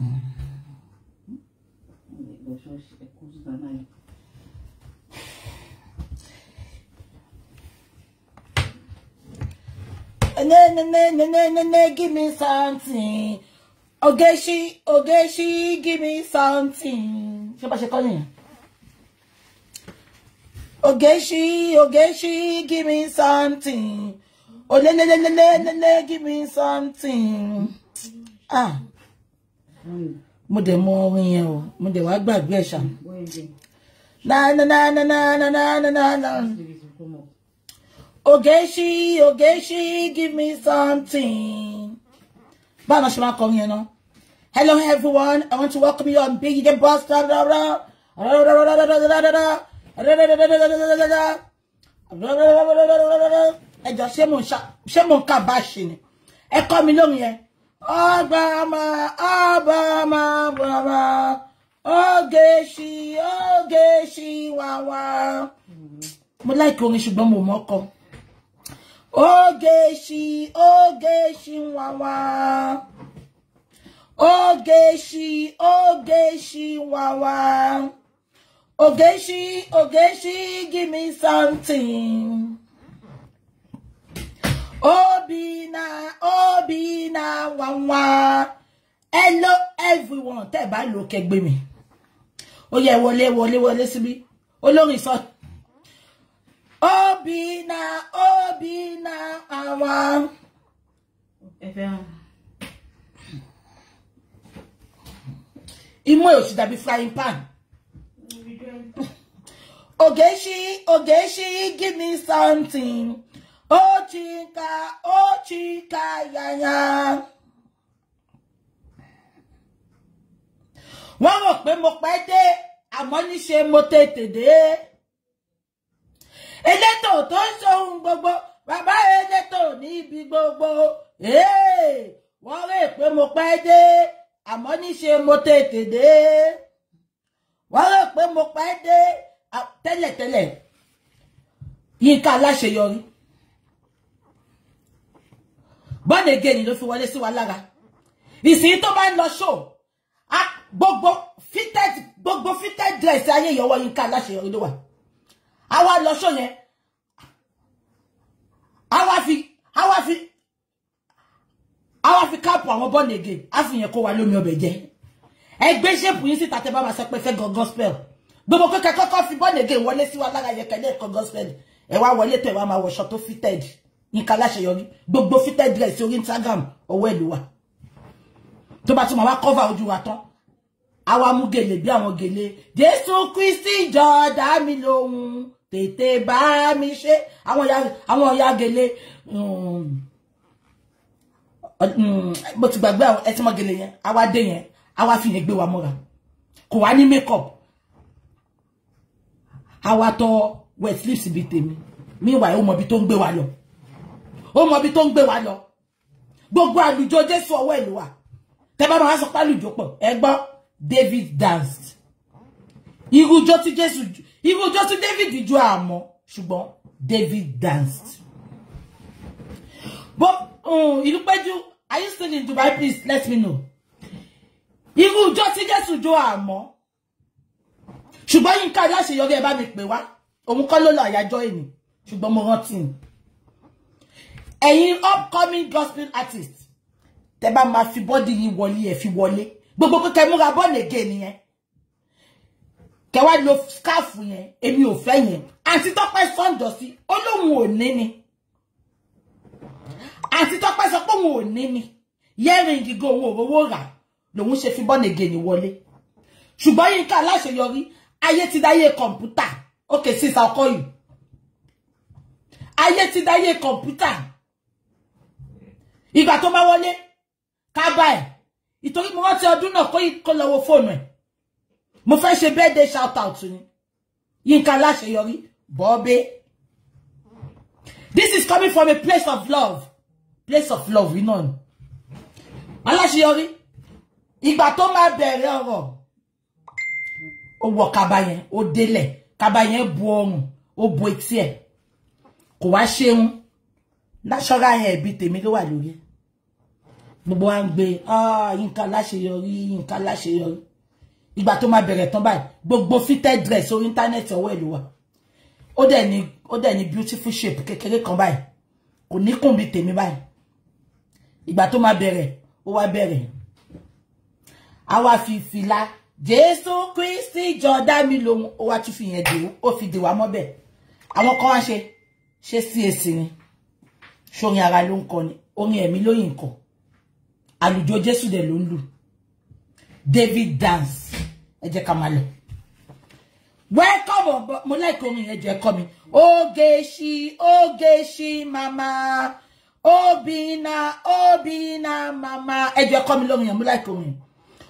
É curso da mãe. Give me something. Ogeshi, give me something. Deixa eu baixar a colinha. Ogeshi, give me something. Give me something. Ah. Mo de mo rin yen o mo de wa gbagbe esa na na na na na na na na Ogeshi, give me something. Ba na se ma ko yen na. Hello everyone, I want to welcome you on Big Game Boss. E jo se mo ka ba se ni e ko mi lohun yen. Obama, Ogeshi, wawa. Mo like orin ṣùgbọ́n mo mọ̀ kọ. Ogeshi, wawa. Ogeshi, wawa. Ogeshi, give me something. Obina, wawa. Hello everyone. Tẹ́ bá lọ kẹgbẹ́ mi. Ó yẹ wọlé síbí. Olórin sọ. Obina, wawa. Imú ẹ ò sì dàbí frying pan. Ogeshi, give me something. Oh chica, yaya. Wọ́n mọ̀ pé mo pẹ́ dé, àmọ́ níṣe mo tètè dé. Elétò tó ń ṣohun gbogbo, bàbá elétò níbi gbogbo. Wọ́n rè pé mo pẹ́ dé, àmọ́ níṣe mo tètè dé. Wọ́n rè pé mo pẹ́ dé, tẹ́lẹ̀tẹ́lẹ̀. Yínká Aláṣeyọrí. Born again ló fi wọlé sí wa lára. Ìsìn tó bá ń lọ show. Gbogbo fitted dress ayé yọwọ́ Yínká Aláṣeyọrí ló wà. A wá lọ show yẹn. A wá fi cap àwọn born again. A fi yẹn kó wa lómi ọbẹ̀ jẹ. Ẹgbẹ́ shape yín síta tẹ́ bá máa sọ pé fẹ́ gospel. Gbogbo ko ke kokko fi born again wọlé sí wa lára yẹn ke le gospel. Ẹ wá wọlé tẹ́ wá máa wọṣọ tó fitted. Yínká Aláṣeyọrí gbogbo fitted dress orí Instagram ọwọ́ elu wa tó bá tún máa wá cover ojú wa tán a wá mú gèlè bí àwọn gèlè Jésù Kristi jọ dá mi lóhùn tètè bá mi ṣe àwọn ya gèlè bó ti gbàgbé àwọn ẹ ti mọ gèlè yẹn a wá dé yẹn a wá fi yẹn gbé wa mọ́ra kò wá ní makeup a wá tọ wet lips bí tèmi mi wá ó mọ bí tó ń gbé wa lọ. Ó mọ bí tó ń gbé wa lọ. Gbogbo àlùjọ Jésù ọwọ́ ìlú wa. Tẹ́ bá máa sọ pa àlùjọ pọ̀. Ẹ gbọ́ David danced. Irú ọjọ́ tí David jó àmọ́ ṣùgbọ́n David danced. But Ìlúpéjú, are you still in Dubai? Please let me know. Irú ọjọ́ tí Jésù jó àmọ́. Ṣùgbọ́n Yínká Aláṣeyọrí ẹ bá mi pè wá. Òun kọ́ ló lọ àyájọ́ èyí. Ṣùgbọ́n mo rántí ni. Ẹ̀yin upcoming gospel artist tẹ́ bá máa fi body yín wọlé ẹ fi wọlé gbogbo ko kẹ́ múra born again nìyẹn kẹ́ wá lo scarf yẹn èmi ò fẹ́ yẹn àti Tọ́pẹ́ Sandosi olohun oni ni àti Tọ́pẹ́ sọ pé wọ́n oni ni yẹrin go won owo ra lòun ṣe fi born again wọlé ṣùgbọ́n Yínká Aláṣeyọrí ayé ti dáyé computer okay sis I'll call you ayé ti dáyé computer ìgbà tó bá wọlé ká bá ẹ ìtorí mo rántí ọdún náà kó lọ wo fóònù ẹ mo fẹ́ ṣe birthday shout out ni Yínká Aláṣeyọrí bọ́ọ̀bẹ. This is coming from a place of love, you know. Aláṣeyọrí ìgbà tó máa bẹ̀rẹ̀ ọ̀rọ̀ ó wọ kaba yẹn ó délẹ̀ kaba yẹn bu ọrùn ó bu etí ẹ̀ kò wá ṣeun. Natural hair bí tèmi ló wà lórí. gbogbo wa ń gbé Yínká láṣeyọrí, Yínká láṣeyọrí. Ìgbà tó máa bẹ̀rẹ̀ tán báyìí gbogbo fitted dress orí internet ọwọ́ ẹ̀ ló wà. Ó dẹ̀ ní beautiful shape kékeré kan báyìí. Kò ní kùn bí tèmi báyìí. Ìgbà tó máa bẹ̀rẹ̀ ó wá bẹ̀rẹ̀. A wá fi fìlà Jésù Kristi jọ̀dá mi lòun ó wá tún fi yẹn dè ó fi dè wá mọ́bẹ̀. Àwọn kan wá ṣe CAC ni. Ṣorin ara ló ń kọ ni, orin ẹ̀mí ló yìn kọ. Àlùjọ Jésù dẹ̀ ló ń lù. David dance. Ẹ jẹ́ ká máa lọ. Welcome, mo like orin yẹn jẹ́ kọ́ mi. Ogeshi mama. Obina mama. Ẹ jẹ́ kọ́ mi lórin yẹn, mo like orin.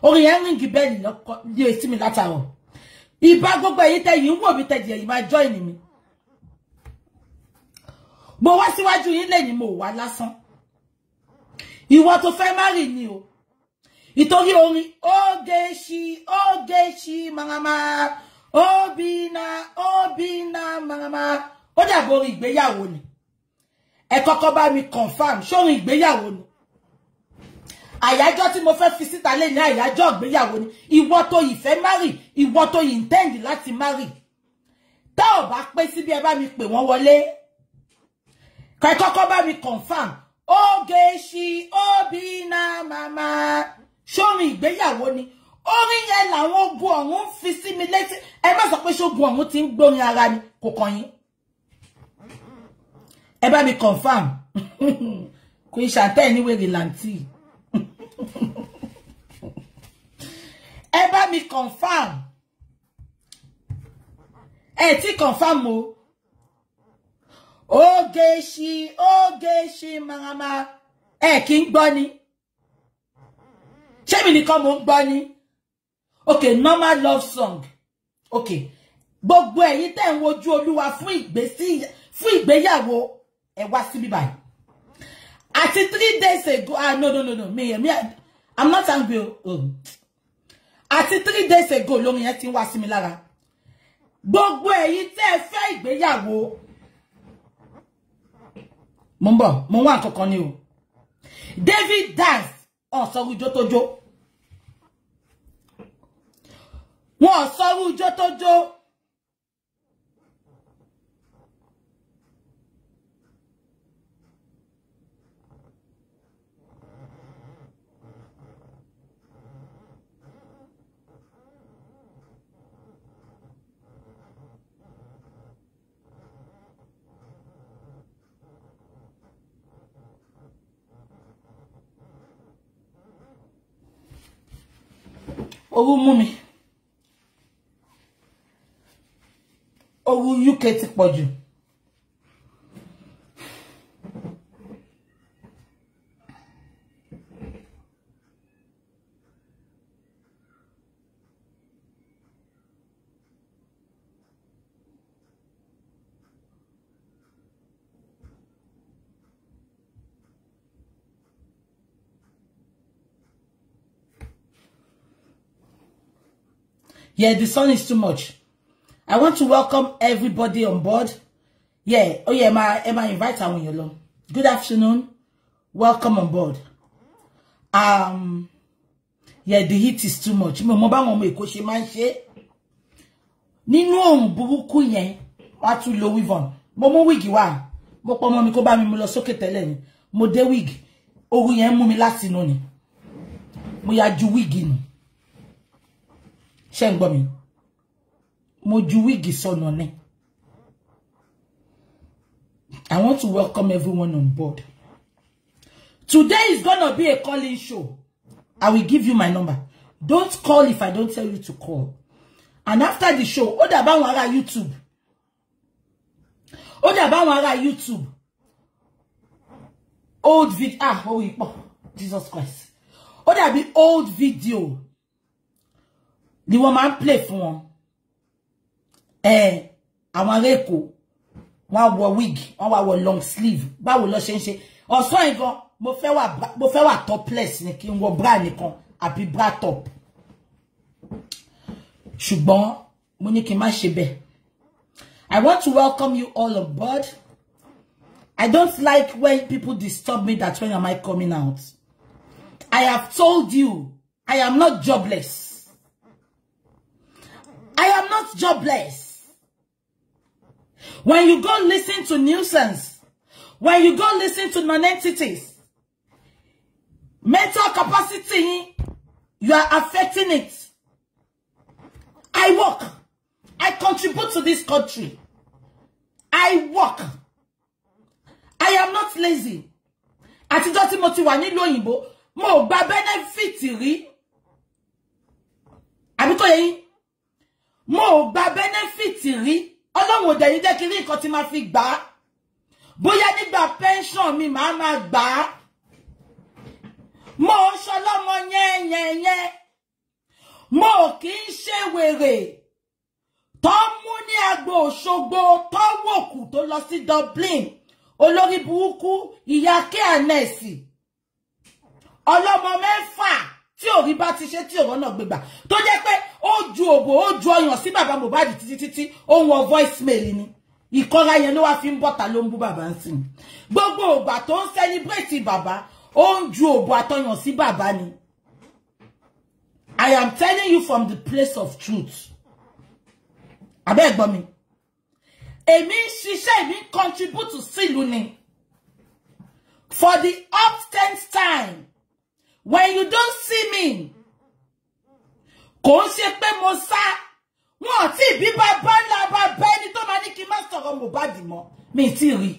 Orin yẹn ringi bẹ́ẹ̀lì lọ́kọ́ ní etí mi látàrọ̀. Ìbá gbogbo èyí tẹ̀ yìí ń wò mí tẹ̀jẹ̀ yìí máa join mi. Mo wá síwájú yín lẹ́yìn mo wá lásán. Ìwọ tó fẹ́ marry ni o. Ìtorí orin Ogeshi mama. Obina mama. Ó dàbí orin ìgbéyàwó ni. Ẹ kọ́kọ́ bá mi confirm ṣé orin ìgbéyàwó ni. Àyájọ́ tí mo fẹ́ fi síta lé ní àyájọ́ ìgbéyàwó ni. Ìwọ tó yìí fẹ́ marry, ìwọ tó yìí intend láti marry. Tá ò bá pé síbi ẹ bá mi pè wọ́n wọlé. Ká kọ́kọ́ bá mi confirm Ogeshi Obina mama. Ṣórin ìgbéyàwó ni. Orin yẹn làwọn ogun ọ̀run fi sí mi létí. Ẹ má sọ pé ṣógun ọ̀run ti ń gbórin ara ni, kò kàn yín. Ẹ bá mi confirm. Kò ìṣàtẹ́ ní wèrè làǹtì. Ẹ bá mi confirm. Ẹ ti confirm o. Ogeshi mama. Ẹ kì í gbọ́ ni. Ṣé mi nìkan mo ń gbọ́ ni? Okay, normal love song. Okay. Gbogbo ẹ̀yin tẹ́ ń wojú Olúwa fún ìgbéyàwó ẹ wá síbí báyìí. Àti 3 days ago, no, me, I'm not angry. Àti 3 days ago lómi yẹn ti ń wá sí mi lára. Gbogbo ẹ̀yin tẹ́ fẹ́ ìgbéyàwó. Mo ń bọ̀, mo wá nǹkan kan ni o. David dance ọ̀sọ̀rú ijó tó jó. Wọ́n ọ̀sọ̀rú ijó tó jó. Oru mú mi. Oru UK ti pọ̀jù. Yeah, the sun is too much. I want to welcome everybody on board. Yeah, oh yeah, am I invite àwọn èèyàn lọ. Good afternoon. Welcome on board. Yeah, the heat is too much. Mo bá wọn mo Èkó ṣe máa ń ṣe. Nínú ohun burúkú yẹn, wá tún lo wig on. Mo mú wig wá. Mo pọ̀ mọ́ mi kó bá mi mú lọ sókè tẹ́lẹ̀ ni. Mo dé wig. Oru yẹn mú mi láti inú ni. Mo ya ju wig ni. Ṣé ń gbọ́ mi, mo ju wíìgì sọnù ni. I want to welcome everyone on board. Today is gonna be a calling show. I will give you my number. Don't call if I don't tell you to call. And after the show, ó dà bá wọn ará YouTube. Ó dà bá wọn ará YouTube. Old video. Jesus Christ. Ó dà bí old video. Ni wọ́n máa ń play fún wọn. Àwọn ará Èkó wọ́n wọ wig, wọ́n wá wọ long sleeve. Báwo ló ṣe ń ṣe. Ọ̀sán yìí gan mo fẹ́ wà topless ni kí n wọ bra nìkan àbí bra top. Ṣùgbọ́n mo ní kí n má ṣe bẹ́ẹ̀. I want to welcome you all on board. I don't like when people disturb me that when am I coming out. I have told you, I am not jobless. I am not jobless. When you go listen to nuisance, when you go listen to non-entities, mental capacity, you are affecting it. I work. I contribute to this country. I work. I am not lazy. Àtijọ́ tí mo ti wà nílùú òyìnbó, mo ò gba benefit rí. Àbí tó yé yín? Mo ò gba benefit rí. Ọlọ́run ò dẹ̀ yín jẹ́ kí n rí nǹkan tí máa fi gbà á. Bóyá nígbà pension mi màá máa gbà á. Mo ò ṣọlọ́mọ yẹ́nyẹ́nyẹ́. Mo ò kì í ṣe wèrè. Tó mú ní agbo Òṣogbo tó wòkù tó lọ sí Dublin. Olórí burúkú ìyá kẹ́ẹ̀nẹ́sì ọlọ́mọ mẹ́fà tí orí bá ti ṣe tí ọ̀rọ̀ náà gbégbà tó jẹ́ pé ó ju òbò ó ju ọyàn sí bàbá Mohbad títí ohun ọ̀ voicemail ni ìkọ́ra yẹn ló wá fi ń bọ́ta ló ń bú bàbá ń sìn gbogbo ògbà tó ń celebrate bàbá ó ń ju òbò àtọyàn sí bàbá ni. I am telling you from the place of truth. Abẹ́ ẹ gbọ́ mi. Èmi ń ṣiṣẹ́, èmi ń contribute sílùú ni. For the uptenth time, when you don't see me, kò ń ṣe pé mo sá, wọn ò tí ì bí bàbá ńlá bàbá ẹni tó máa ní kí n má sọ̀rọ̀ Mohbad mọ́, mi ì tí ì rí.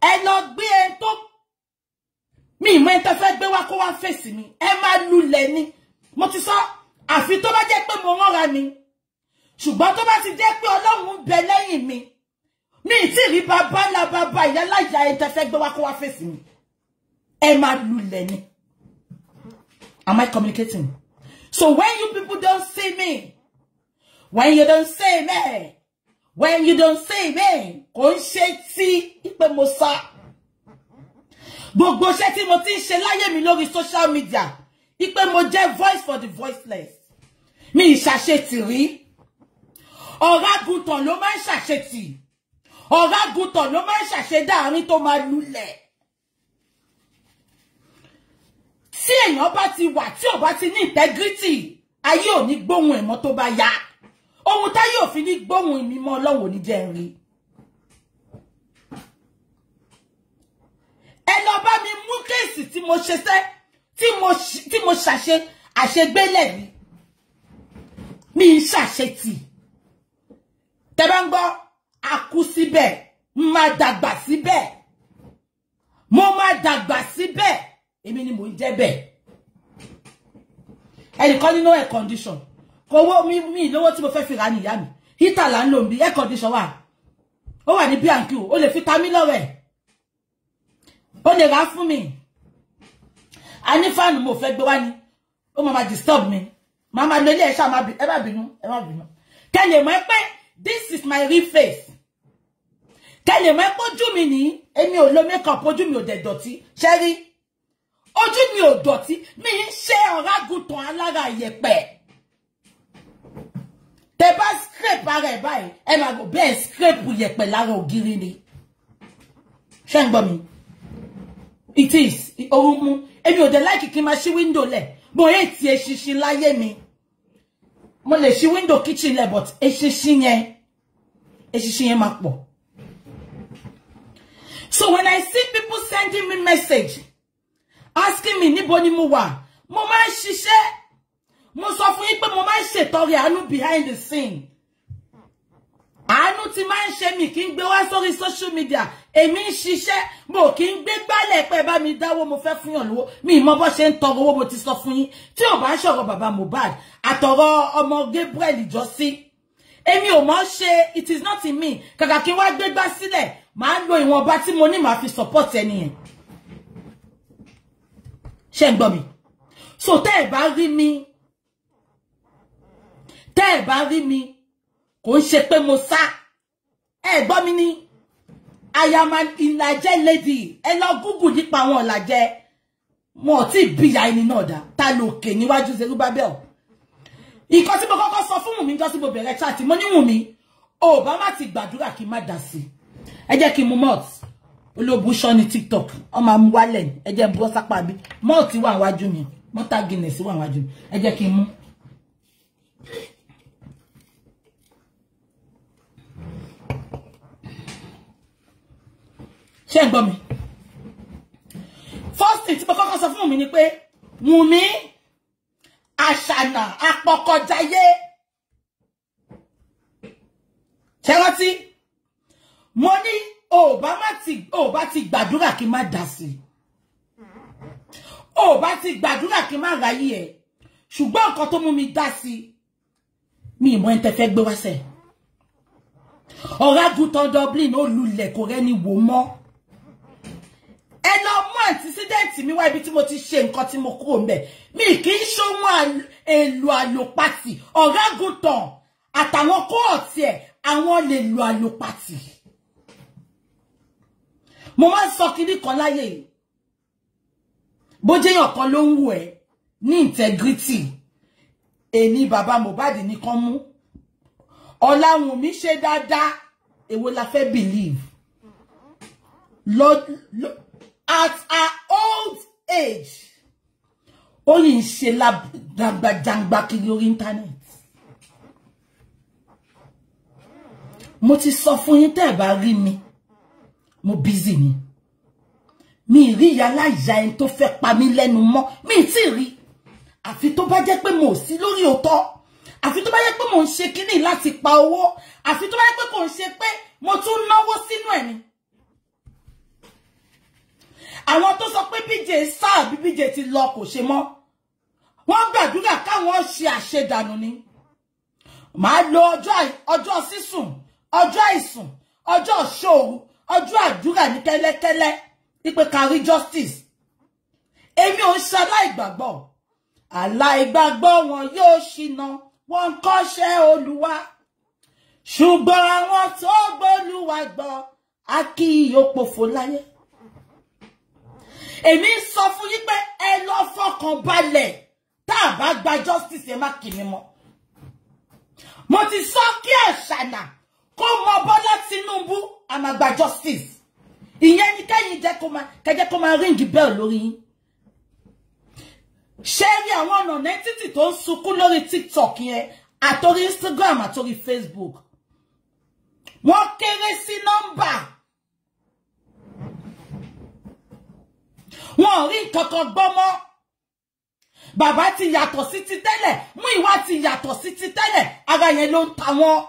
Ẹ lọ gbé ẹni tó, mi ìmọ̀ ẹni tó fẹ́ gbé wá kó wá fèsì mi, ẹ máa lulẹ̀ ni. Mo ti sọ, àfi tó bá jẹ́ pé mo rọ́ra mi. Ṣùgbọ́n tó bá ti jẹ́ pé Ọlọ́run ń bẹ lẹ́yìn mi ní ìtì rí bàbá ńlá bàbá ìyá láyà ẹ tẹfẹ́ gbé wá kó wá fèsì mi ẹ máa lulẹ̀ ni. Am I communicating? So when you people don't see me, when you don't see me, when you don't see me, kò ń ṣe tí ìpè mo sá. Gbogbo iṣẹ́ tí mo ti ń ṣe láyé mi lórí social media ìpè mo jẹ́ voice for the voiceless. Mi ìṣàṣetì rí. Ọ̀rágùntàn ló máa ń ṣàṣetì. Ọ̀rágùntàn ló máa ń ṣàṣedáàrin tó máa lulẹ̀. Tí èèyàn bá ti wà tí ò bá ti ní integrity, ayé ò ní gbóhùn ẹ̀mọ́ tó bá yá. Ohun táyé ò fi ní gbóhùn ìmímọ́ Ọlọ́run ò ní jẹ́ n rí. Ẹ lọ bá mi mú kéèsì tí mo ṣe sẹ́, tí mo ṣàṣe àṣegbélẹ̀ mi. Mi ń ṣàṣetì. Tẹ́ bá ń gbọ́ akú síbẹ̀ máa dàgbà síbẹ̀ mo máa dàgbà síbẹ̀ èmi ni mò ń jẹ́ bẹ́ẹ̀ ẹnìkan nínú air condition kò wó mi lówó tí mo fẹ́ fi ra nìyá mi heater là ń lò bí air condition wà ó wà ní B&Q o lè fi ta mí lọ́wọ́ ẹ̀ ó lè rà fún mi a ní fáànù mo fẹ́ gbé wá ni ó máa disturb mi máa máa lo ilé ẹ̀ ṣáà ẹ má bínú ẹ má bínú kẹ́lẹ̀ mọ́ ẹ pé. This is my real face. Tẹ́lẹ̀ mọ́ ojú mi ní, èmi ò lo makeup, ojú mi ò dẹ̀ dọ̀tí, ṣẹ́rí. Ojú mi ò dọ̀tí, mi ń ṣe ọ̀rágùntàn alára yẹ̀pẹ̀. Tẹ́ bá scrape ara ẹ̀ báyìí, ẹ máa gbọ́ bẹ́ẹ̀ scrape yẹ̀pẹ̀ lára ògiri ni. Ṣé ń gbọ́ mi? It is, òun mú, èmi ò dẹ̀ láìkì kí n máa ṣí window lẹ̀, mo ètì eṣinṣin láyé mi. Mo lè ṣí window kitchen le but eṣinṣin yẹn máa pọ̀. So when I see people sending me message asking me níbo ni mo wà, mo máa ń ṣiṣẹ́. Mo sọ fún yín pé mo máa ń ṣètọrẹ àánú behind the scene. Àánú tí máa ń ṣe mi kí n gbé wá sórí social media, èmi ń ṣiṣẹ́, mo kì í gbé gbálẹ̀ pé bá mi dáwó mo fẹ́ fún yàn lówó, mi mọ bó ṣe ń tọrọ owó mo ti sọ fún yín, tí ò bá ṣọ̀rọ̀ bàbá Mohbad, àtọ̀rọ̀ ọmọ Gabriel Ijosi. Èmi ò mọ̀ ṣe, it is not in me, kàkà kí n wá gbé gbá sílẹ̀, màá lo ìwọ̀nba tí mo ní màá fi support ẹni yẹn. Ṣé ń gbọ́ mi? So tẹ́ ẹ̀ bá rí mi, kò ń ṣe pé mo sá ẹ gbọ́ mi ní I am an ìlàjẹ lady ẹ lọ Google nípa àwọn ìlàjẹ mo ti bìyà ẹni náà dá ta lòkè níwájú Zerubbabel nǹkan tí mo kọ́kọ́ sọ fún Wùnmí níjọ́ tí mo bẹ̀rẹ̀ chat mo ní Wùnmí ò bá má ti gbàdúrà kí n má dà sí ẹ jẹ́ kí n mu malt Olóbùṣọ́ni TikTok. On m'a mwalen. Ẹ jẹ́ bọ́ sápá bí. Mo ti wà wájú mi. Mo ta Guinness wà wájú mi. Ẹ jẹ́ kí n mú. Ṣé ń gbọ́ mi. First thing tí mo kọ́kọ́ sọ fún mi ni pé Wùmí Àṣànà apọkọjayé. Ṣé rántí. Mo ní ó bá ti gbàdúrà kí má dá sí. Ó bá ti gbàdúrà kí má ráyè ẹ. Ṣùgbọ́n nǹkan tó mú mi dá sí. Mi mọ̀ en tẹ́ fẹ́ gbé wá ṣe. Ọ̀rá gùntàn Dublin ó lulẹ̀ kò rẹ́ni wò mọ́. Ẹ lọ mọ incident mi wá ibi tí mo ti ṣe nǹkan tí mo kúrò ńbẹ̀. Mi kì í sọ wọn èlò àlòpàtì. Ọ̀rá gùntàn àtàwọn kóòtì ẹ̀ àwọn lè lo àlòpàtì. Mo máa sọ kini kan láyé yìí bó jẹ́ èèyàn kan ló ń wù ẹ́ ní integrity ẹni bàbá Mohbad ní kan mú ọlá Wùmí ṣe dáadáa èwo la fẹ́ believe Lord, at our old age ó yìn ṣe la dàgbà jàǹgbà kiri orí internet mo ti sọ fún yín tẹ́ bá rí mi mo busy ni mi rí ya láyà ẹni tó fẹ́ pa mí lẹ́nu mọ́ mi ti rí àfi tó bá jẹ́ pé mo sí lórí òótọ́ àfi tó bá jẹ́ pé mo ń ṣe kíní láti pa owó àfi tó bá jẹ́ pé kò ń ṣe pé mo tún náwó sínú ẹ̀ ni àwọn tó sọ pé BJ sá àbí BJ ti lọ kò ṣe mọ́ wọ́n gbàdúrà káwọn ṣe àṣedànù ni màá lo ọjọ́ sísùn ọjọ́ ìsùn ọjọ́ ṣòru ọjọ́ àdúrà ní kẹ́lẹ́kẹ́lẹ́ ipe kárí justice èmi ò ń ṣe aláìgbàgbọ́ aláìgbàgbọ́ wọn yóò ṣìnà wọn ń kọ́ṣẹ́ Olúwa ṣùgbọ́n àwọn tó gbólúwa gbọ́ á kì í yóò pòfo láyé èmi ń sọ fún yín pé ẹ lọ fọkàn balẹ̀ tá a bá gba justice ẹ má kì mí mọ́ mo ti sọ kí Àṣànà kó mọ Bọ́lá Tinubu a máa gba justice ìyẹn ni kẹ́yìn jẹ́ kó máa ring bell lórí yín share àwọn ọ̀nà entity tó ń sunkún lórí TikTok yẹn àtòrí Instagram àtòrí Facebook wọ́n kéré sí nọ́mbà wọn rí kankan gbọ́mọ bàbá ti yàtọ̀ sí ti tẹ́lẹ̀ mú ìwà ti yàtọ̀ sí ti tẹ́lẹ̀ ara yẹn ló ń ta wọn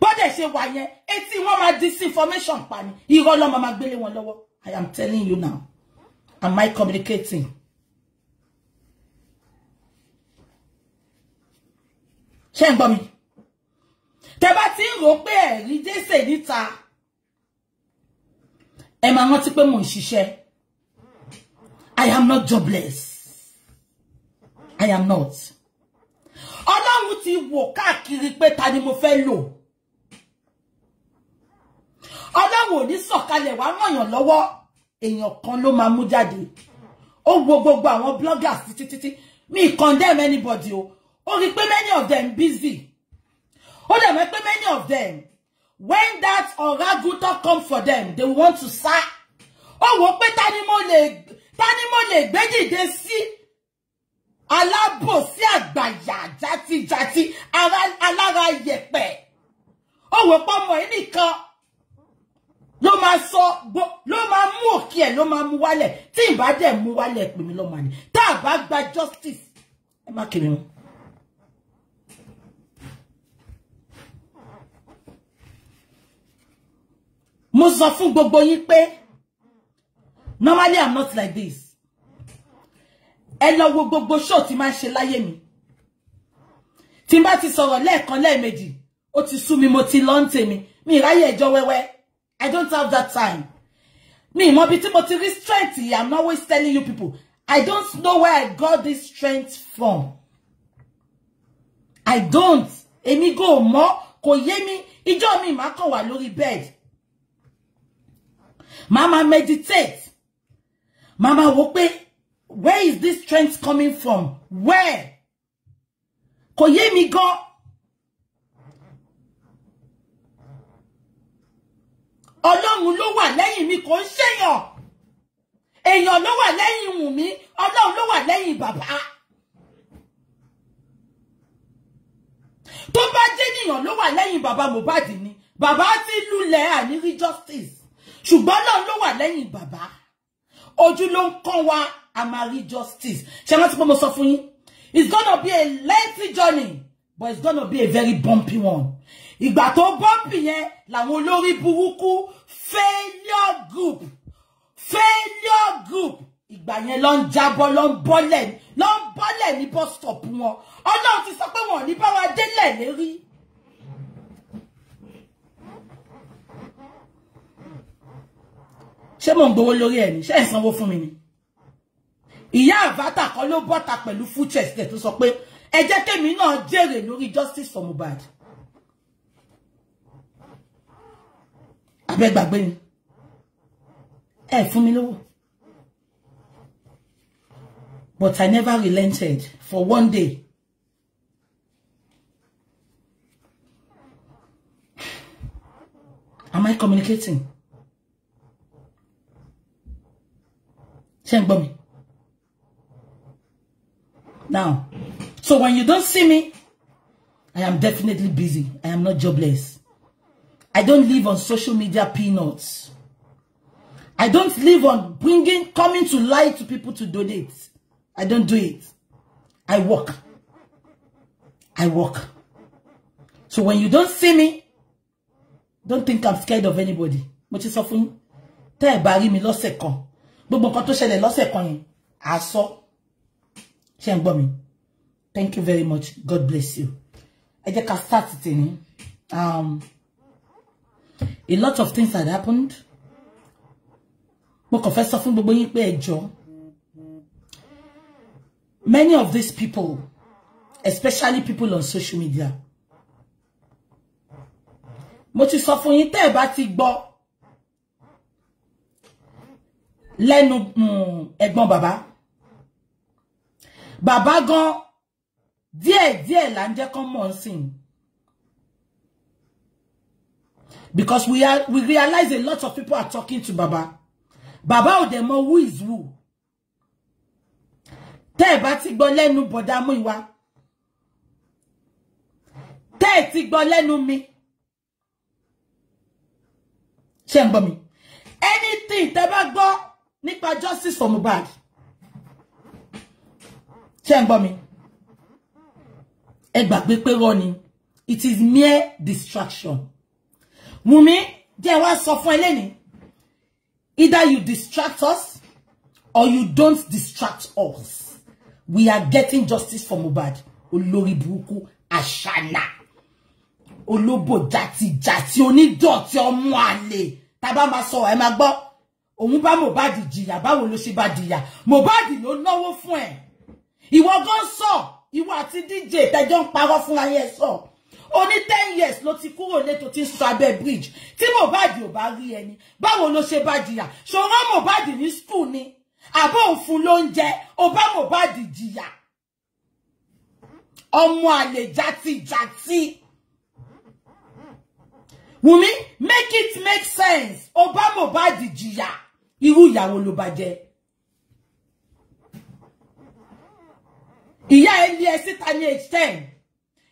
bọ́dẹ̀ ṣe wà yẹn etí wọ́n máa disinformation pa ni irọ́ lọ́mọ máa gbélé wọn lọ́wọ́ I am telling you now am I communicating. Ṣé ń gbọ́ mi tẹ́ bá ti ń rò pé ẹ̀rí jésè níta ẹ máa rántí pé mò ń ṣiṣẹ́ I am not jobless I am not ọlọ́run ti wò káàkiri pé ta ni mo fẹ́ lò. Ọlọ́run ò ní sọ̀kalẹ̀ wá rànyàn lọ́wọ́ èèyàn kan ló máa mú jáde ó wo gbogbo àwọn bloggers títí mi condemn anybody o ó rí pé many of them busy ó dẹ̀ mọ̀ pé many of them when that oraguto come for them they want to sack ó wò pé ta ni mo lè gbé dìde sí alábòsí àgbàyà játijàti alára yẹ̀pẹ̀ ó wò pọ́mọ yìí nìkan ló máa mú òkè ẹ̀ ló máa mú wálẹ̀ tí ìbá dẹ̀ mú wálẹ̀ pè mí lọ́mọ ni tá a bá gba justice ẹ má kiri wọn. Mo sọ fún gbogbo yín pé normally I'm not like this ẹ lọ wo gbogbo show tí máa ń ṣe láyé mi tí n bá ti sọ̀rọ̀ lẹ́ẹ̀kan lẹ́ẹ̀mejì ó ti sú mi mo ti lọ ń tèmi mi ìráyè ẹjọ́ wẹ́wẹ́. I don't have that time. Me, mo bi ti mo ti rí strength. I'm always telling you people. I don't know where I got this strength from. I don't. Èmi go mo kò yé mi. Ìjọ́ mi máa kàn wà lórí bed. Mama meditate. Mama wò pé where is this strength coming from? Where? Kò yé mi go. Ọlọ́run ló wà lẹ́yìn mi, kò ń ṣèyàn. Èèyàn ló wà lẹ́yìn Wùnmí, Ọlọ́run ló wà lẹ́yìn bàbá. Tó bá jẹ́ ènìyàn ló wà lẹ́yìn bàbá Mohbad ni, bàbá ti lulẹ̀ àníri justice. Ṣùgbọ́n Ọlọ́run ló wà lẹ́yìn bàbá. Ojú ló ń kàn wá, a máa rí justice. Ṣé wọ́n ti pé mo sọ fún yín? It's gonna be a lengthy journey, but it's gonna be a very bumpy one. Ìgbà tó bumpy yẹn làwọn olórí burúkú failure group ìgbà yẹn ló ń jábọ́, ló ń bọ́lẹ̀ ní bus stop wọn. Ọlọ́run ti sọ pé wọn ní bá wa délẹ̀ lérí. Ṣé mo ń gbowó lórí ẹ̀ ni? Ṣé ẹ̀ ń sanwó fún mi ni? Ìyá Àbátà kọ́ ló bọ́ta pẹ̀lú full chest tó sọ pé ẹ jẹ́ kémi náà jèrè lórí justice for Mohbad. Abẹ́ gbàgbé ni ẹ fún mi lówó, but I never relented for one day. Am I communicating? Ṣé ń gbọ́ mi? Now, so when you don't see me, I am definitely busy. I am not jobless. I don't live on social media peanuts. I don't live on coming to lie to people to donate. I don't do it. I work. So when you don't see me, don't think I'm scared of anybody. Mo ti sọ fún tẹ́ ẹ bá rí mi lọ́sẹ̀ kan. Gbogbo nǹkan tó ṣẹlẹ̀ lọ́sẹ̀ kan yẹn, a sọ. Ṣé ń gbọ́ mi? Thank you very much. God bless you. Ẹ jẹ́ ká start it ni. A lot of things had happened. Mo kàn fẹ́ sọ fún gbogbo yín pé ẹ jọ̀ọ́. Many of these people, especially people on social media. Mo ti sọ fún yín, tẹ́ ẹ bá ti gbọ́ lẹ́nu ẹ̀gbọ́n bàbá. Bàbá gan díẹ̀díẹ̀ là ń jẹ́ kọ́n mọ̀ nsin, because we realize a lot of people are talking to Baba. Baba ò dẹ̀ mọ̀ who is who. Tẹ́ bá ti gbọ́ lẹ́nu bọ̀dá mú ìwà, tẹ́ ti gbọ́ lẹ́nu mi. Ṣé ń gbọ́ mi? Anything tẹ́ bá gbọ́ nípa justice for Mohbad, ṣé ń gbọ́ mi? Ẹ gbàgbé pé rọ́ ni. It is mere distraction. Wùnmí, jẹ́ wá sọ fún eleni. Either you distract us or you don't distract us. We are getting justice for Mohbad. Olórí burúkú àṣàlà. Olóbò jàti jàti onídọ̀tí ọmọ àlè. Tá bá máa sọ ẹ máa gbọ́. Òun bá Mohbad jìyà, báwo ló ṣe bá dìyà. Mohbad ló náwó fún ẹ. Ìwọ gan sọ, ìwọ àti DJ tẹ́jọ́ ń parọ́ fún ayé sọ. Ó ní 10 years ló ti kúrò lé tó ti sọ abẹ́ bridge. Tí Mohbad ò bá rí ẹni, báwo ló ṣe bá jìyà? Ṣó rán Mohbad ní school ni? Àbọ̀ òfun ló ń jẹ, ó bá Mohbad jìyà. Ọmọ àlè jàti jàti. Wùnmí, make it make sense. Ó bá Mohbad jìyà. Irú ìyàwó ló bá jẹ. Ìyá ẹni ẹ síta ní age 10.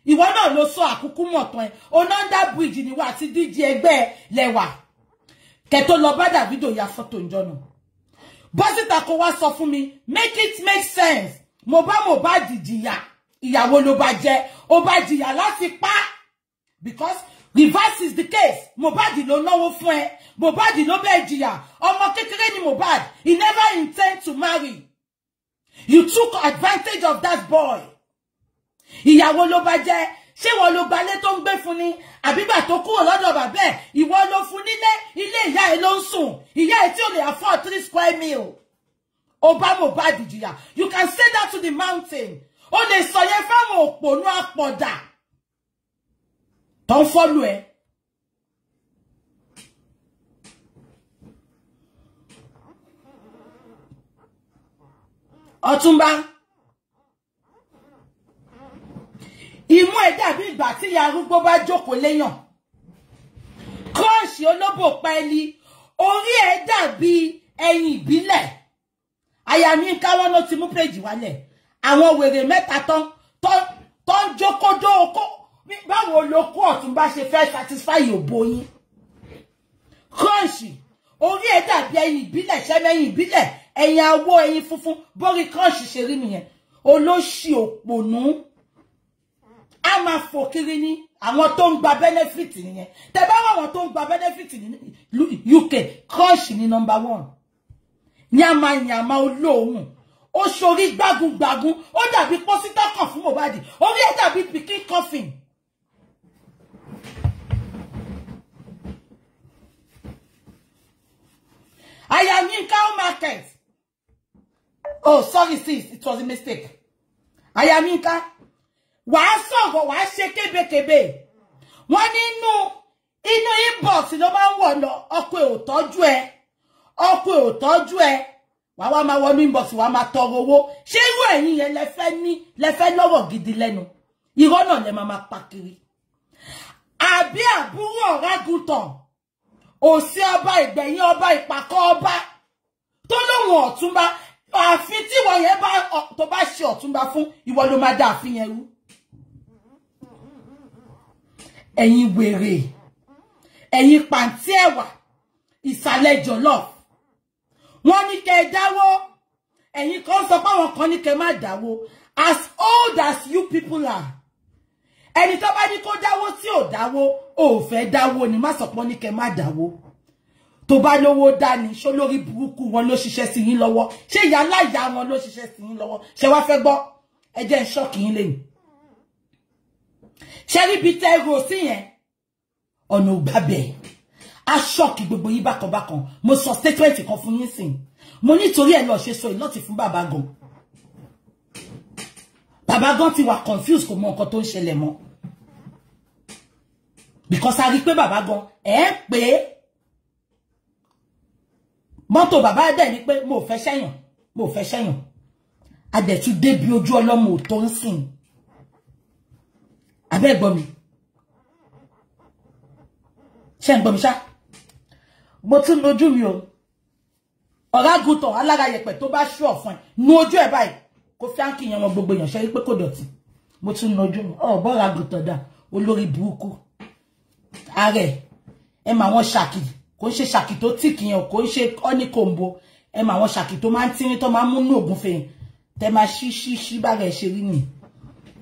Ìwọ náà ló sọ àkúkú mọ̀tàn ẹ. Onanda bridge ni wà àti DJ ẹgbẹ́ lẹ́wà. Kẹ́ tó lọ bá Davido ya fọ́tò ńjọ́ náà. Bọ́sítà kò wá sọ fún mi, make it make sense. Mo bá jìyà. Ìyàwó ló bá jẹ. Ó bá jìyà láti pa. Because reverse is the case. Mohbad ló náwó fún ẹ. Mohbad ló bẹ́ẹ̀ jìyà. Ọmọ kékeré ni Mohbad. He never intend to marry. You took advantage of that boy. Ìyàwó ló bá jẹ, ṣé wọ́n ló gba ilé tó ń gbé fún ni, àbí gbà tó kúrò lọ́dọ̀ bàbá ẹ̀, ìwọ ló fún nílé, ilé ìyá ẹ̀ ló ń sùn. Ìyá ẹ̀ tí ò lè afford 3 square meal. Ó bá Mohbad jìyà. You can say that to the mountain. Ó lè sọ yẹn fáwọn òpònú àpọ̀dà. Don't follow ẹ. Ọ̀túnba, imú ẹ dàbí ìgbà tí ya arúgbó bá jókòó léyàn. kọ́ọ̀ṣì olóbòpẹ́lí orí ẹ̀ dàbí ẹyin ìbílẹ̀. Àyà mi káwọ́ ló ti mú péjì wálẹ̀. Àwọn wèrè mẹ́ta tó ń jókòdó okó báwo olóko Ọ̀túnba ṣe fẹ́ satisfy òbò yín. Kọ́ọ̀ṣì orí ẹ̀ dàbí ẹyin ìbílẹ̀ ṣẹ́mẹ́yìn ìbílẹ̀ ẹ̀yin awó ẹyin funfun bórí kọ́ọ̀ṣì ṣe rí nìyẹn. Olóṣì òpònú a máa fò kiri ní àwọn tó ń gba benefit nìyẹn. Tẹ́ bá wà àwọn tó ń gba benefit ní UK kọ́ọ̀ṣì ní number one. Nyama nyama olóhùn ó ṣorí gbágungbagun ó dàbí pósítọ̀ kan fún Mohbad orí ẹ̀ dàbí pikin coffin. Aya Yinka Market. Oh, sorry, sis. It was a mistake. Aya Yinka. Wàá sọ̀rọ̀, wàá ṣe kébékébé. Wọ́n nínú inbox ló bá ń wọ̀ lọ. Ọkọ ẹ̀ ò tọ́jú ẹ. Ọkọ ẹ̀ ò tọ́jú ẹ. Wàá wá máa wọnú inbox, wàá máa tọrọ owó. Ṣé irú ẹ̀yin yẹn lẹ fẹ́ ní, lẹ fẹ́ lọ́rọ̀ gidi lẹ́nu. Irọ́ náà lẹ máa máa pa kiri. Àbí àbúrò ọ̀rágùntàn. Òsì ọba ìgbẹ̀yìn ọba ìpàkọ́ ọba tó lóhun Ọ̀túnba ààfin tí ìwọ yẹn bá tó bá ṣe Ọ̀túnba fún ìwọ ló máa dá ààfin yẹn rú. Ẹ̀yin wèrè ẹ̀yin pàǹtí ẹ̀wà ìsàlẹ̀ jọ̀lọ̀ wọ́n ní kẹ́ ẹ dáwó ẹ̀yin kan sọ pé àwọn kan ní kẹ́ ẹ má dáwó as old as you people are ẹni tó bá ní kó dáwó tí ò dáwó ó fẹ́ dáwó ni má sọ̀pọ̀ ní kẹ́ má dáwó tó bá lówó dání ṣó lórí burúkú wọn ló ṣiṣẹ́ sí yín lọ́wọ́ ṣé ìyá láyà wọn ló ṣiṣẹ́ sí yín lọ́wọ́ ṣé wá fẹ́ gbọ́ ẹ jẹ́ ṣọ́ọ̀kì yín lẹ́yìn ṣé ríbi tẹ́ ro sí yẹn ọ̀nà ò gbà bẹ́ẹ̀ á ṣọ́ọ̀kì gbogbo yín bákan bákan mo sọ statement kan fún yín sìn mo nítorí ẹ̀ lọ ṣe sọ ìlọ́tì fún bàbá gan ti wà confused kò mọ nǹkan tó ń ṣẹlẹ̀ mọ́. Because a rí pé bàbá gan pé mọ́tò bàbá dẹ̀ ní pé mo fẹ́ ṣẹ̀yàn a dẹ̀ tún débi ojú ọlọ́mọ tó ń sìn abẹ́ gbọ́ mi ṣe ń gbọ́ mi ṣá mo tún lójú mi o ọ̀rágùntàn alára yẹpẹ̀ tó bá ṣú ọ̀fun nu ojú ẹ̀ báyìí kó fíánkì yẹn wọn gbogbo èèyàn ṣe rí pé kò dọ̀tí mo tún lójú mi bọ́ra gùntàn dà olórí burúkú ààrẹ ẹ mà wọn ṣàkì kò ń ṣe ṣàkì tó tìkì yẹn kò ń ṣe ọ́nìkòǹbo ẹ mà wọn ṣàkì tó máa ń tírín tó máa ń múnú ògùn fèyìn tẹ máa ṣí bára ẹ ṣe rí nì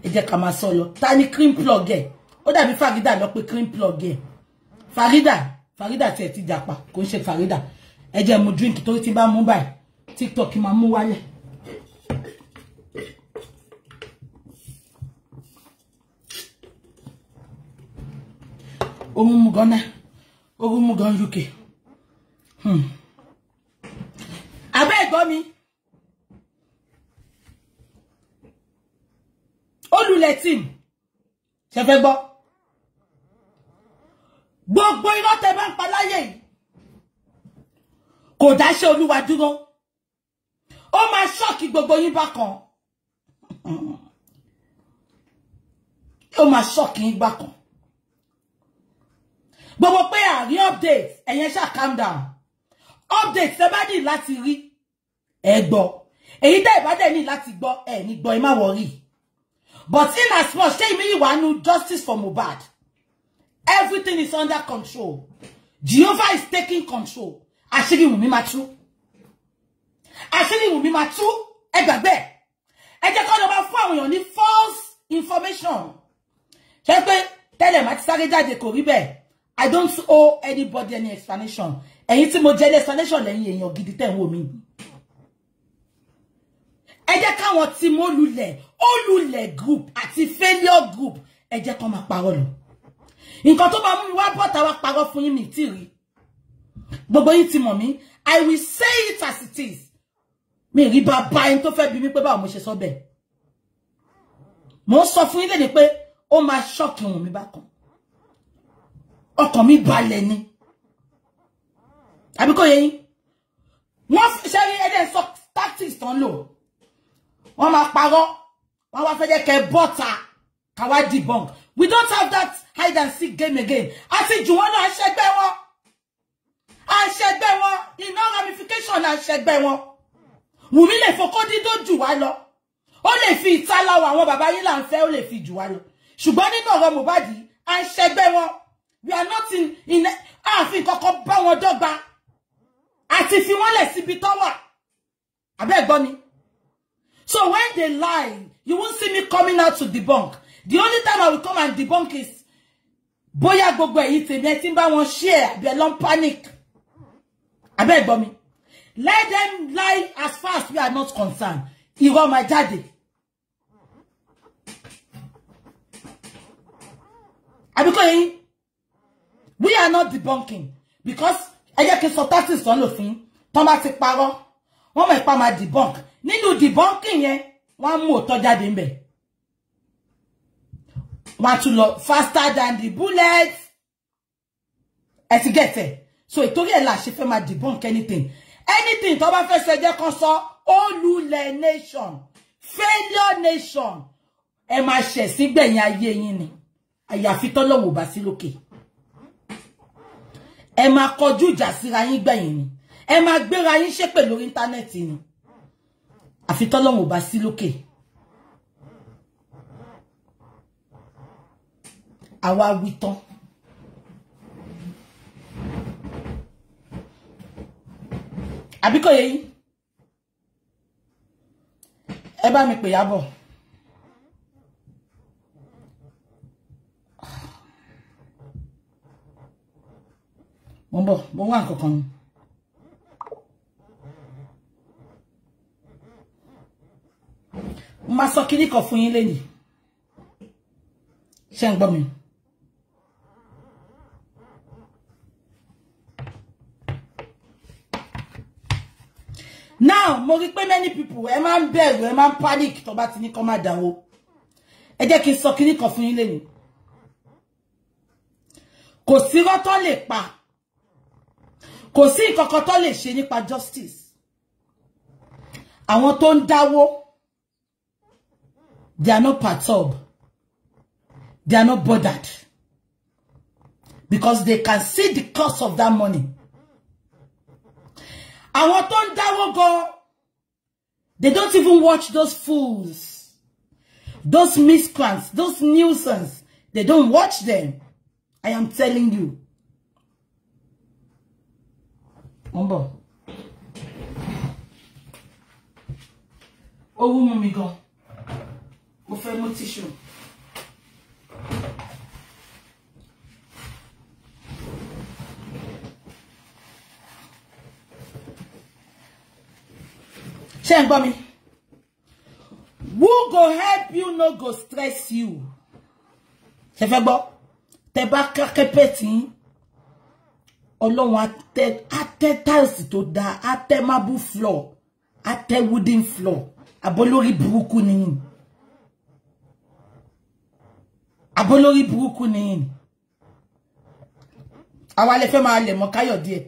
ẹ jẹ́ ká máa sọ lọ ta ni cream plug ẹ ó dàbí Farida lọ pé cream plug ẹ Farida tiẹ̀ ti jàpá kò ń ṣe Farida ẹ jẹ́ mu drink torí tí bá mú báyìí TikTok máa mú wálẹ̀. Ogun mu gan UK. Abẹ́ ẹ̀gbọ́n mi. Olùlẹ̀ team. Ṣé fẹ́ gbọ́? Gbogbo irọ́ tẹ bá ń pa láyé yìí. Kò dáṣẹ́ Olúwa dúró. Ó máa ṣọ́ọ̀kì gbogbo yín bákan. Ó máa ṣọ́ọ̀kì yín bákan. Gbogbo pé àrí update ẹ̀yẹn ṣá calm down update tẹ́ bá ní láti rí ẹ gbọ́ èyí tẹ́ ìbá dẹ̀ ní láti gbọ́ ẹ ní gbọ́ ẹ má wọrí but in as much ṣé ìmí ìwà nu justice for Mohbad everything is under control Jehovah is taking control àṣírí Wùmí máa tú ẹ gbàgbé ẹ jẹ́ kó lọ bá fún àwọn èèyàn ní false information ṣé pé tẹ́lẹ̀ máa ti sáré jáde kò rí bẹ́ẹ̀. I don't owe anybody any explanation. Ẹ̀yin tí mo jẹ́ explanation lẹ́yìn èèyàn gidi tẹ́ ń wò mí. Ẹ jẹ́ káwọn tí mo lulẹ̀, Olùlẹ̀ group àti failure group ẹ jẹ́ kọ́n máa parọ́ lọ. Nǹkan tó bá mú mi wá bọ́ ta wá parọ́ fún yín mi ti rí. Gbogbo yín ti mọ̀ mí, I will say it as it is. Mi rí bàbá yín tó fẹ́ bi mí pé báwo mo ṣe sọ bẹ́ẹ̀. Mo sọ fún yín lẹ́ni pé ó máa shock wọn mi bákan. Ọkàn mi balẹ̀ ni àbí kò yé yín wọ́n ṣe rí ẹ̀dẹ̀ sọ tactics tán lò wọ́n máa parọ́ wọ́n wá fẹ́ jẹ́ kẹ́ bọ́ta ká wá debunk we don't have that hide and seek game again. Àti jù wọ́n náà ṣẹgbẹ́ wọn. Àṣẹgbẹ́ wọn. Iná ramification àṣẹgbẹ́ wọn. Wùmí lè fokó dídó jù wá lọ. Ó lè fi ìtàlá wa àwọn bàbá yín là ń fẹ́, ó lè fi jù wá lọ. Ṣùgbọ́n nínú ọ̀rọ̀ Mohbad, àṣẹgbẹ́ wọn. We are not in àfi kọ́kọ́ bá wọn dọ́gba. Àti fi wọ́n lẹ̀ síbi tó wà. Àbẹ́ gbọ́ mi. So when they lie, you won't see me coming out to debunk. The only time I will come and debunk is bóyá gbogbo èyí tèmi ẹ tí ń bá wọn share, be long panic. Àbẹ́ gbọ́ mi. Let them lie as far as we are not concerned. Ìwọ ma jáde. Àbí kò yé? We are not debunking because ẹ jẹ́ kí sọ tactics on lófin tọ́n bá ti parọ́ wọ́n mọ̀ pa ma debunk nínú debunking yẹn wọ́n mú òótọ́ jáde ńbẹ̀ wọ́n tún lọ faster than the bullet ẹ ti get it so ìtorí ẹ̀ la ṣe fẹ́ ma debunk anything tọ́n bá fẹ́ ṣe jẹ́ kon sọ olùlẹ̀ nation failure nation ẹ ma ṣe sí gbẹ̀yìn ayé yín ni àyàfi tọ́lọ́run bá sí lókè. Ẹ máa kọjú ìjà síra yín gbẹ̀yìn ni. Ẹ máa gbéra yín ṣépè lórí internet ni. Àfi tọ́lọ́run ò bá sí lókè. Àwa wí tán. Àbí kò yé yín. Ẹ bá mi pè Yábọ̀. Bon, wá nǹkankan. Ma sọ kíní kan fún yín lénìí. Ṣé ń gbọ́ mi. Now, mo rí pé many people ẹ máa ń bẹ̀rù, ẹ máa ń panic tó bá ti ní kó má dáwó. Ẹ jẹ́ kí n sọ kíní kan fún yín lénìí. Kò sí irọ́ tó lè pa. Kò sí nǹkankan tó lè ṣe nípa justice. Àwọn tó ń dáwó, they are not perturbed. They are not bothered. Because they can see the cost of that money. Àwọn tó ń dáwó go, they don't even watch those fools. Those miscreants, those nuisance, they don't watch them. I am telling you. Bon. Oh, mon migon. Mo fẹ́ mo tissue. Ṣé ń gbọ́ mi. Who go help you no go stress you. Ṣé fẹ́ gbọ́. Tẹ́ bá kake peti. Ọlọ́run atẹ tiles tó dáa, atẹ marble floor, atẹ wooden floor, abolórí burúkú nìyí. Abolórí burúkú nìyí. Àwa lè fẹ́ máa lẹ̀ mọ́ Káyọ̀dé ẹ̀.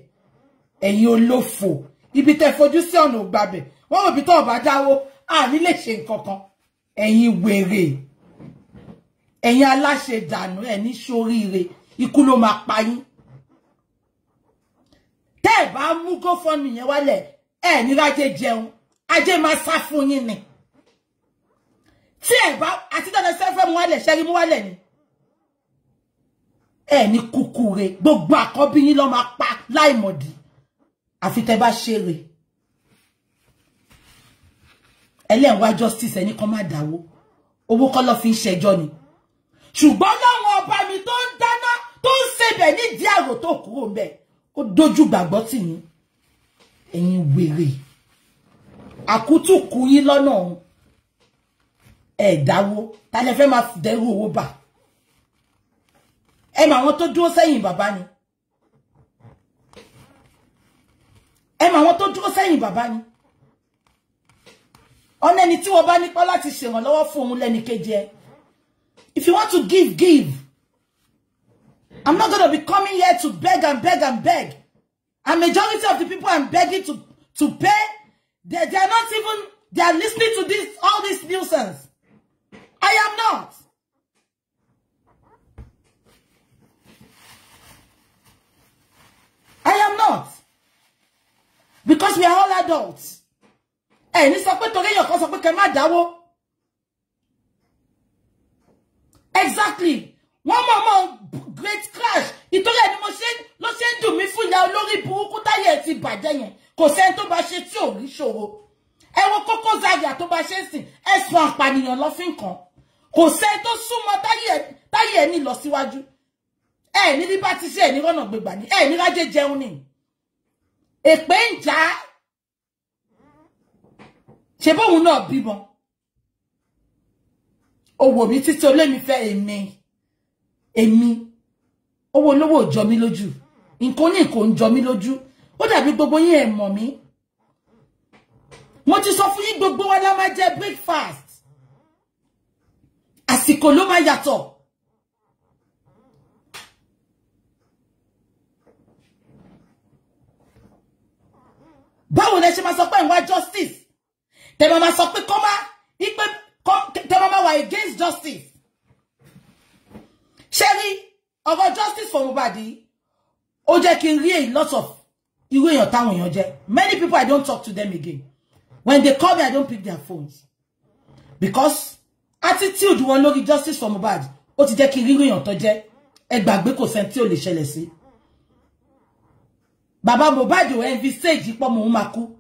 Ẹ̀yin olófò. Ibi tẹ́ fojú sí ọ̀nà ògbàbẹ̀. Wọ́n wò bí tó bá dáwó, àní lè ṣe nǹkankan. Ẹ̀yin wèrè. Ẹ̀yin aláṣẹ dànù ẹ̀ ní ṣoríire. Ikú ló máa pa yín. Tẹ́ bá mú go fún mi yẹn wálẹ̀ ẹ ní rájẹ jẹun ajé máa sá fún yín ni tí ẹ bá àti dada se fẹ́ mú wálẹ̀ seri mú wálẹ̀ ni ẹ ní kúkúrè gbogbo àkọ́bí yín ló máa pa láì mọ̀dí àfi tẹ́ bá ṣeré ele wa justice ẹni kan má dáwó owó kọ́ ló fi ṣẹjọ́ ni ṣùgbọ́n lawon ọba mi tó ń dáná tó ń sebe ní diaro tó kúrò nbe ó dojú gbàgbọ́ tì yín ẹ̀yin wèrè àkútùkù yín lọ́nà ẹ dáwó ta lẹ fẹ́ máa dẹ́rù owó bà ẹ mà wọ́n tó dúró sẹ́yìn bàbá ni ẹ mà wọ́n tó dúró sẹ́yìn bàbá ni ọ̀nà ẹni tí wọ́n bá nípa láti ṣèrànlọ́wọ́ fún òun lẹ́ni kejì ẹ if you want to give I'm not going to be coming here to beg and beg and beg. A majority of the people I'm begging to pay, they are not even, they are listening to this, all this nuisance. I am not. Because we are all adults. Eh, ni sọ pé torí èèyàn kan sọ pé kẹ́ má dáwó. Exactly. Wọ́n mọ̀ọ́mọ̀ great crash. Ìtorí ẹni mo ṣe ló ṣe ń dùn mí fún ìyá olórí burúkú táyé ti bàjẹ́ yẹn. Kò sẹ́ni tó bá ṣe tí ò rí ṣòro. Ẹ wo Koko Zaria tó bá ṣe ń sìn. Ẹ̀sùn àpànìyàn lọ fi ń kàn. Kò sẹ́ni tó súnmọ́ táyé ẹni lọ síwájú. Ẹ ní bí bá ti ṣe ẹni rọ́nà gbégbà ni. Ẹ ní rájé jẹun ni. Èpè ń jà á. Ṣé bóun náà bímọ? Owó mi títí olémi fẹ́ èmi. Owó olówó ò jọ mí lójú. Nǹkan ní nǹkan ò ń jọ mí lójú. Ó dàbí gbogbo yín ẹ̀ mọ̀ mí. Mo ti sọ fún yín gbogbo wa la máa jẹ breakfast. Àsìkò ló máa yàtọ̀. Báwo lẹ ṣe máa sọ pé ìwà justice? Tẹ́ máa sọ pé tẹ́ máa wà against justice. Ṣẹ́rí, ọ̀rọ̀ justice for Mohbad, ó jẹ́ kí n rí a lot of irú èèyàn táwọn èèyàn jẹ́. Many people, I don't talk to them again. When they call me, I don't pick their phones. Because attitude wọn lórí justice for Mohbad, ó ti jẹ́ kí n rí irú èèyàn tó jẹ́. Ẹ gbàgbé kò sẹ́ni tí ó lè ṣẹlẹ̀ sí. Bàbá Mohbad o envy stage pọ̀ mọ́ ma kú.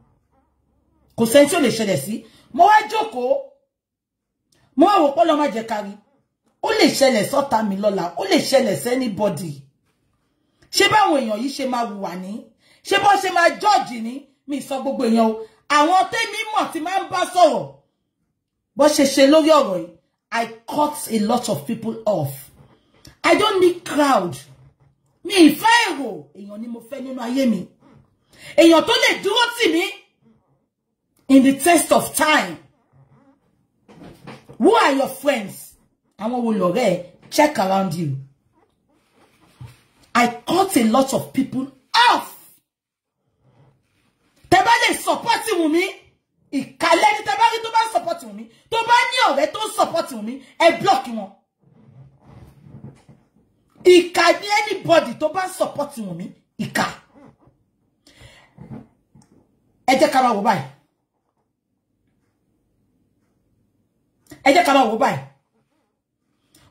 Kò sẹ́ni tí ó lè ṣẹlẹ̀ sí. Mo wá jókòó. Mo wá wò pé ló má jẹ́ kárí. Ó lè ṣẹlẹ̀ sọ́tá mi lọ́la. Ó lè ṣẹlẹ̀ sí anybody. Ṣé báwọn èèyàn yìí ṣe máa wùwà ni? Ṣé bó ṣe máa judge ni? Mi sọ gbogbo èèyàn o. Àwọn tèmi mọ̀ tí máa ń bá sọ̀rọ̀. Bó ṣe ṣe lórí ọ̀rọ̀ yìí. I cut a lot of people off. I don't need crowd. Mi ìfẹ́ èrò, èèyàn ni mo fẹ́ nínú ayé mi. Èèyàn tó lè dúró tì mí in the test of time. Who are your friends? Àwọn wo lọ̀rẹ́? Check around you. I cut a lot of people off. Tẹ́ bá lè support Wunmi. Ìkàlẹ̀ ni tẹ́ bá rí tó bá support Wunmi. Tó bá ní ọ̀rẹ́ tó support Wunmi, ẹ block wọn. Ìkà ni anybody tó bá support Wunmi, ìkà. Ẹ jẹ́ ká máa wò báyìí. Ẹ jẹ́ ká máa wò báyìí.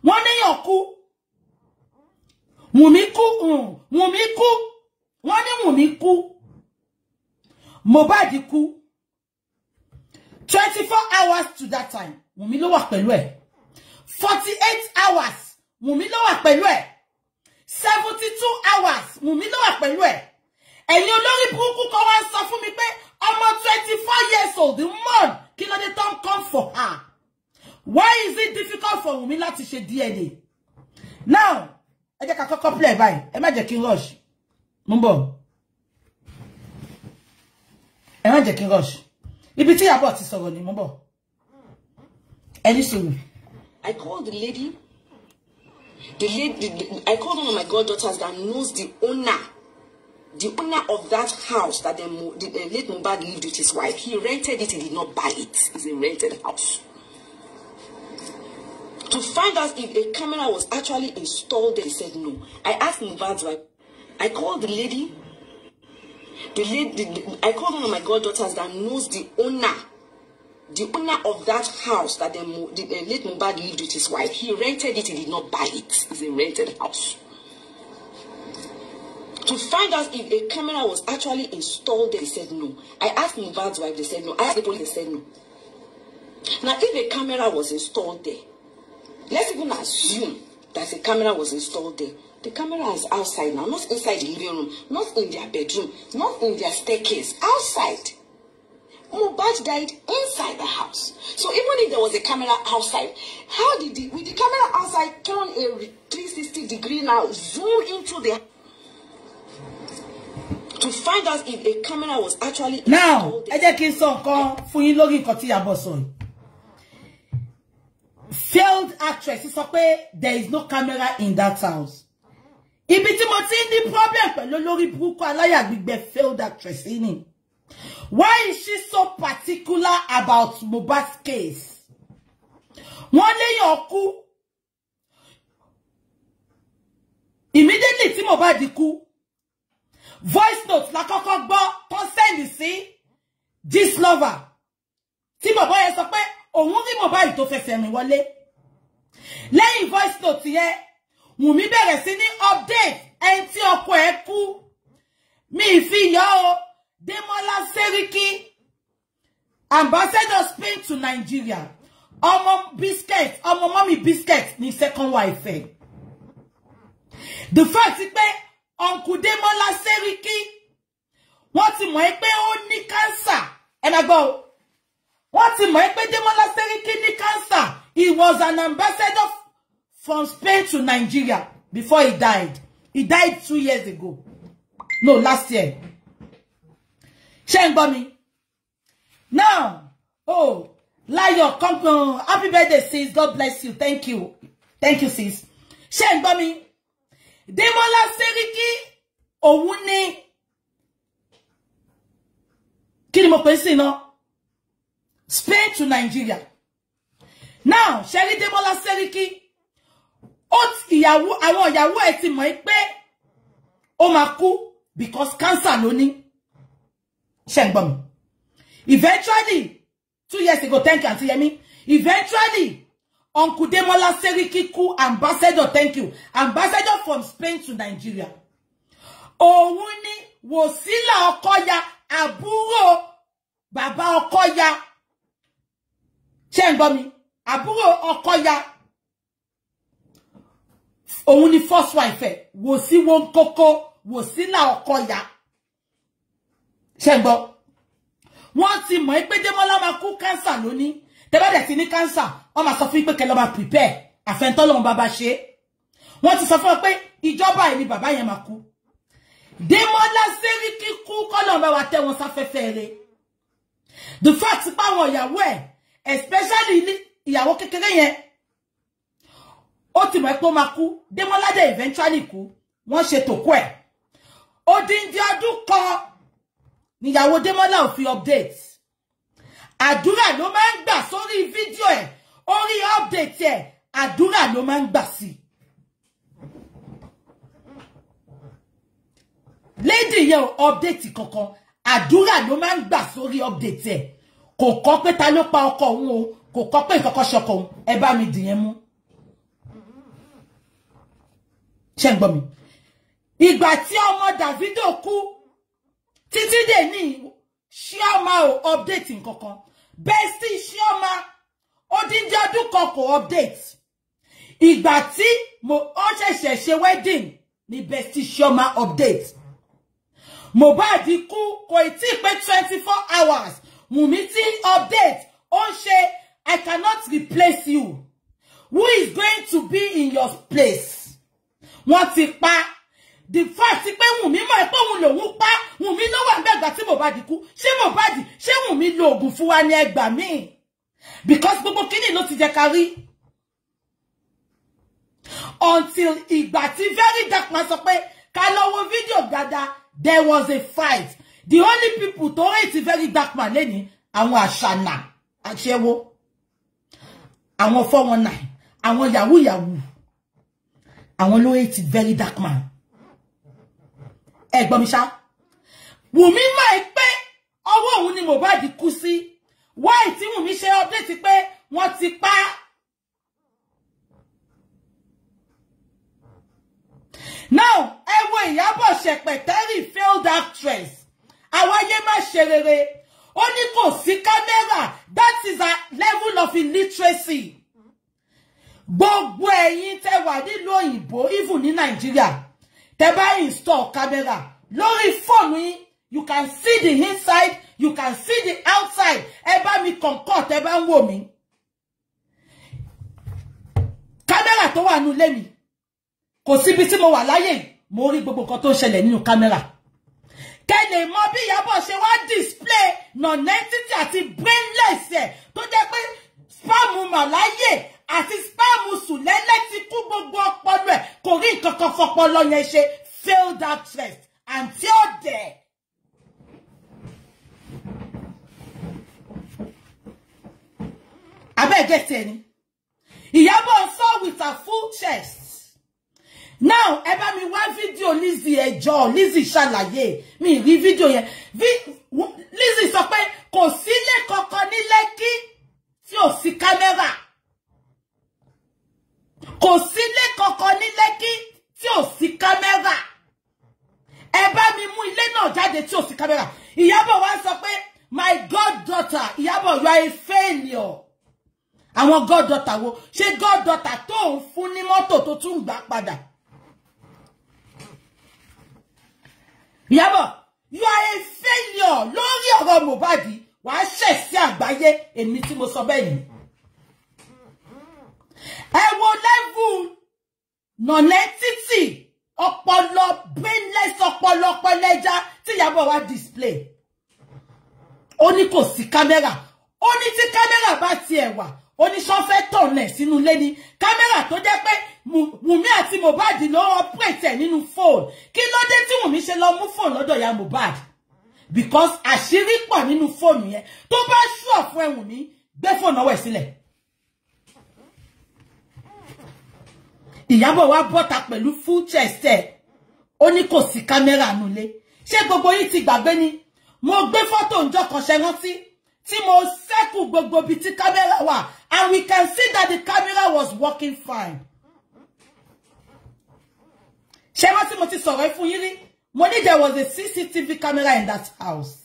Wọ́n níyàn kú. Wunmi kú, Wunmi kú. Wọ́n ní Wunmi kú. Mohbad kú. 24 hours to that time. Wunmi ló wà pẹ̀lú ẹ̀. 48 hours. Wunmi ló wà pẹ̀lú ẹ̀. 72 hours Wunmi ló wà pẹ̀lú ẹ̀. Ẹ̀yin olórí burúkú kan wá sọ fún mi pé ọmọ 24 years old man kí ló dé tán come for her. Why is it difficult for Wunmi láti ṣe DNA? Now, ẹ jẹ́ ká kọ́kọ́ play báyìí. Ẹ má jẹ́ kí n rush. Mo ń bọ̀. Ẹ má jẹ́ kí n rush. Ibi tí Ìyábọ̀ ti sọ̀rọ̀ ni mo ń bọ̀. Ẹ ní sùúrù. I called the lady. I called one of my goddaughters that knows the owner of that house that the late Mohbad lived with his wife. He rented it, he did not buy it. It's a rented house. To find out if a camera was actually installed, they said no. I asked Mohbad's wife. I called the lady. I called one of my goddaughters that knows the owner of that house that the late Mohbad lived with his wife. He rented it, he did not buy it. It's a rented house. To find out if a camera was actually installed, they said no. I asked Mohbad's wife, they said no. I asked the police, they said no. Now, if a camera was installed there, let's even assume that a camera was installed there. The camera is outside now, not inside the living room, not in their bedroom, not in their staircase, outside. Mohbad died inside the house. So even if there was a camera outside, how did the camera outside turn a 360 degree now, zoom into the... To find out if a camera was actually... Now, ẹ jẹ́ kí n sọ nǹkan fún yín lórí nǹkan tí Ìyábọ̀ sọ. Failed actress sọ pé there is no camera in that house. Ibi tí mo ti ní problem pẹ̀lú lórí burúkú aláyà gbígbẹ failed actress ni. Why is she so particular about Mohbad's case? Wọ́n léèyàn kú. Immediately tí Mohbad kú, voice note la kọ́kọ́ gbọ́ ton send sí this lover tí bàbá yẹn sọ pé òun rí mobile tó fẹ́ fẹ́ mi wọlé. Lẹ́yìn voice note yẹn Wùmí bẹ̀rẹ̀ sí ní update ẹni tí ọkọ ẹ̀ kú. Mi fi yọ o Demola Seriki, ambassador Spain to Nigeria. Ọmọ Biscuit, ọmọ mommy Biscuit ni second wife ẹ̀. The fact is pé Uncle Demola Seriki wọ́n ti mọ̀ pé ó ní cancer. Ẹ má gbọ́ o. Wọ́n ti mọ̀ pé Demola Seriki ní cancer. He was an ambassador from Spain to Nigeria before he died. He died 2 years ago. No, last year. Ṣé ń gbọ́ mi. Now, oh, Layo, come, happy birthday, sis. God bless you. Thank you. Thank you, sis. Ṣé ń gbọ́ mi. Demola Seriki òun ni kí ni mo pè sí náà Spain to Nigeria. Now Sherry Demola Seriki ó ti ìyàwó àwọn ìyàwó ẹ̀ ti mọ̀ pé ó máa kú because cancer ló ní. Ṣé ń gbọ́ mi. Eventually 2 years ago thank you Auntie Yemi. Eventually Uncle Demola Seriki kú, ambassador, thank you. Ambassador from Spain to Nigeria. Òun ni Wòsílà Ọkọ̀yà, àbúrò bàbá Ọkọ̀yà. Ṣé ń gbọ́ mi? Àbúrò Ọkọ̀yà. Òun ni first wife, Wòsí Wónkókó, Wòsílà Ọkọ̀yà. Ṣé ń gbọ́? Wọ́n ti mọ̀ pé Demola máa kú, cancer ló ní. Tẹ́ bá dẹ̀ ti ní cancer, wọ́n máa sọ fún pé kẹ́ lọ máa prepare àfẹn t'Ọlọ́run bàbá ṣe. Wọ́n ti sọ fún pé ìjọba ni bàbá yẹn máa kú. Demola Seriki kú, k'Ọlọ́run bá wa tẹ́ wọn sáfẹ́fẹ́ rẹ̀. The fact pa wọn ìyàwó ẹ̀, especially ìyàwó kékeré yẹn, ó ti mọ̀ pé ó máa kú. Demola dẹ̀ eventually kú, wọ́n ṣe tòkú ẹ̀. Odindi ọdún kan ni ìyàwó Demola ò fi update. Àdúrà ló máa ń gbà sórí fídíò ẹ̀, orí update ẹ̀, àdúrà ló máa ń gbà sí. Lady yẹn ò update kankan, àdúrà ló máa ń gbà sórí update ẹ̀. Kò kọ́ pé ta ló pa ọkọ òun o, kò kọ́ pé ìkọ̀kọ̀ ṣọkọ òun, ẹ bá mi dìyẹn mú. Ṣé ń gbọ́ mi? Ìgbà tí ọmọ Davido kú, títí dè ní Chioma ò update nǹkankan. Bestie Chioma odindi ọdún kan kò update. Ìgbà tí mo ó ṣẹ̀ṣẹ̀ ṣe wedding ni Bestie Chioma update. Mohbad kú kò tí pé 24 hours. Wùmí ti update ó ṣe I cannot replace you. Who is going to be in your place? Wọ́n ti pa. The fact pé Wùmí mọ̀ pé òun lòun pa, Wùmí ló wà ńbẹ̀ ìgbà tí Mohbad kú. Ṣé Mohbad, ṣé Wùmí lo ògùn fún wa ní ẹgbà mi? Because gbogbo kíni ló ti jẹ́ ká rí. Until ìgbà tí Very Dark man sọ pé ká lọ wo video dáadáa, there was a fight. The only people tó hate Very Dark man lẹ́ni àwọn àṣànà, àṣẹwó, àwọn 419, àwọn yahoo yahoo. Àwọn ló hate Very Dark man. Ẹ̀gbọ́n mi ṣá, Wùmí mọ̀ pé ọwọ́ òun ni Mohbad kú sí. Why tí Wùmí ṣe update pé wọ́n ti pa? Now, ẹ wo Ìyábọ̀ Ṣẹ̀pẹ̀tẹ́rì failed actress. Àwọn ayé má ṣe rere. Ó ní kò sí kámẹ́rà. That is a level of illiteracy. Gbogbo ẹ̀yin tẹ́ wà nílùú òyìnbó, even ní Nàìjíríà. Tẹ́ bá install camera lórí phone yín, you can see the inside, you can see the outside. Ẹ bá mi concord, tẹ́ bá ń wò mí. Camera tó wà nú ilé mi, kò sí bí tí mo wà láyé, mo rí gbogbo nǹkan tó ṣẹlẹ̀ nínú camera. Kẹ́ lè mọ bí Ìyábọ̀ ṣe wá display non-entity àti brainless ẹ̀, tó jẹ́ pé spam malaye àti spáàmù sùlẹ́lẹ́ ti kú gbogbo ọpọlọ ẹ̀, kò rí nǹkan kan fọpọlọ yẹn ṣe. Failed actress àǹtí ọ̀dẹ̀. Abẹ́ẹ̀gẹ́ tẹ̀ ni Ìyábọ̀ sọ with her full chest. Now, eba mi wá video Lizzy ẹjọ́, Lizzy ṣàlàyé. Mi rí video yẹn. Lizzy sọ pé kò sí ilé kankan ní Lẹ́kì tí ò sí camera. Kò sí ilé kankan ní Lẹ́kì tí ò sí camera. Ẹ bá mi mú ilé náà jáde tí ò sí camera. Ìyábọ̀ wá sọ pé my goddaughter, Ìyábọ̀, you are a failure. Àwọn goddaughter wo, ṣé goddaughter tó fún ní mọ́tò tó tún gbà padà. Ìyábọ̀, you are a failure. Lórí ọ̀rọ̀ Mohbad, wàá ṣẹ̀ sí àgbáyé, èmi tí mo sọ bẹ́ẹ̀ ni. Ẹ wo level nọ̀lẹ́ títì ọpọlọ brainless ọpọlọ pẹlẹja tí Ìyábọ̀ wá display. Ó ní kò sí kámẹ́rà. Ó ní tí kámẹ́rà bá tiẹ̀ wà, ó ní ṣó fẹ́ tọ̀nà sínú ilé ni. Kámẹ́rà tó jẹ́ pé Wùmí àti Mohbad ló operate nínú phone. Kí ló dé tí Wùmí ṣe lọ mú phone lọ́dọ̀ ya Mohbad? Because àṣírí pọ̀ nínú phone yẹn. Tó bá sure fún ẹ Wùmí, gbé phone ọwọ́ ẹ̀ sílẹ̀. Ìyábọ̀ wá bọ́ta pẹ̀lú full chest ẹ̀. Ó ní kò sí kámẹ́rà nínú ilé. Ṣé gbogbo yín ti gbàgbé ni? Mo gbé photo ńjọ́ kan ṣe rántí. Tí mo circle gbogbo bí tí camera wà, and we can see that the camera was working fine. Ṣé mo ti sọ̀rọ̀ fún yín rí? Mo ní there was a CCTV camera in that house.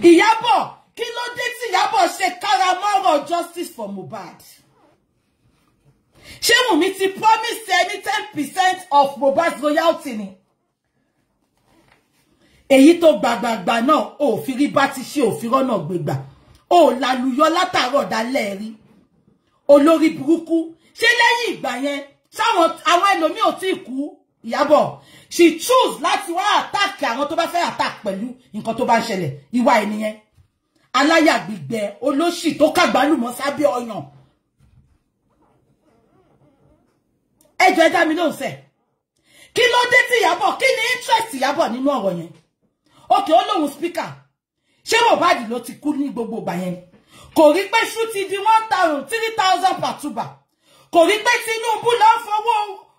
Ìyábọ̀, kí ló dé tí Ìyábọ̀ ṣe káramọ́rọ̀ justice for Mohbad? Ṣé Wùmí ti promise any 10% of Mohbad's royalty ni? Èyí tó gbàgbàgbà náà ò fi rí bá ti ṣe òfin rọ́nà gbégbà ò lálùyọ látàárọ̀ dálẹ́ rí olórí burúkú ṣé lẹ́yìn ìgbà yẹn sáwọn àwọn ẹlòmíì ò tí kú Ìyábọ̀ she choose láti wá attack àwọn tó bá fẹ́ attack pẹ̀lú nǹkan tó bá ń ṣẹlẹ̀ ìwà ènìyàn aláyà gbígbẹ olóṣì tó kàgbálùmọ̀ sábẹ́ ọyàn ẹjọ́ ẹ̀dá mi ló ń sẹ̀ kí ló dé tí Ìyábọ̀ kí ni interest Ìyábọ̀ nínú ọ̀rọ̀ yẹn. Okay, Ọlọ́run speaker. Ṣé Mohbad ló ti kú ní gbogbo ìgbà yẹn. Kò rí pé shoot ti di 1000, 3000 per tuber. Kò rí pé Tinubu ló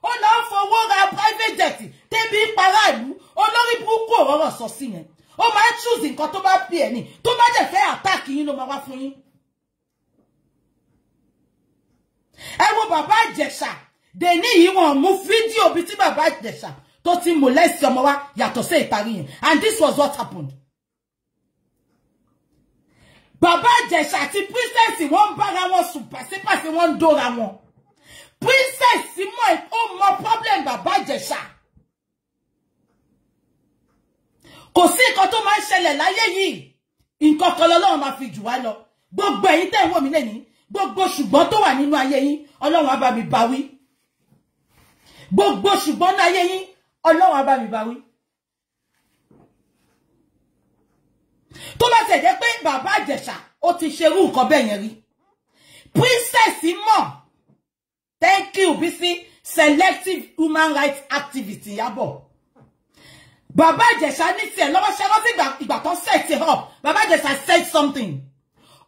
fọwọ́ ra private jet tẹ́bí paralu olórí burúkú ọ̀rọ̀ sọ sí yẹn. Ó máa choose nǹkan tó bá pè é ni. Tó bá dẹ̀ fẹ́ attack yín ló máa wá fún yín. Ẹ wo Bàbá Ìjẹ̀ṣà. Deni yìí wọ́n mú video bí ti Bàbá Ìjẹ̀ṣà. Tó ti molest ọmọ wa yàtọ̀ sí ìparí yẹn and this was what happened. Bàbá Ìjẹ̀ṣà àti princess wọ́n bára wọn sùn pàṣípàṣí wọ́n dóra wọn. Princess mọ̀ ó mọ problem Bàbá Ìjẹ̀ṣà. Kò sí nǹkan tó máa ń ṣẹlẹ̀ láyé yìí nǹkan kan lọ́lọ́run máa fi jù wá lọ gbogbo ẹ̀yin tẹ́ ń wò mí lẹ́yìn gbogbo ṣùgbọ́n tó wà nínú ayé yín Ọlọ́run á bá mi bá wí gbogbo ṣùgbọ́n ní ayé yín Ọlọ́run á bá mi bá wí. Tó bá ṣe jẹ́ pé Bàbá Ìjẹ̀ṣà ó ti ṣerú nǹkan bẹ́ẹ̀ yẹn rí. Princess mọ̀ thank you Bisi selective human rights activist Ìyábọ̀. Bàbá Ìjẹ̀ṣà ní tiẹ̀ lọ́wọ́ ṣẹ́rọ́ sí ìgbà tó set it up Bàbá Ìjẹ̀ṣà said something.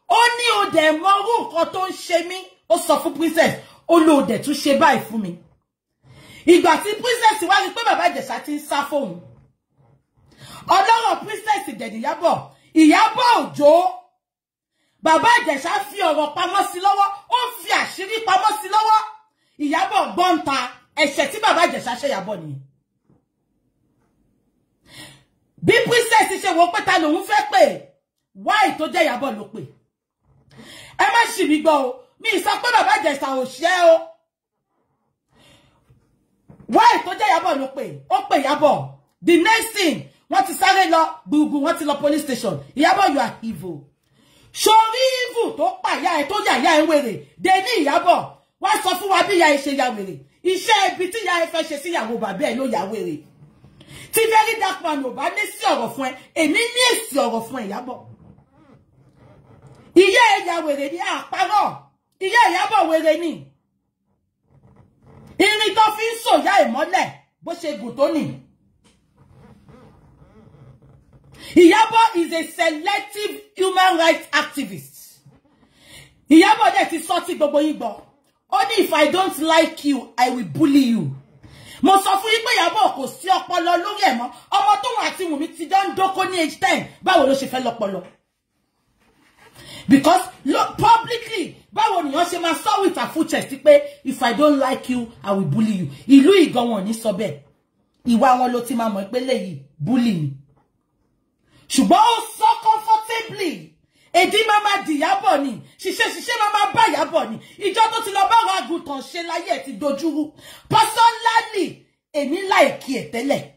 Ó ní o dẹ̀ mọ́rú nǹkan tó ń ṣe mí ó sọ fún princess ó lo o dẹ̀ tún ṣe báyìí fún mi. Ìgbà tí princess wá rí pé Bàbá Ìjẹ̀ṣà ti ń sá fóun. Ọlọ́rọ̀ princess dẹ̀ ni Ìyábọ̀. Ìyábọ̀ Òjó. Bàbá Ìjẹ̀ṣà fi ọ̀rọ̀ pamọ́ sí lọ́wọ́. Ó fi àṣírí pamọ́ sí lọ́wọ́. Ìyábọ̀ gbọ́nta. Ẹ̀ṣẹ̀ tí Bàbá Ìjẹ̀ṣà ṣe Ìyábọ̀ ni. Bí princess ṣe wò pé ta lòun fẹ́ pè. Wáì tó jẹ́ Ìyábọ̀ ló pè. Ẹ má ṣì mí gbọ́ o. Mi sọ pé Bàbá Ìjẹ̀ṣà ò ṣe o. Why tó jẹ́ Ìyábọ̀ ló pè ó pè Ìyábọ̀ the next thing wọ́n ti sáré lọ gbùgbù wọ́n ti lọ police station Ìyábọ̀ you are evil sori evil tó pa ìyá ẹ tó yà ìyá ẹ wèrè dé ní Ìyábọ̀ wá sọ fún wa bí ìyá ẹ ṣe ya wèrè iṣẹ́ ibi tí ìyá ẹ fẹ́ ṣe sí ìyàwó bàbá ẹ ló ya wèrè tí very dark man ò bá ní sí ọ̀rọ̀ fún ẹ èmi ní èsì ọ̀rọ̀ fún Ìyábọ̀ ìyá ẹ ya wèrè ní àparọ́ ìyá Ìyábọ̀ wèrè ni irin tó fi ń sòyá ìmọ́lẹ̀ bó ṣe gùn tó nì. Ìyábọ̀ is a selective human rights activist. Ìyábọ̀ dẹ̀ ti sọ tí gbogbo yín gbọ́. Only if I don't like you, I will bully you. Mo sọ fún yín pé Ìyábọ̀ kò sí ọpọlọ lórí ẹ̀ mọ́. Ọmọ tó wà tí Wùmí ti don doko ní age 10. Báwo ló ṣe fẹ́ lọ́pọlọ? Because look publicly, báwo ni wọ́n ṣe máa sọ with a full chest pé if I don't like you, I will bully you. Ìlú Ìgàn wọn ní sọ bẹ́ẹ̀. Ìwà wọn ló ti máa mọ̀ pé léyìí bully ni. Ṣùgbọ́n ó sọ comfortably. Èdí mama di Ìyábọ̀ ni. Ṣiṣẹ́ mama bá Ìyábọ̀ ni. Ìjọ tó ti lọ bá wa àgùntàn ṣe láyé ti dojúrú. Personally, èmi like ẹ tẹ́lẹ̀.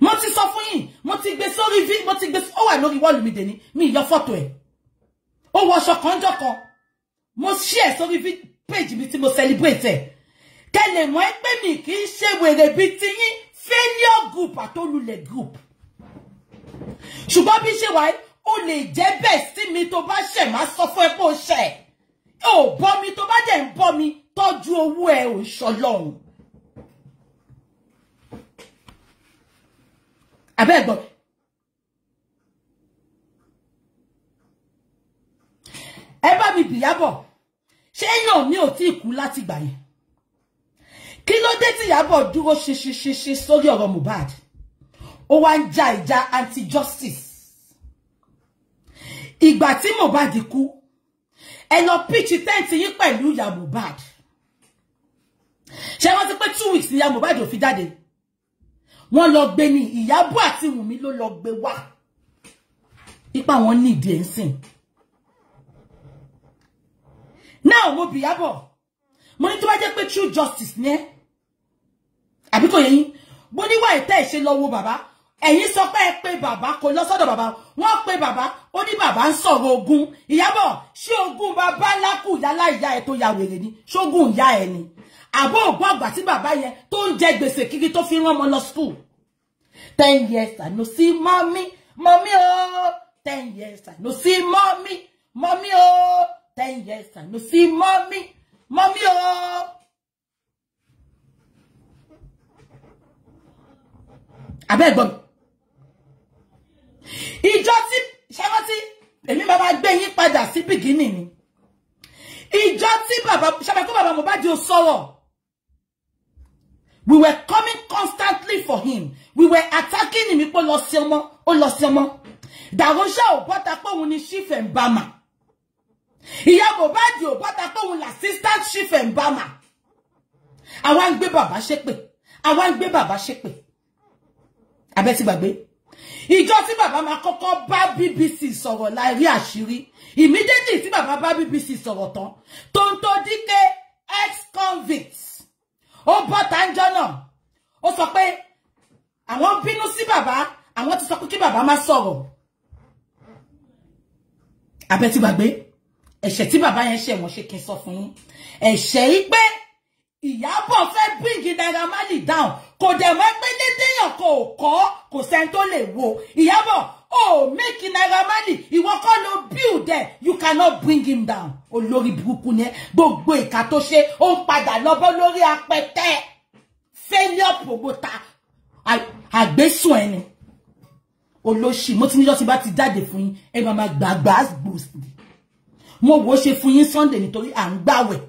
Mo ti sọ fún yín, mo ti gbé sórí vi, mo ti gbé ó wà lórí wall mi deni. Mi yọ photo ẹ̀. Ó wọ aṣọ kan jọ kan. Mo share sórí vi page mi tí mo celebrate ẹ̀. Kẹ́lẹ̀ mọ̀ pé mi kì í ṣe wèrè bí ti yín failure group àtolulẹ̀ group. Ṣùgbọ́n bí ṣe wà o lè jẹ́ best mi tó bá ṣe má sọ fún ẹ pé ó ṣe o bọ́ mi tó bá dẹ̀ ń bọ́ mi tọ́jú owó ẹ ò ṣọlọ́run abẹ́gbọ́ ẹ bá mi bi Ìyábọ̀ ṣé èèyàn mi ò tí kú láti gbà yẹn kí ló dé tí Ìyábọ̀ dúró ṣe sórí ọ̀rọ̀ Mohbad ó wá ń ja ìjà anti justice. Ìgbà tí Mohbad kú ẹ lọ pitch tent yín pẹ̀lú ìyá Mohbad ṣé wọ́n ti pé 2 weeks ìyá Mohbad ò fi jáde wọ́n lọ gbé ní Ìyábọ̀ àti Wùmí ló lọ gbé wá ipa wọn ní ìdí ẹ̀sìn now mo bi Ìyábọ̀ mo ní tó bá jẹ́ pé true justice ni àbí kò yé yín bó ní wá ìtẹ́ ìṣe lọ wo bàbá ẹ̀yin sọ pé ẹ pé bàbá kò lọ sọ́dọ̀ bàbá wọ́n pé bàbá ó ní bàbá ń sọ̀rọ̀ ogún Ìyábọ̀ ṣé ogún bàbá lákù yálà ìyá ẹ tó ya wèrè ni ṣógun ìyá ẹ ni àbó ògbọ́n àgbà tí bàbá yẹn tó ń jẹ gbèsè kiri tó fi rán ọmọ lọ school 10 years I no see mommy mommy o 10 years I no see mommy mommy o 10 years I no see mommy mommy o. Abẹ́ gbọ́ mi. Ìjọ tí ṣẹ́wọ́tí èmi bàbá gbé yín padà sí bìgínì ni ìjọ tí bàbá ṣàbẹ̀kú bàbá Mohbad ò sọ̀rọ̀ we were coming constantly for him we were attacking him pé ó lọ sí ọmọ Dàróṣà ò bọ́ta pé òun ni chief Mbama ìyá Mohbad ò bọ́ta pé òun là assistant chief Mbama àwa ń gbé bàbá ṣépè àwa ń gbé bàbá ṣépè abẹ́ ti gbàgbé. Ìjọ tí bàbá máa kọ́kọ́ bá BBC sọ̀rọ̀ la rí àṣírí. Immediately tí bàbá bá BBC sọ̀rọ̀ tán. Tonto Dike ex-convict. Ó bọ́ tanjọ́ náà. Ó sọ pé àwọn bínú sí bàbá. Àwọn ti sọ pé kí bàbá má sọ̀rọ̀. Abẹ́ ti gbàgbé. Ẹ̀ṣẹ̀ tí bàbá yẹn ṣẹ̀ wọ́n ṣe kí n sọ fún yín. Ẹ̀ṣẹ̀ yìí pé Ìyábọ̀ fẹ́ bring Naira Marley down. Kò dẹ̀ mọ́ pé dédéyàn kò kọ́ kò sẹ́ni tó lè wo. Ìyábọ̀ oh make Naira Marley ìwọ kọ́ ló build there you cannot bring him down. Olórí burúkú ni ẹ́ gbogbo ìka tó ṣe ó ń padà lọ́bọ́ lórí apẹtẹ failure promoter àgbésùn ẹni. Olóṣì mo ti níjọ́ ti bá ti jáde fún yín ẹ máa gbàgbà boost. Mo wò ó ṣe fún yín Sunday nítorí à ń gbàwẹ̀.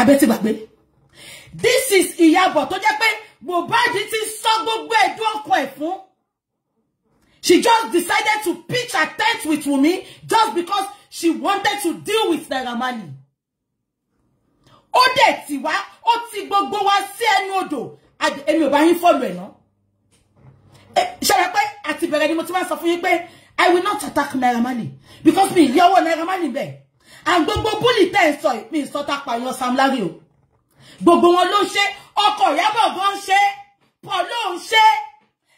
Abẹ́ ti gbàgbé this is Ìyábọ̀ tó jẹ́ pé Mohbad ti sọ gbogbo ẹ̀dùn ọkàn ẹ̀ fún she just decided to pitch her tent with Wumi just because she wanted to deal with Naira Marley ó dẹ̀ tì wá ó ti gbogbo wa sí ẹnu odò èmi ò bá yín fọ́lù ẹ̀ náà ṣẹlẹ̀ pé àti bẹ̀rẹ̀ ni mo ti máa sọ fún yín pé I will not attack Naira Marley because mi ìlé ọwọ́ Naira Marley bẹ́ẹ̀. And gbogbo bully ten sọ mi sọ ta pa yan Sam Larry o gbogbo wọn ló ṣe ọkọ Ìyábọ̀ gan ṣe pọ̀ ló ṣe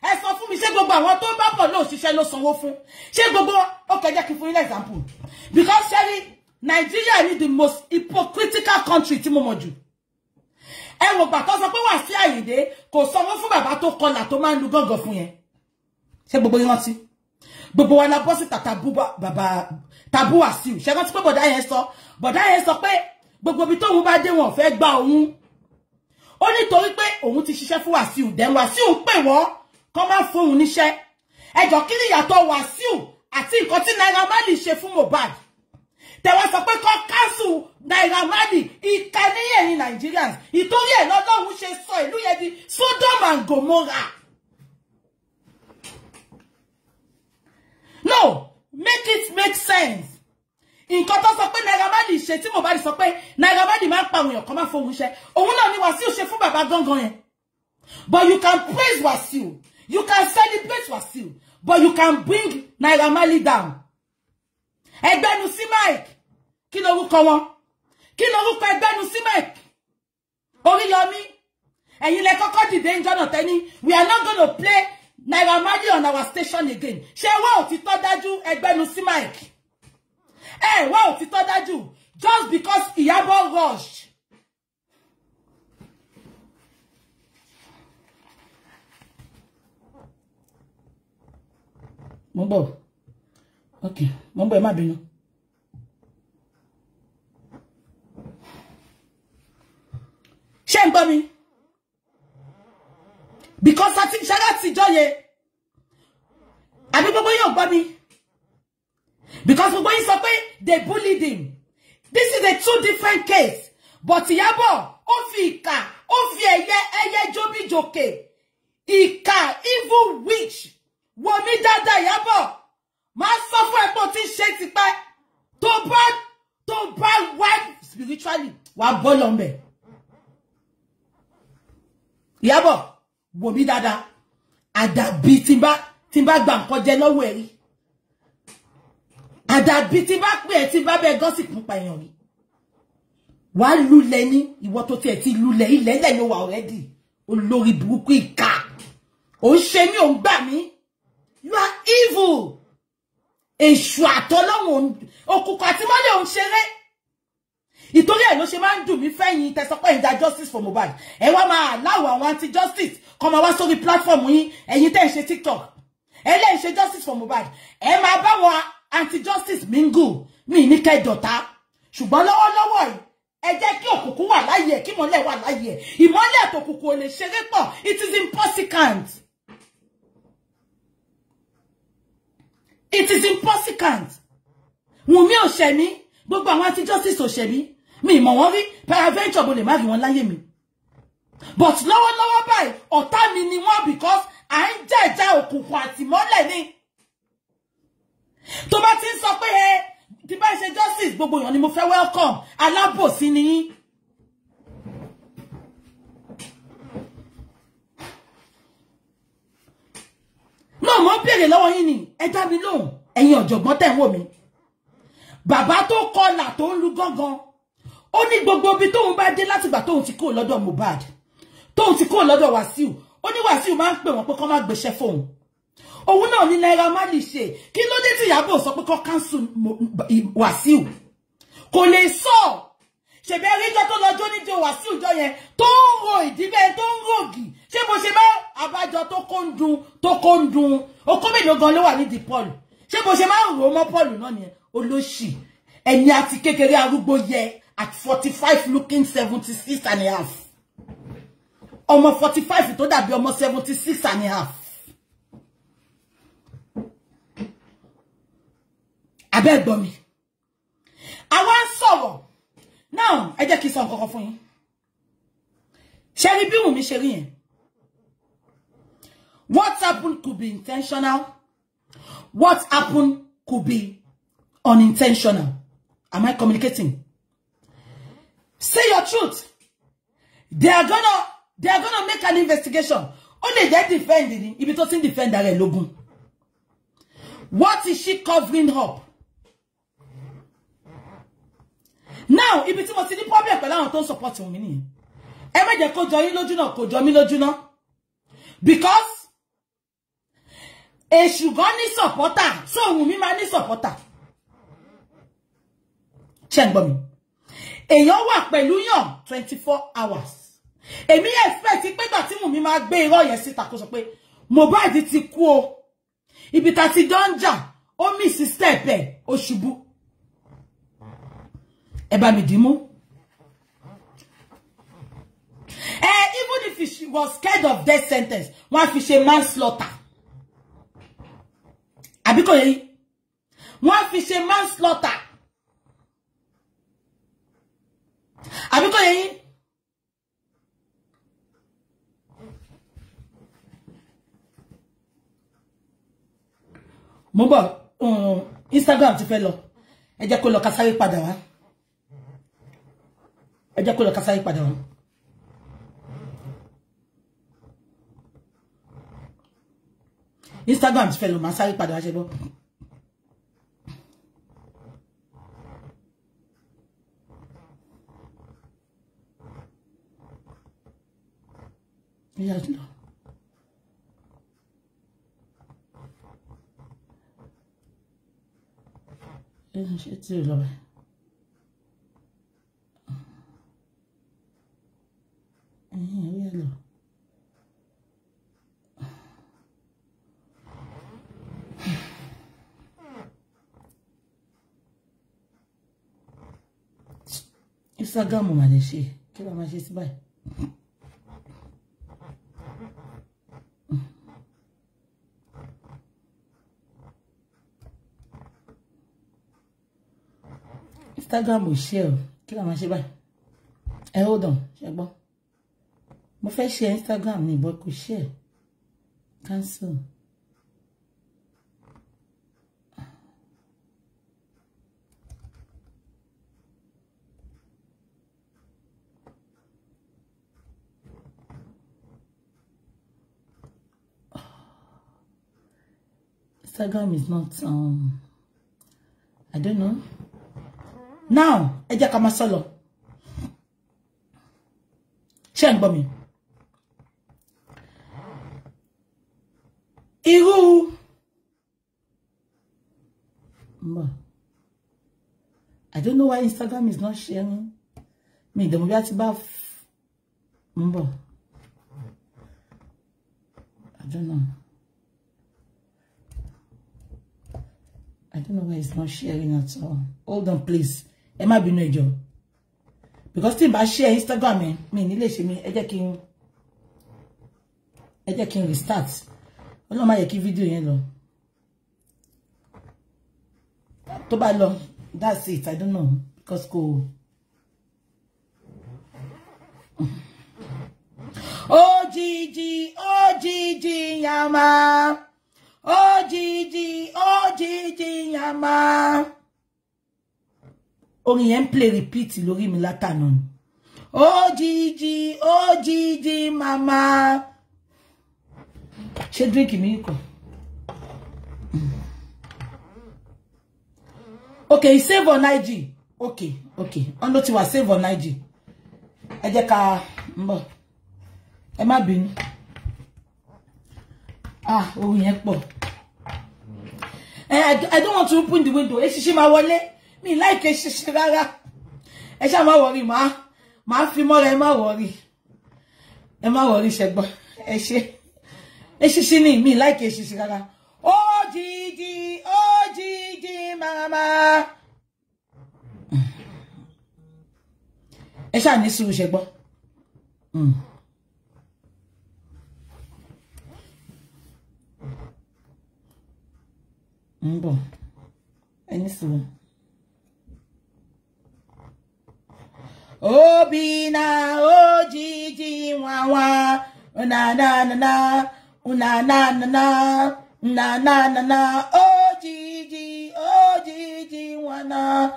ẹ sọ fún mi ṣé gbogbo àwọn tó bá pọ̀ ló ṣiṣẹ́ ló sanwó fún ṣé gbogbo okay jẹ́ kí fún yín example because sherry Nigeria is the most hypocritical country tí mo mọ̀ jù ẹ wò gbà tó sọ pé Wasiu Ayinde kò sanwó fún bàbá tó kọlà tó máa ń lu gángan fún yẹn ṣé gbogbo yín rántí gbogbo wa la bọ́ sí tàbú bàbá tàbú Wasiu ṣé rántí pé bọ̀dá yẹn sọ pé gbogbo ibi tóun bá dé wọn fẹ́ gba òun ó nítorí pé òun ti ṣiṣẹ́ fún Wasiu dẹ̀ Wasiu pè wọ́n kọ́ máa fóun níṣẹ́ ẹjọ́ kí ni ìyàtọ̀ Wasiu àti nǹkan tí Naira Marley ṣe fún Mohbad. Tẹ̀wá sọ pé kó cancel Naira Marley, ìkà ni ẹ̀yin Nigerians. Ìtorí ẹ̀ lọ́lọ́run ṣe sọ ìlú yẹn di Sodom and Gomorrah. No, make it make sense. Nǹkan tó sọ pé Naira Marley ṣe tí Mohbad sọ pé Naira Marley máa ń pa èèyàn kan máa fohùn ṣe. Òun náà ni Wasiu ṣe fún bàbá gangan yẹn. But you can praise Wasiu. You can celebrate Wasiu. But you can bring Naira Marley down. Ẹgbẹ́nu sí Mike. Kí lorúkọ wọn? Kí lorúkọ ẹgbẹ́nu sí Mike? Oríyọmí. Ẹ̀yin lẹ kọ́kọ́ dìde níjọ́ náà tẹ́ni. We are not going to play Naira Marley on our station again. Ṣé wá òtítọ́ dájú ẹgbẹ́nu sí Mike? Ẹ wá òtítọ́ dájú. Just because Ìyábọ̀ rushed. Mo bọ̀. Okay, mo bọ̀, ẹ má bínú. Ṣé ń gbọ́ mi? Because ati shara ti joye. Àbí gbogbo yín ò gbọ́ mi. Because gbogbo yín sọ pé they bullied him. This is a two different case. But Ìyábọ̀ ó fi ìkà, ó fi ẹyẹ jobi joke. Ìkà, evil witch. Wò mí dáadáa Ìyábọ̀, máa sọ fún epo tí ṣe ti pẹ́ tó bá wá spiritually wá bọ́ lọ ńbẹ̀. Ìyábọ̀ wò mí dáadáa, àdàbí tin bá gba nǹkan jẹ lọ́wọ́ ẹ̀rí, àdàbí tin bá pè ẹ́ tin bá bẹ́ẹ̀ gan sì pun pa èèyàn rí, wá lulẹ̀ ni ìwọ tó tiẹ̀ ti lulẹ̀ ilẹ̀ le ló wà already. Olórí burúkú ìkà, ó ṣe mí ó gbà mí. You are evil. Èṣù àtọlọ́run òkùnkùn àti mọ́lẹ̀ òun ṣeré. Ìtorí ẹ̀ ló ṣe máa ń dùn mí fẹ́yìn tẹ́ sọ pé ìjà justice for Mohbad. Ẹ wá máa láwọ̀ àwọn anti-justice kọ́ máa wá sórí platform yín ẹ̀yin tẹ́ ń ṣe TikTok. Ẹ lẹ́yìn ṣe justice for Mohbad. Ẹ máa bá wọn anti-justice mingle mí ní kẹjọta. Ṣùgbọ́n lọ́wọ́lọ́wọ́ yìí ẹ jẹ́ kí òkùnkùn wà láyé ẹ̀ kí mọ́lẹ̀ wà láyé ẹ̀. Ìmọ́lẹ̀ àtòkùnkùn ò lè ṣeré pọ̀. It is impossible. It is impossible. Wùnmí ò ṣẹ̀ mí, gbogbo àwọn anti-justice ò ṣẹ̀ mí. Mi mọ̀ wọ́n rí, peradventure bo lè má rí wọn láyé mi. But lọ́wọ́lọ́wọ́ báyìí, ọ̀tá mi ni wọ́n because à ń jẹ́jà òkùnkùn àti mọ́lẹ̀ ni. Tó bá ti ń sọ pé ẹ ti bá ṣe justice gbogbo èèyàn ni mo fẹ́ welcome, alábòsí ni yín. No mo béèrè lọ́wọ́ yín ni ẹ dá mi lóhùn ẹ̀yin ọ̀jọ̀gbọ́n tẹ́ ń wò mí. Bàbá tó kọlà tó ń lu gángan ó ní gbogbo ibi tóun bá dé láti ìgbà tóun ti kúrò lọ́dọ̀ Mohbad, tóun ti kúrò lọ́dọ̀ Wasiu, ó ní Wasiu máa ń pè wọ́n pé kó má gbéṣẹ́ fóun. Òun náà ní Naira Marley ṣe, kí ló dé tí Ìyábọ̀ sọ pé kó cancel Wasiu? Kò lè sọ. Ṣèbí ẹ rí ijọ́ tó lọ́jọ́ níjọ́ Wasiu jọ yẹn tó ń ro ìdíbẹ́ tó ń rògì. Ṣé mo ṣe máa àbájọ tó kó ń dun okó mélòó gan ló wà nídìí Paul? Ṣé mo ṣe máa ń rò mọ́ Paul náà nìyẹn? Olóṣì ẹni àti kékeré arúgbó yẹ at 45 looking 76.5. Ọmọ 45 tó dàbí ọmọ 76.5. Abẹ́ ẹ̀gbọ́n mi. Àwa ń sọ̀rọ̀. Now, ẹ jẹ́ kí n sọ nǹkan kan fún yín. Ṣé rí bí Wùnmí ṣe rí yẹn? What happened could be intentional. What happened could be unintentional. Am I communicating? Say your truth. They are gonna make an investigation. Only they defending. Ibi tó tin defend ara ẹ̀ lógún. What is she covering up? Now, ibi tí mo ti ní problem pẹ̀lú àwọn tó support Wùnmí nìyẹn. Ẹ má jẹ́ kó jọ yín lójú náà, kó jọ mí lójú náà. Because èṣù gan ní supporter, so Wùnmí máa ní supporter. Ṣé ń gbọ́ mi? Èèyàn wà pẹ̀lú yàn 24 hours. Èmi expect pé gbà tí Wùnmí máa gbé irọ́ yẹn síta kó sọ pé Mohbad ti kú o. Ibi tá ti dọ́njà, ó miss step ẹ̀, ó ṣubú. Ẹ bá mi dìímú. Even if she was scared of death sentence, wọ́n á fi ṣe manslaughter. Àbí kò yé? Moi, fiché manslaughter. Avec quoi y'a eu? Mon bon, Instagram, tu fais là. Et déjà que le cassari pas d'avant. Et déjà que le cassari pas d'avant. Instagram, tu fais le massari pas d'avant, c'est bon. Instagram, m'a laissé. Qu'est-ce que j'ai ici? Instagram ou share, qui la manche bas. Eh, hold on, c'est bon. Moi fais share Instagram, ni beaucoup share. Cancel. Instagram is not I don't know. Now, I just come solo. Change for me. Iru. I don't know why Instagram is not sharing. Me, the movie is about. I don't know. I don't know why it's not sharing at all. Hold on, please. It might be no job. Because if I share Instagram, I can restart. I don't know my video, you know. That's it. I don't know. Because go. Oh, Gigi. Oh, Gigi. Yama. Oh, Gigi. Yama. Orient play repeat lori mi latanon. Oh Gigi, mama. She drink mi ko. Okay, save on IG. Okay. On loti wa save on IG. E je ka mbo. E ma binu. Ah, orient po. I don't want to open the window. E sisi ma wole. Me like a shishara. I shall not worry, ma. My female, Emma worry. Emma worry, said, but she me like a shishara. Oh, Gigi, mama. I shall not see you, said, but. Bon. Any soon. Oh, Bina, oh, Gigi, wawa, na na na, oh, Gigi, wana,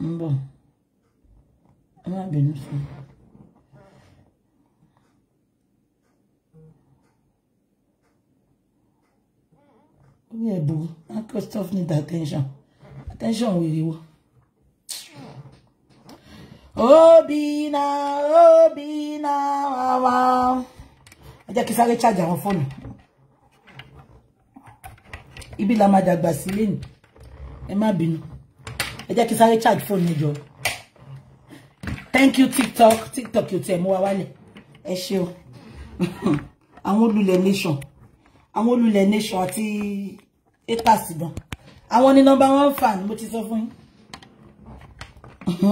bon, I'm bien sûr. Oui, bon, Christophe need attention. Attention, oui, oui. Oh, Bina, wawa. Il y a qui s'arrête charge en phone. Il y a madame Basiline. Et ma bine. Il y a qui s'arrête charge phone, Nijo. Thank you, TikTok. TikTok, you tell me, wawale. Eh, chill. I won't do the nation. Àwọn olùlẹ̀ nation àti haters gan. Àwọn ni number 1 fan mo ti sọ fún yín.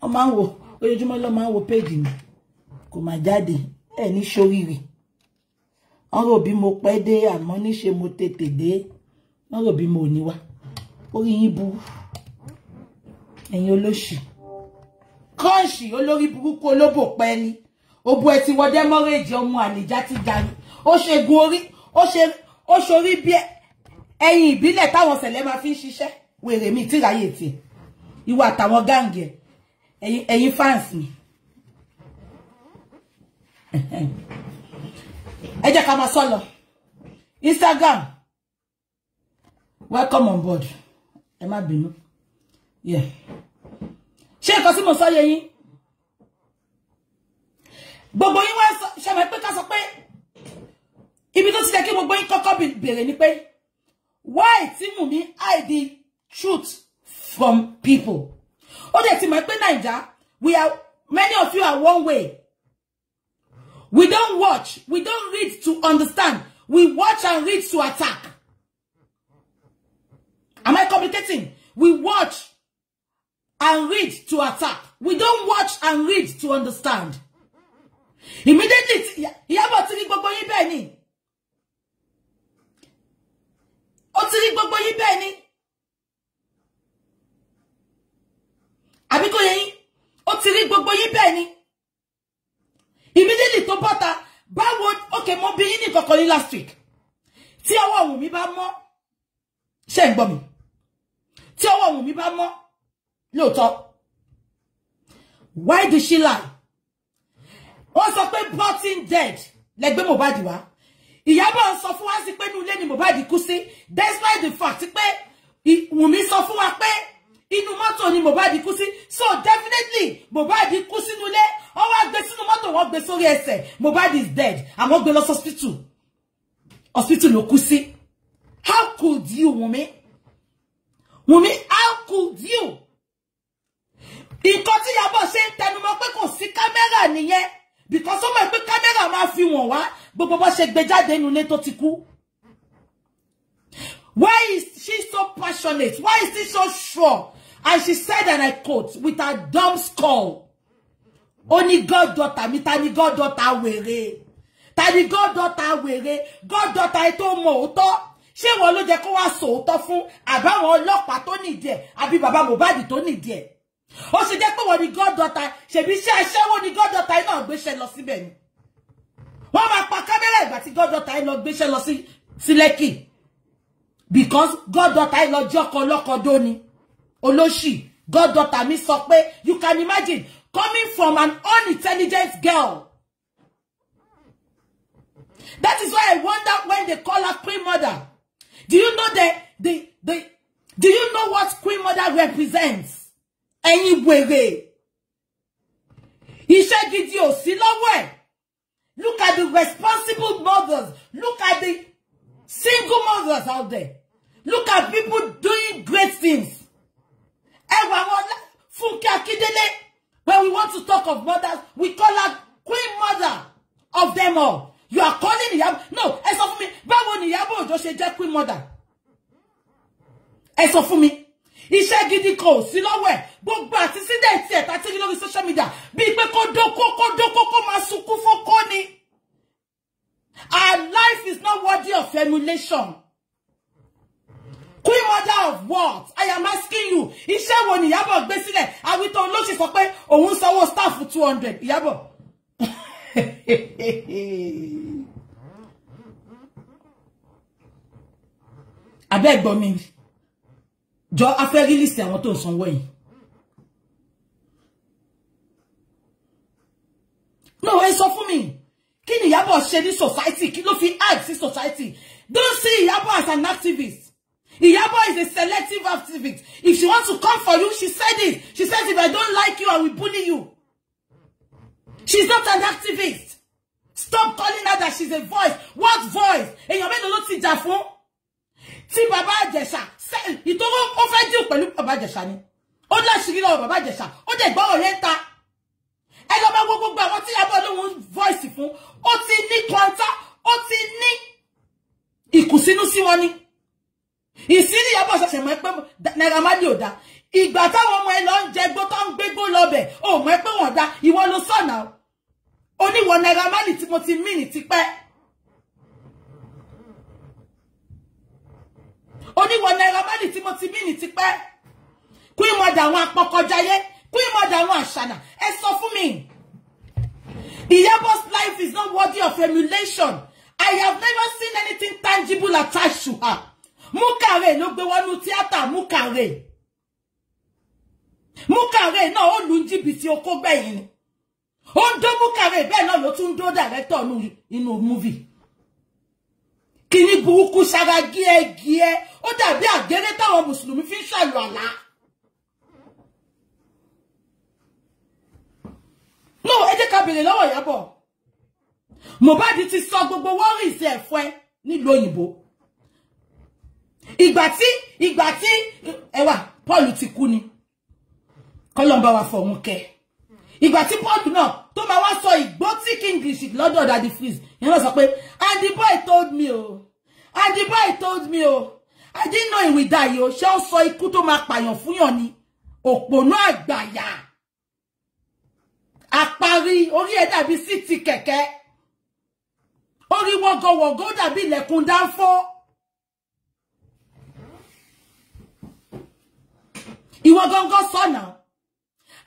O máa wò, ojoojúmọ́ ló máa wò page mi. kò má jáde ẹ ní ṣoríire. Wọ́n rò bí mo pẹ́ dé àmọ́ níṣe mo tètè dé. Wọ́n rò bí mo ní wá. Orí yín bu ẹ̀yin olóṣì. Kọ́ọ̀ṣì olórí burúkú olóbò pẹ́ ni. Òbò ẹ̀ ti wọ dẹ́mọ́rèjì ọmọ àlèjá ti jàre. Ó ṣègùn orí, ó ṣorí bí ẹyin ìbílẹ̀ táwọn ṣẹlẹ̀ máa fi ń ṣiṣẹ́. Wèrè mi tí ráyè tiẹ̀. Ìwà àtàwọn gáǹgì ẹ̀. Ẹ̀yin fans mi. Ẹ jẹ́ ká máa sọ lọ. Instagram. Welcome on board. Ẹ má bínú. Yeah. Ṣé nǹkan tí mo sọ yé yín? Gbogbo yín wá ṣe mọ̀ pé ká sọ pé ibi tó ti jẹ́ kí gbogbo yín kọ́kọ́ bèèrè ni pé why tí Wunmi hide the truth from people? Ó dẹ̀ ti mọ̀ pé Naija, we are many of you are one way. We don't watch. We don't read to understand. We watch and read to attack. Am I communicating? We watch and read to attack. We don't watch and read to understand. Immediately, Iyabo ti rí gbogbo yín bẹ́ẹ̀ ni. Ó ti rí gbogbo yín bẹ́ẹ̀ ni. Àbí kò yé yín? Ó ti rí gbogbo yín bẹ́ẹ̀ ni. Immediately to bọ́ta báwo okay mo bí yín ní kọ̀ọ̀kan ní last week tí ọwọ́ Wunmi bá mọ́ ṣé ń gbọ́ mi tí ọwọ́ Wunmi bá mọ́ lóòótọ́ why did she lie? Wọ́n sọ pé button dead lẹ́gbẹ́ Mohbad wá Ìyábọ̀ sọ fún wa sí pé inú ilé ni Mohbad kú sí despite the fact pé Wunmi sọ fún wa pé inú mọ́tò ni Mohbad kú sí so definitely Mohbad kú sínú ilé ó wá gbé sínú mọ́tò wọ́n gbé sórí ẹsẹ̀ Mohbad is dead àmọ́ gbé lọ hospital hospital ló kú sí. How could you Wunmi? Wunmi how could you? Nǹkan tí Ìyábọ̀ ṣe ń tẹnumọ́ pé kò sí kámẹ́rà nìyẹn because ó mọ̀ pé kámẹ́rà máa fi wọ̀n wá gbogbo bó ṣe gbé jáde nínú ilé tó ti kú. Why is she so passionate? Why is she so sure? And she said, and I quote, with her dumb skull, only goddaughter, mi ta ni goddaughter wèrè. Ta ni goddaughter wèrè. Goddaughter ẹ tó mọ òótọ́. Ṣé wọ́n ló jẹ́ kó wá sọ òótọ́ fún àbáwọn ọlọ́pàá tó nídìí ẹ̀ àbí bàbá Mohbad tó nídìí ẹ̀. Ó ṣe jẹ́ pé wọ́n ni goddaughter, ṣebí ṣé aṣẹ́wó ni goddaughter náà gbéṣẹ́ lọ síbẹ̀ ni. Wọ́n máa pa kámẹ́rà ìgbà tí goddaughter lọ gbéṣẹ́ lọ sí Lẹ́kì. Because goddaughter lọ joko loko do ni olóṣì goddaughter mi sọ pé you can imagine coming from an unintelligent girl. That is why I wonder when they call her Queen Mother. Do you know do you know what Queen Mother represents? Ẹ̀yin wèrè. Iṣẹ́ gidi ò sí lọ́wọ́ ẹ̀. Look at the responsible mothers. Look at the single mothers out there. Look at people doing great things. Funke Akindele, when we want to talk of mothers, we call her Queen Mother of them all. You are calling Iyabo. No, ẹ sọ fún mi. Báwo ni Iyabo Ojo ṣe jẹ́ Queen Mother? Ẹ sọ fún mi. Iṣẹ́ gidi kò sí lọ́wọ́ ẹ̀. Gbogbo àtisídẹ̀ntì ẹ̀ tá ti rí lórí social media. Bíi pé kó dókó máa sunkún fọ́kọ́ ni. Our life is not worthy of emulation. Queen Mother of what? I am asking you. Iṣẹ́ wo ni Iyabo gbé sílẹ̀? Àwítọ́ ló ṣe sọ pé òun sanwó staff 200. Iyabo. Abeg gbọ́ mi. Jọ afẹ́ release àwọn tó ń sanwó yìí. No, ẹ sọ fún mi. Kí ni Iyabo ṣe ní society? Kí ló fi add sí society? Don't see Iyabo as an activist. Iyabo is a selective activist. If she wants to come for you, she said it. She says, if I don't like you, I will bully you. She's not an activist. Stop calling her that she's a voice. What voice? Èèyàn mélòó ló ti jà fún? Ti Baba Ìjẹ̀ṣà. Ìtòrò ó fẹ́ dín pẹ̀lú Baba Ìjẹ̀ṣà ni. Ó láṣìírí lọ́wọ́ Baba Ìjẹ̀ṣà. Ó dẹ̀ gbọ́ ọ̀rẹ́ ta. Ẹ lọ bá gbogbo àwọn tí Iyabo lóhun voice fún ó ti ní kọńtà ó ti ní ìkùnsínú sí wọn ni ìsírí Iyabo ṣẹ̀ṣẹ̀ mọ̀ pé Naira Marley ò dá ìgbà táwọn ọmọ ẹ lọ ń jẹgbó tó ń gbégbó lọbẹ ò mọ̀ pé wọn dá ìwọ ló sọnà Oni wọ Naira Marley tí mo ti mí ní tipẹ́. Oni wọ Naira Marley tí mo ti mí ní tipẹ́. Queen mother àwọn apọkọjáyé, Queen mother àwọn àṣànà. Ẹ sọ fún mi. Iyabo's life is not worthy of emulation. I have never seen anything tangible attached to her. Mukare ló gbé wọnú theater Mukare. Mukare náà ó lù jìbìtì oko gbẹ̀yìn ni. Ó ń dó Mukare bẹ́ẹ̀ náà ló tún dó director nínú movie. Kíní burúkú ṣara gíẹ́gíẹ́, ó dàbí àgéré táwọn Mùsùlùmí fi ń ṣàlù àlá. No, ẹ jẹ́ ká bèrè lọ́wọ́ Ìyábọ̀. Mohbad ti sọ gbogbo worries ẹ̀ fún ẹ nílùú òyìnbó. Ìgbà tí ẹwà Paul ti kú ni. Kọ́lọ́n bá wa fọ̀hún kẹ́. Ìgbà tí Paul náà tó máa wá sọ ìgbótic English lọ́dọ̀ Daddy Freeze. Ìyẹn náà sọ pé, and the boy told me o. And the boy told me o. I didn't know he would die o. Ṣé ó sọ ikú tó máa pààyàn fún yàn ni? Òpònú àgbàyà. Àparí orí ẹ̀ dàbí sí ti kẹ̀kẹ́. Orí wọ́gọ̀wọ̀gọ̀ dàbí ilẹ̀kùn dánfọ́. Ìwọ gangan sọ̀nà.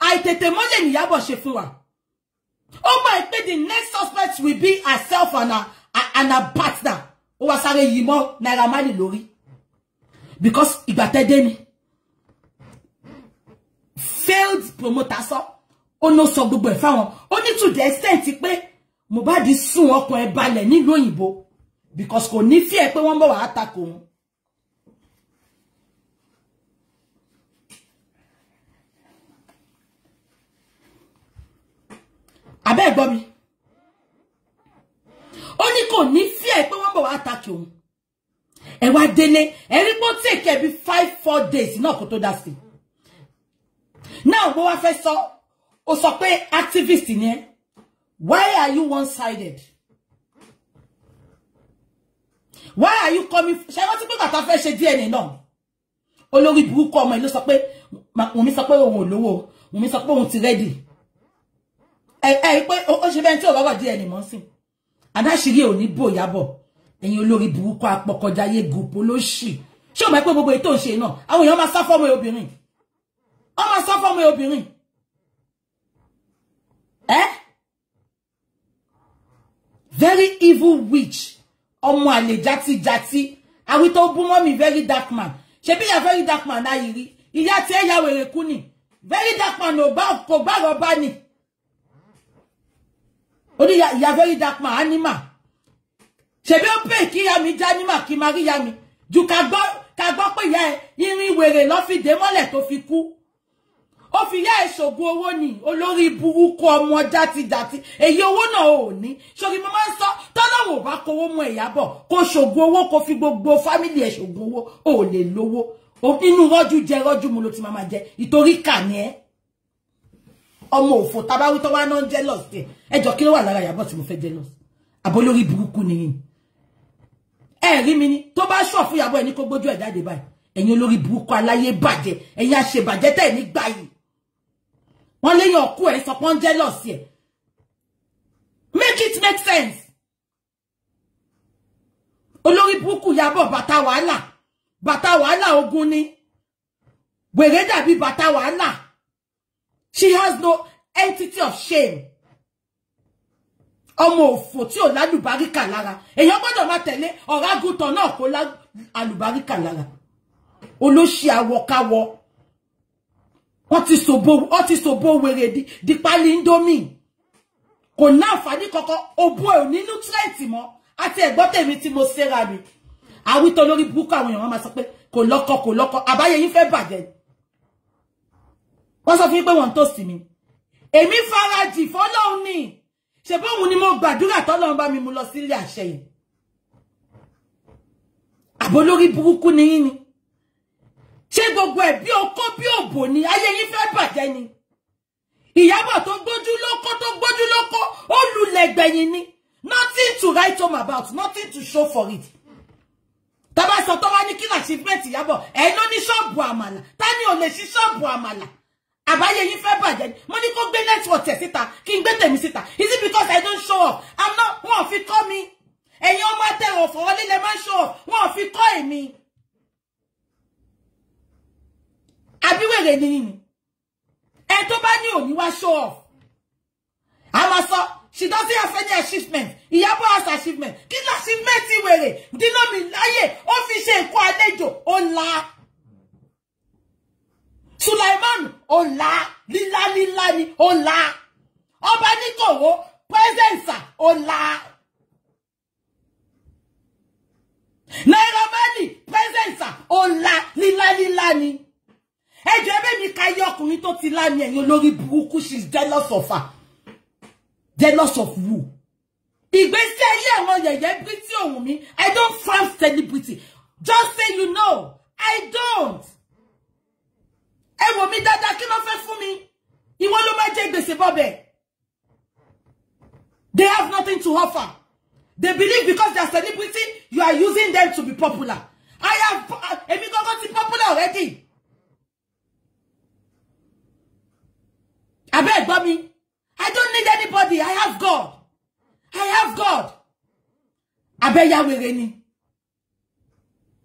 Àìtètè mọ́lẹ̀ nìyàbọ̀ ṣe fún wa. Ó mọ̀ pé the next suspect will be herself and her partner. Ó wá sáré yìí mọ́ Naira Marley lórí. Because ìgbà tẹ́dé ni. Failed promoter sọ. Ó ló sọ gbogbo ẹ̀ fáwọn. Ó ní to the extent pé Mohbad sùn ọkàn ẹ̀ balẹ̀ nílùú òyìnbó because kò ní fear pé wọ́n bọ̀ wá attack òun. Àbẹ́ ẹ gbọ́ mi. Ó ní kò ní fear pé wọ́n bọ̀ wá attack òun. Ẹ wá délé ẹ rí pé ó take ẹ bí 5-4 days náà kó tó dá sí. Náà bó wá fẹ́ sọ ó sọ pé activist ni ẹ́. Why are you one-sided? Why are you coming? Ṣé wọ́n ti pé bàtà fẹ́ ṣe DNA náà? Olórí burúkú ọmọ ìlú sọ pé Wùnmí sọ pé òun ò lówó, Wùnmí sọ pé òun ti rẹ́dì. Ẹ pé ó ṣe bẹ́ẹ̀ tí ò rọ́wọ́ DNA mọ́ sí. Adáṣírí ò ní bò Ìyábọ̀. Ẹ̀yin olórí burúkú apọkọjáyé gùpò ló ṣì. Ṣé o mọ̀ pé gbogbo ètò ìṣe náà? Àwọn èèyàn máa sá fọ́mọ obìnrin. Wọ́n máa sá fọ́mọ obìnrin. Very evil witch. Ọmọ àlè játijàti. Àwí tó bú mọ́ mi very dark man. Ṣebí ya very dark man na yiri. Ìyá tí ya wèrè kú ni. Very dark man no ba ko ba ro ba ni. Odi ya very dark man animal. Ṣebí ó pè kí ya mi ja animal kí ma rí ya mi. Ju ká gbọ́ pé ya ẹ irin wèrè ló fi dé mọ́lẹ̀ tó fi kú. Ó fi yá ìṣògùn owó ni olórí burúkú ọmọ játijàti èyí owó náà ò ní sórí mo máa ń sọ tọ́lọ́wọ́ bá kówó mọ Ìyábọ̀ kó ṣògùn owó kó fi gbogbo fámìlì ẹ̀ ṣògùn owó ò lè lówó inú rọ́jú jẹ rọ́jú mu ló ti máa jẹ ìtorí kà ní ẹ ọmọ òfò tabáwí tó wá náà ń jealous ẹ ẹjọ kí ló wà lára Ìyábọ̀ tí mo fẹ́ jealous àbólórí burúkú ni yìí ẹ rí mi ni tó bá ṣọ̀ fún Ìyábọ̀ ẹni kó gbójú ẹ̀ jáde báyìí ẹ̀yin olórí burúkú aláyé bàjẹ́ ẹ̀yin àṣebàjẹ́ tẹ̀ nígbà yìí wọ́n léyàn ọkú ẹ̀ sọ pọ́n jealous ẹ̀. Make it make sense. Olórí burúkú Ìyábọ̀ bàtà wàhálà ogun ni. Wèrè dàbí bàtà wàhálà. She has no entity of shame. Ọmọ òfò tí ò lálùbáríkà lára. Èèyàn gbọ́dọ̀ máa tẹ̀lé ọ̀rágùntàn náà kó lálùbáríkà lára. Olóṣì àwọ̀káwọ̀. Wọ́n ti sòbò wèrè di pálí Indomie. Kò ná àǹfààní kankan òbú ẹ̀ ò ní nutrient mọ́. Àti ẹ̀gbọ́n tèmi tí mo ṣera mi. Àwítọ́ lórí búkú àwọn èèyàn wọn máa sọ pé kò lọ́kọ. Àbáyé yín fẹ́ bàjẹ́. Wọ́n sọ fún yín pé wọ́n tó sí mi. Èmi farajì fọ́lọ́hun ni. Ṣé bóun ni mo gbàdúrà tọ́lọ́run bá mi mú lọ sílé àṣẹ yìí. Àbó lórí burúkú ni yín ni. Ṣé gbogbo ẹ̀ bí okó bí òbò ni ayé yín fẹ́ bàjẹ́ ni Ìyábọ̀ tó gbójú lóko ó lulẹ̀ gbẹ̀yìn ni nothing to write home about nothing to show for it tá bá sọ tó wá ní kílà achievement Ìyábọ̀ ẹ̀ ló ní ṣọ́ọ̀bù àmàlà ta ni ò lè ṣí ṣọ́ọ̀bù àmàlà àbáyé yín fẹ́ bàjẹ́ ni mo ní kó gbé network ẹ̀ síta kí n gbé tèmi síta is it because I don't ọ̀fọ̀ lílẹ̀ mansion wọn fi kọ́ èmi. Àbí wèrè ni ni. Ẹ tó bá ní òní wá show off. A máa sọ she doesn't have any achievement. Ìyábọ̀ has achievement. Kí ló achievement ti wèrè? Dínà mi láyè ó fi ṣe nǹkan àlejò ó la. Sulaiman ó la lílá lílá ni ó la. Ọba ní kòwó presence ó la. Naira Marley presence ó la lílá lílá ni. Ẹjọ́ ẹbẹ́ mi ka yọ ọkùnrin tó ti lá ni ẹ̀yin olórí burúkú she's jealous of her. Jealous of who? Ìgbésí ayé àwọn yẹ̀yẹ́ pretty ohun mi. I don't fan celebrity. Just say you know. I don't. Ẹ wò mí dáadáa kí ló fẹ́ fún mi. Ìwọ ló máa jẹ gbèsè bọ́bẹ̀. They have nothing to offer. They believe because they are celebrity, you are using them to be popular. I have èmi gogo ti popular already. Abeg gbọ́ mi. I don't need anybody. I have God. I have God. Abeya wèrè ni.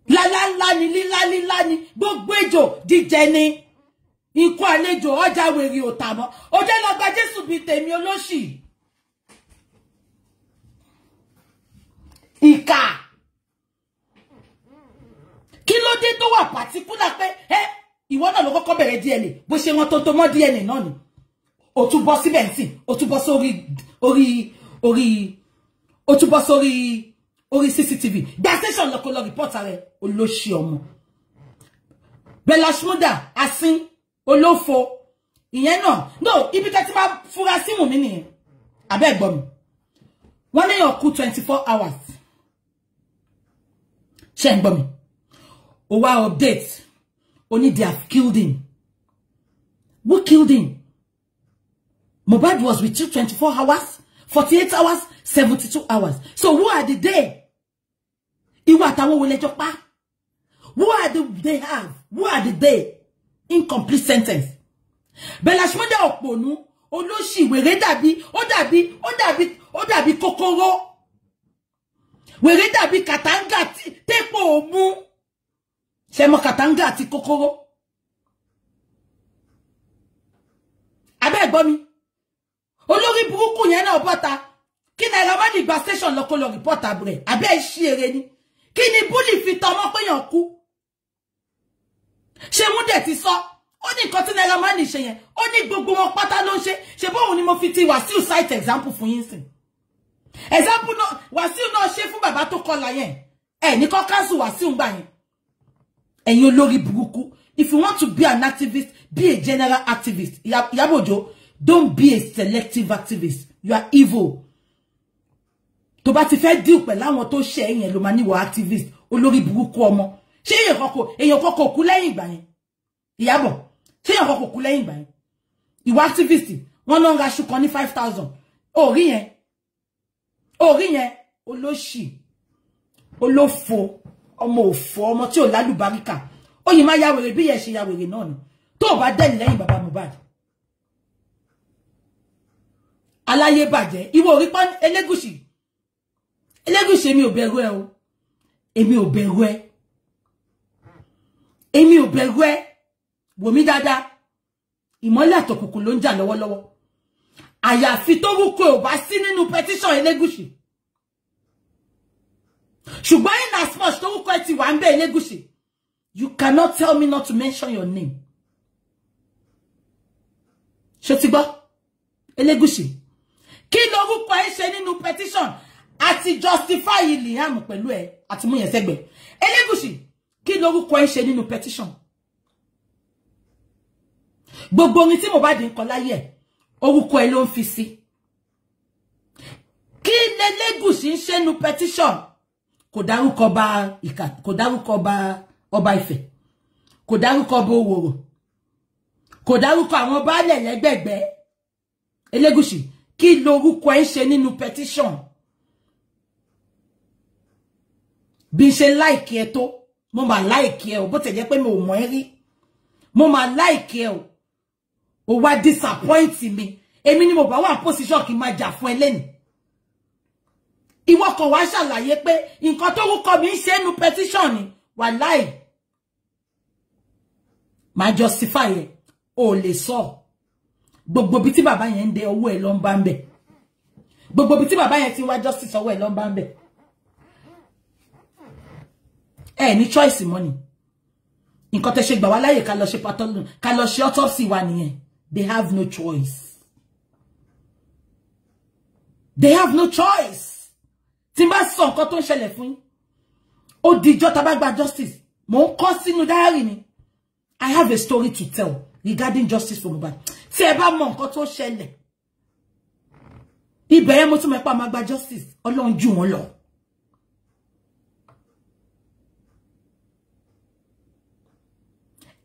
La la la ni la ni gbogbo ejo jíjẹ ni. Ikú àlejò ọjà wèrè otamo. Ó jẹ́ lọ gba Jésù bí tèmi olóṣì. Ìkà. Kí ló dé tó wà particular pé ìwọ náà ló kọ́kọ́ bẹ̀rẹ̀ DNA. Bó ṣe wọ́n tó mọ́ DNA náà ni. Ó tún bọ́ síbẹ̀ nsin ó tún bọ́ sórí CCTV gba station lọ kó lọ reporter rẹ̀ olóṣì ọmọ Belashmuda asin olófò ìyẹn náà no ibi tẹ́ ti máa fura sí mú mi nìyẹn abẹ́ gbọ́ mi wọ́n ní ó kú 24 hours ṣé ń gbọ́ mi ó wá update ó ní they have killed him. Who killed him? Mohbad was with you 24 hours, 48 hours, 72 hours. So who are the they? Who are the they have? Who are the they? Incomplete sentence. Belashmuda Oponu, olóṣì wèrè dàbí, ó dàbí kòkòrò. Wèrè dàbí katanga ti tepo omu. Ṣé mọ katanga ti kòkòrò. Abẹ́ gbọ́ mi. Olórí burúkú yẹn náà bọ́ta kí Naira Marley gba station lọ kó lọ reporter bre àbí ìṣeré ni kí ni bully fi tọmọ pé yàn kú ṣé wọ́n dẹ̀ ti sọ ó ní nǹkan tí Naira Marley ṣe yẹn ó ní gbogbo wọn pátá ló ṣe ṣé bóun ni mo fi ti Wasiu site example fún yín sin example náà Wasiu náà ṣe fún bàbá tó kọlà yẹn ní kó cancel Wasiu gbà yẹn ẹ̀yin olórí burúkú if you want to be an activist be a general activist Ìyábọ̀ Òjó. Don't be a selective activist. You are evil. Tó bá ti fẹ́ deal pẹ̀lú àwọn tó ṣe yẹn ló máa ní wọ activist olórí burúkú ọmọ. Ṣé èèyàn kọ́kọ́ kú lẹ́yìn ìgbà yẹn. Ìyábọ̀. Ṣé èèyàn kọ́kọ́ kú lẹ́yìn ìgbà yẹn. Ìwọ activist wọ́n lọ ń ra aṣọ kan ní 5,000. Orí yẹn. Orí yẹn olóṣì. Olófò ọmọ òfò ọmọ tí ò lálùbáríkà. Ó yìí máa ya wèrè bí yẹn ṣe ya wèrè náà ni. Tó bá dẹ̀ lẹ́yìn bàbá Mohbad. Aláyé bàjẹ́ ìwọ orí pa Elégùṣì Elégùṣì mi ò bẹ̀rù ẹ o èmi ò bẹ̀rù ẹ wò mí dáadáa ìmọ́lẹ̀ àtòkùnkùn ló ń jà lọ́wọ́lọ́wọ́ àyàfi tó ruko ò bá sí nínú petition Elégùṣì ṣùgbọ́n in as much tó ruko ẹ ti wà ńbẹ̀ Elégùṣì you cannot tell me not to mention your name ṣé ti gbọ́ Elégùṣì kí lorúkọ ẹ ṣe nínú petition àti justify Liam pẹ̀lú ẹ àti mú yẹn sẹ́gbẹ̀ Elégùṣì kí lorúkọ ẹ ṣe nínú petition gbogbo orin tí Mohbad ń kọ láyé ẹ orúkọ ẹ ló ń fi sí kí Elégùṣì ń ṣe nínú petition kò dárúkọ Ọba Ifẹ̀ kò dárúkọ Ọba Òwòrò kò dárúkọ àwọn baálẹ̀ lẹ́gbẹ̀gbẹ́ Elégùṣì kí lorúkọ ẹ ṣe nínú petition bí ṣe like ẹ tó mo máa like ẹ o bó tẹ̀ jẹ́ pé mi ò mọ̀ ẹ́ rí mo máa like ẹ o wá disappoint mi èmi ni mo bá wà position kí ma jà fún ẹlẹ́ni ìwọ kò wá ṣàlàyé pé nǹkan tó wúkọ mi ń ṣe nu petition ni wàláì máa justify ẹ ò lè sọ gbogbo bí tí bàbá yẹn ń de owó ẹ lọ ń bá ń bẹ gbogbo bí tí bàbá yẹn ti wá justice owó ẹ lọ ń bá ń bẹ ẹ ní choice money nǹkan tẹ́ ṣe gbà wá láyè ká lọ ṣe pathology ká lọ ṣe autopsy wa nìyẹn they have no choice. They have no choice. Tí n bá sọ nǹkan tó ń ṣẹlẹ̀ fún yín. Ó dijo tá bá gba justice. Mo kọ sínú diary mi. I have a story to tell regarding justice for Mohbad. Tí ẹ bá mọ nǹkan tó ṣẹlẹ̀. Ibẹ̀ mo tún mọ̀ pa máa gba justice. Ọlọ́run jù wọ́n lọ.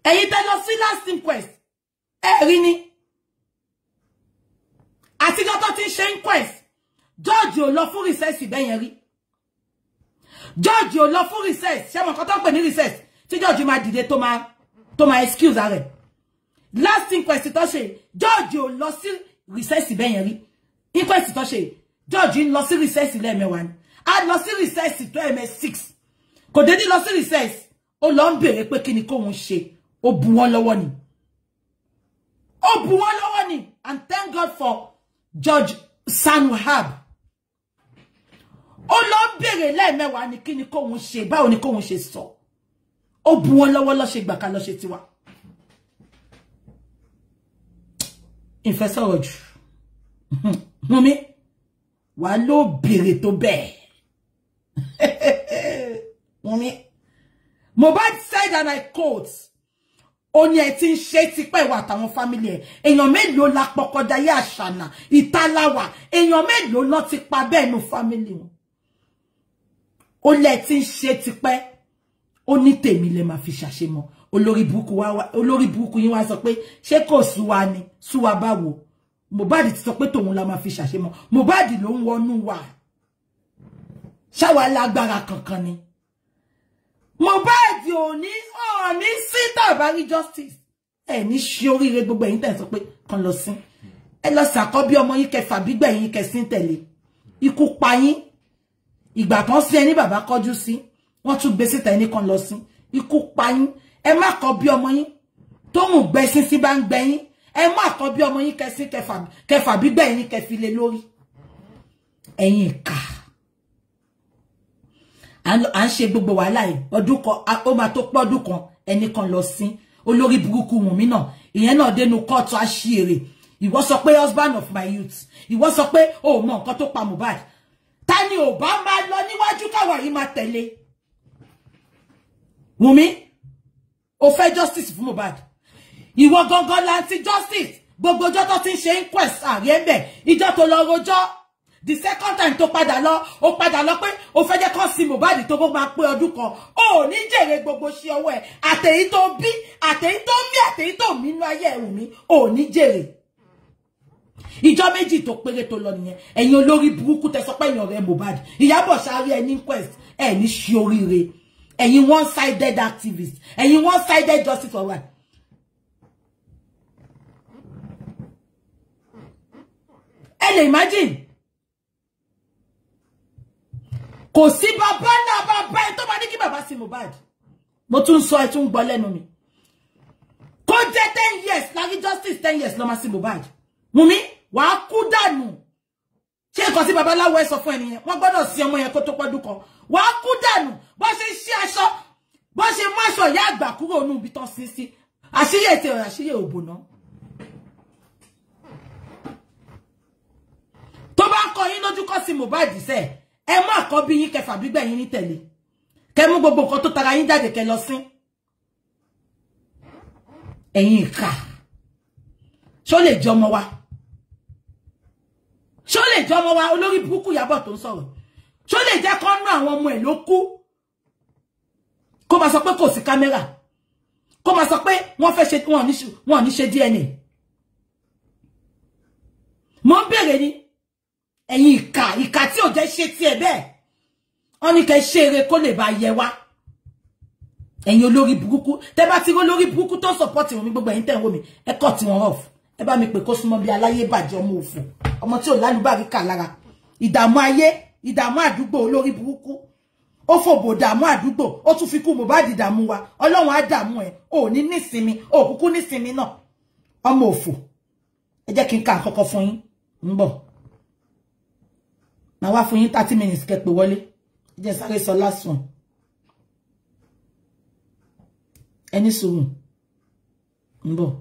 Ẹ̀yin tẹ́ lọ sí last inquest. Ẹ rí ni. Àti kan tó ti ṣe inquest. George ò lọ fún recess ìbẹ̀yẹn rí. George ò lọ fún recess. Ṣé mo kan tó pè ní recess tí George máa dìde tó máa excuse are. Last inquest tó ṣe George ò lọ sí recess ìbẹ̀yẹn rí. Inquest tó ṣe George ń lọ sí recess lẹ́ẹ̀mẹ́wàá. A lọ sí recess 12/6. Kò dédé lọ sí recess. Ó lọ ń béèrè pé kíni kó wọ́n ṣe. Ó bu wọ́n lọ́wọ́ ni. Ó bu wọ́n lọ́wọ́ ni. And thank God for George Sanwahab. Ó lọ bèrè lẹ́ẹ̀mẹ́wàá ni kíni kó wọ́n ṣe báwo ni kó wọ́n ṣe sọ ó bu wọn lọ́wọ́ ló ṣe gbàkà ló ṣe tiwa ìfẹ́ sọ̀rọ̀ jù mummy wá lọ bèrè tó bẹ́ẹ̀ mummy Mohbad said and I quote ó ní ẹ ti ń ṣe tipẹ́ ìwà àtàwọn fámílì ẹ̀ èèyàn mélòó la pọkọdáyé àṣànà ìtaláwà èèyàn mélòó ló ti pa bẹ́ẹ̀ nu fámílì wọn ó lẹ tí ń ṣe tipẹ́ ó ní tèmi lẹ máa fi ṣàṣemọ olórí burúkú yín wá sọ pé ṣé kò súwa ni súwa báwo Mohbad ti sọ pé tòun la máa fi ṣàṣemọ Mohbad ló ń wọnú wa ṣáwa lágbára kankan ni Mohbad ò ní sí tàbárí justice ẹ ní ṣe oríire gbogbo ẹ̀yin tẹ́ sọ pé kan lọ sí ẹ lọ ṣàkọ́bí ọmọ yín kẹfà gbígbẹ̀yìn kẹsìn tẹ̀lé ikú pa yín ìgbà kan sí ẹni bàbá kọjú sí wọ́n tún gbé síta ẹni kan lọ sí ikú pa yín ẹ má kọ bí ọmọ yín tó mú gbẹ̀sìn sí bá ń gbẹ yín ẹ má kọ bí ọmọ yín kẹsìn kẹfà gbígbẹ yín kẹfì lé lórí ẹ̀yin ìkà à ń ṣe gbogbo wàhálà yìí ọdún kan ó máa tó pọ́ ọdún kan ẹni kan lọ sí olórí burúkú Wùnmí náà ìyẹn náà dénú kóòtù àṣìírí ìwọ sọ pé husband of my youth ìwọ sọ pé o mọ nǹkan tó pa Mohbad tani ò bá máa lọ níwájú káwa yìí máa tẹ̀lé Wùnmí o fẹ́ justice fún Mohbad ìwọ gangan la ti justice gbogbo ọjọ́ tó ti ń ṣe inquest ààrẹ ń bẹ̀ ìjọ tó lọ rojọ́ the second time tó padà lọ ó padà lọ pé o fẹ́ jẹ́ kó sin Mohbad tó gbogbo máa pé ọdún kan o ò ní jèrè gbogbo ṣe ọwọ́ ẹ̀ àtẹ̀yí tó bí àtẹ̀yí tó mí àtẹ̀yí tó mí inú ayé ẹ̀ Wùnmí o ò ní jèrè. Ìjọ́ méjì tó péré tó lọ nìyẹn ẹ̀yin olórí burúkú tẹ́ sọ pé ẹ̀yin ọ̀rẹ́ Mohbad Ìyábọ̀ Ṣàárẹ̀ ẹni inquest ẹ̀ ní ṣe oríire ẹ̀yin one sided activist ẹ̀yin one sided justice for all. Ẹ lè imagine kò sí bàbá náà bàbá ẹ tó máa ní kí bàbá sí Mohbad mo tún sọ ẹ tún gbọ́ lẹ́nu mi kó jẹ́ 10 years lárí justice 10 years ló máa sí Mohbad Wùnmí wàá kú dànù ṣé nǹkan tí babaláwo ẹ sọ fún ènìyàn wọ́n gbọ́dọ̀ sí ọmọ yẹn kó tó pọ́dún kan wàá kú dànù bó ṣe ṣí aṣọ bó ṣe mú aṣọ ìyá àgbà kúrò nù ibi tán sí sí àṣírí ètè ọ̀rọ̀ àṣírí òbòná tó bá kọ yín lójú kọ́ sí Mohbad sẹ ẹ mú àkọ́bí yín kẹfà gbígbẹ̀ yín ní tẹ̀lé kẹ mú gbogbo nǹkan tó tara yín jáde kẹ lọ sí ẹ̀yin ìka ṣó lè jẹ ọmọ wa. Ṣó lè jẹ́ ọmọ wa olórí burúkú Ìyábọ̀ tó ń sọ̀rọ̀ ṣó lè jẹ́ kó nú àwọn ọmọ ẹ̀ ló kú kó máa sọ pé kò sí kámẹ́rà kó máa sọ pé wọ́n fẹ́ ṣe wọ́n ní ṣe DNA mo ń bèèrè ni ẹ̀yin ìkà tí ò jẹ́ ṣe tiẹ̀ bẹ́ẹ̀ wọ́n ní kẹ́ ṣe eré kó lè bá yẹ wá ẹ̀yin olórí burúkú tẹ́ bá ti rí olórí burúkú tó sọ̀pọ́tì wọn mi gbogbo ẹ̀yin tẹ́ ń wò mí ẹ kọ́ tí wọ́n off ẹ bá mi pè kó súnmọ́ bí aláyé bàjẹ́ ọmọ òfò ọmọ tí ò lálùbáríkà lára ìdààmú ayé ìdààmú àdúgbò olórí burúkú. Ó fòbò dààmú àdúgbò, ó tún fi kú Mohbad dààmú wa. Ọlọ́run á dààmú ẹ, ó ní nísinmi, ó kúkú nísinmi náà. Ọmọ òfò. Ẹ jẹ́ kí n ka àkọ́kọ́ fún yín. Ń bọ̀. Màá wá fún yín 30 minutes kẹ́ pé wọlé. Ẹ jẹ́ sáré sọ last one. Ẹni sùúrù. Ń bọ̀.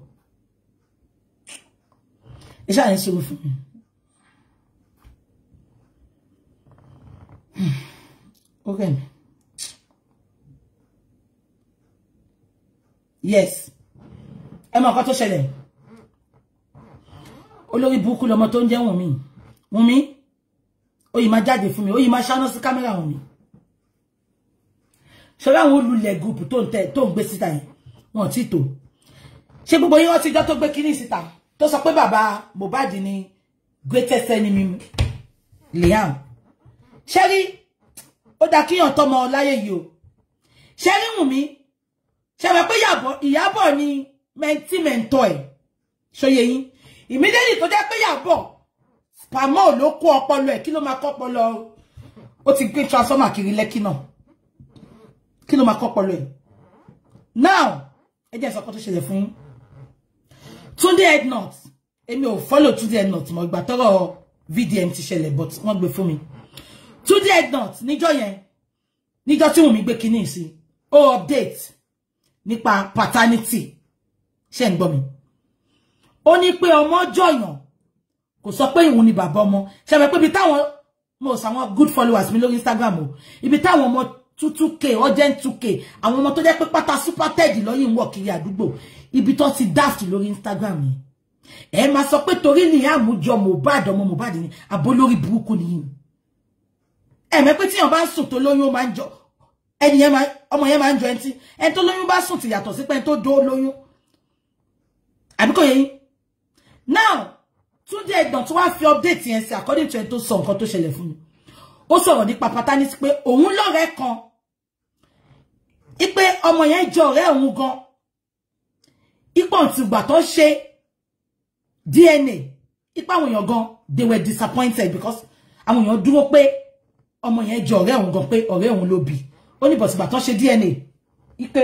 Ẹ ṣá ẹni sùúrù fún mi. Okay. Yes. Ẹ mọ nǹkan tó ṣẹlẹ̀. Olórí burúkú lọmọ tó ń jẹ́ Wùnmí. Wùnmí. Ó yìí máa jáde fún mi, ó yìí máa ṣáná sí camera Wùnmí. Ṣé àwọn olùlẹ̀ group tó ń tẹ̀ tó ń gbé síta yìí. Wọ́n ti tó. Ṣé gbogbo yín wọ́n ti jọ tó gbé kíní síta tó sọ pé bàbá Mohbad ni greatest enemy Liam. Ṣé rí ó dá kíyàn tọmọ láyé yìí o. Ṣé rí Wùnmí. Ṣé mọ̀ pé Ìyábọ̀ ni menti mentor ẹ̀. Ṣó yé yín. Immediately tó jẹ́ pé Ìyábọ̀ spamọ́ ló kó ọpọlọ ẹ̀, kí ló máa kó ọpọlọ. Ó ti gbé transformer kiri Lẹ́kì náà. Kí ló máa kó ọpọlọ ẹ̀. Now, ẹ jẹ́ sọ kó tó ṣẹlẹ̀ fún Túndé Headnut. Èmi ò follow Túndé Headnut mọ́ ìgbà tọ́rọ̀ VDM ti ṣẹlẹ̀ but wọ́n gbé fún mi. Túndé Headnut níjọ́ yẹn. Níjọ́ tí Wùnmí gbé kíní sí. Ó update nípa paternity ṣé ń gbọ́ mi. Ó ní pé ọmọ jọyàn kò sọ pé ìwọ ni bàbá ọmọ. Ṣé mọ̀ pé bí táwọn mo sàwọn good followers mi lórí Instagram o. Ibi táwọn ọmọ 2k urgent 2k àwọn ọmọ tó jẹ́ pé pátá superted lọ́yìn wọ̀ kiri àdúgbò. Ibi tó ti daft lórí Instagram ni. Ẹ máa sọ pé torí ni àmújọ Mohbad ọmọ Mohbad ni àbó lórí burúkú ni. Ẹ mọ̀ pé tí yàn bá sùn tó lóyún ó máa ń jọ ẹni yẹn máa ọmọ yẹn máa ń jọ ẹntí ẹni tó lóyún bá sùn ti yàtọ̀ sí pé ẹni tó dó lóyún àbí kò yé yín. Now Túndé Ẹ̀dàn tó wá fi update yẹn sí according to ẹni tó sọ nǹkan tó ṣẹlẹ̀ fún mi. Ó sọ̀rọ̀ nípa paternity pé òun lọ́rẹ́ kan ipe ọmọ yẹn jọ ọ̀rẹ́ òun gan ipò ntìgbà tó ṣe DNA ipa àwọn èèyàn gan they were disappointed because àwọn èèyàn dúró pé ọmọ yẹn jọ ọ̀rẹ́ òun gan pé ọ̀rẹ́ òun ló bí. Ó ní but ìgbà tọ́n ṣe DNA ipe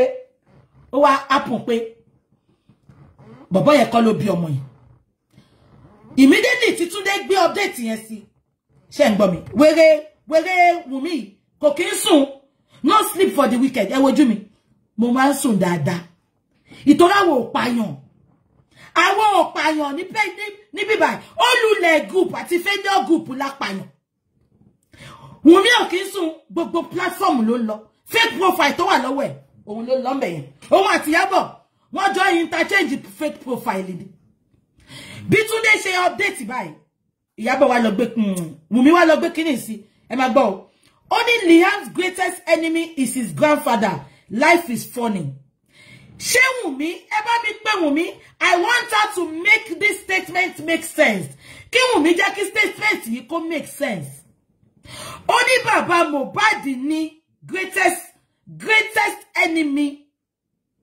ó wá happen pé bọ̀bọ́ yẹn kọ́ ló bí ọmọ yẹn. Immediately tí Túndé gbé update yẹn sí ṣé ń gbọ́ mi wéré wéré Wùnmí kò kí ń sùn no sleep for the weekend ẹ wojú mi mo máa ń sùn dáadáa ìtorá wo pààyàn àwọn ò pààyàn ní pé ní bí báyìí olùlẹ̀ group àti failure group la pààyàn. Wùnmí ò kí ń sùn gbogbo platform ló lọ fake profile tó wà lọ́wọ́ ẹ̀ òun ló lọ ńbẹ̀ yẹn òun àti Ìyábọ̀ wọ́n jọ interchange fake profile ni. Bí Túndé ṣe update báyìí Ìyábọ̀ wá lọ gbé Wùnmí wá lọ gbé kíní sí ẹ má gbọ́ o. Ó ní Liam's greatest enemy is his grandfather. Life is funny. Ṣé Wùnmí ẹ bá mi pé Wùnmí I want her to make this statement make sense. Kí Wùnmí jẹ́ kí statement yìí kó make sense. Ó ní bàbá Mohbad ni greatest enemy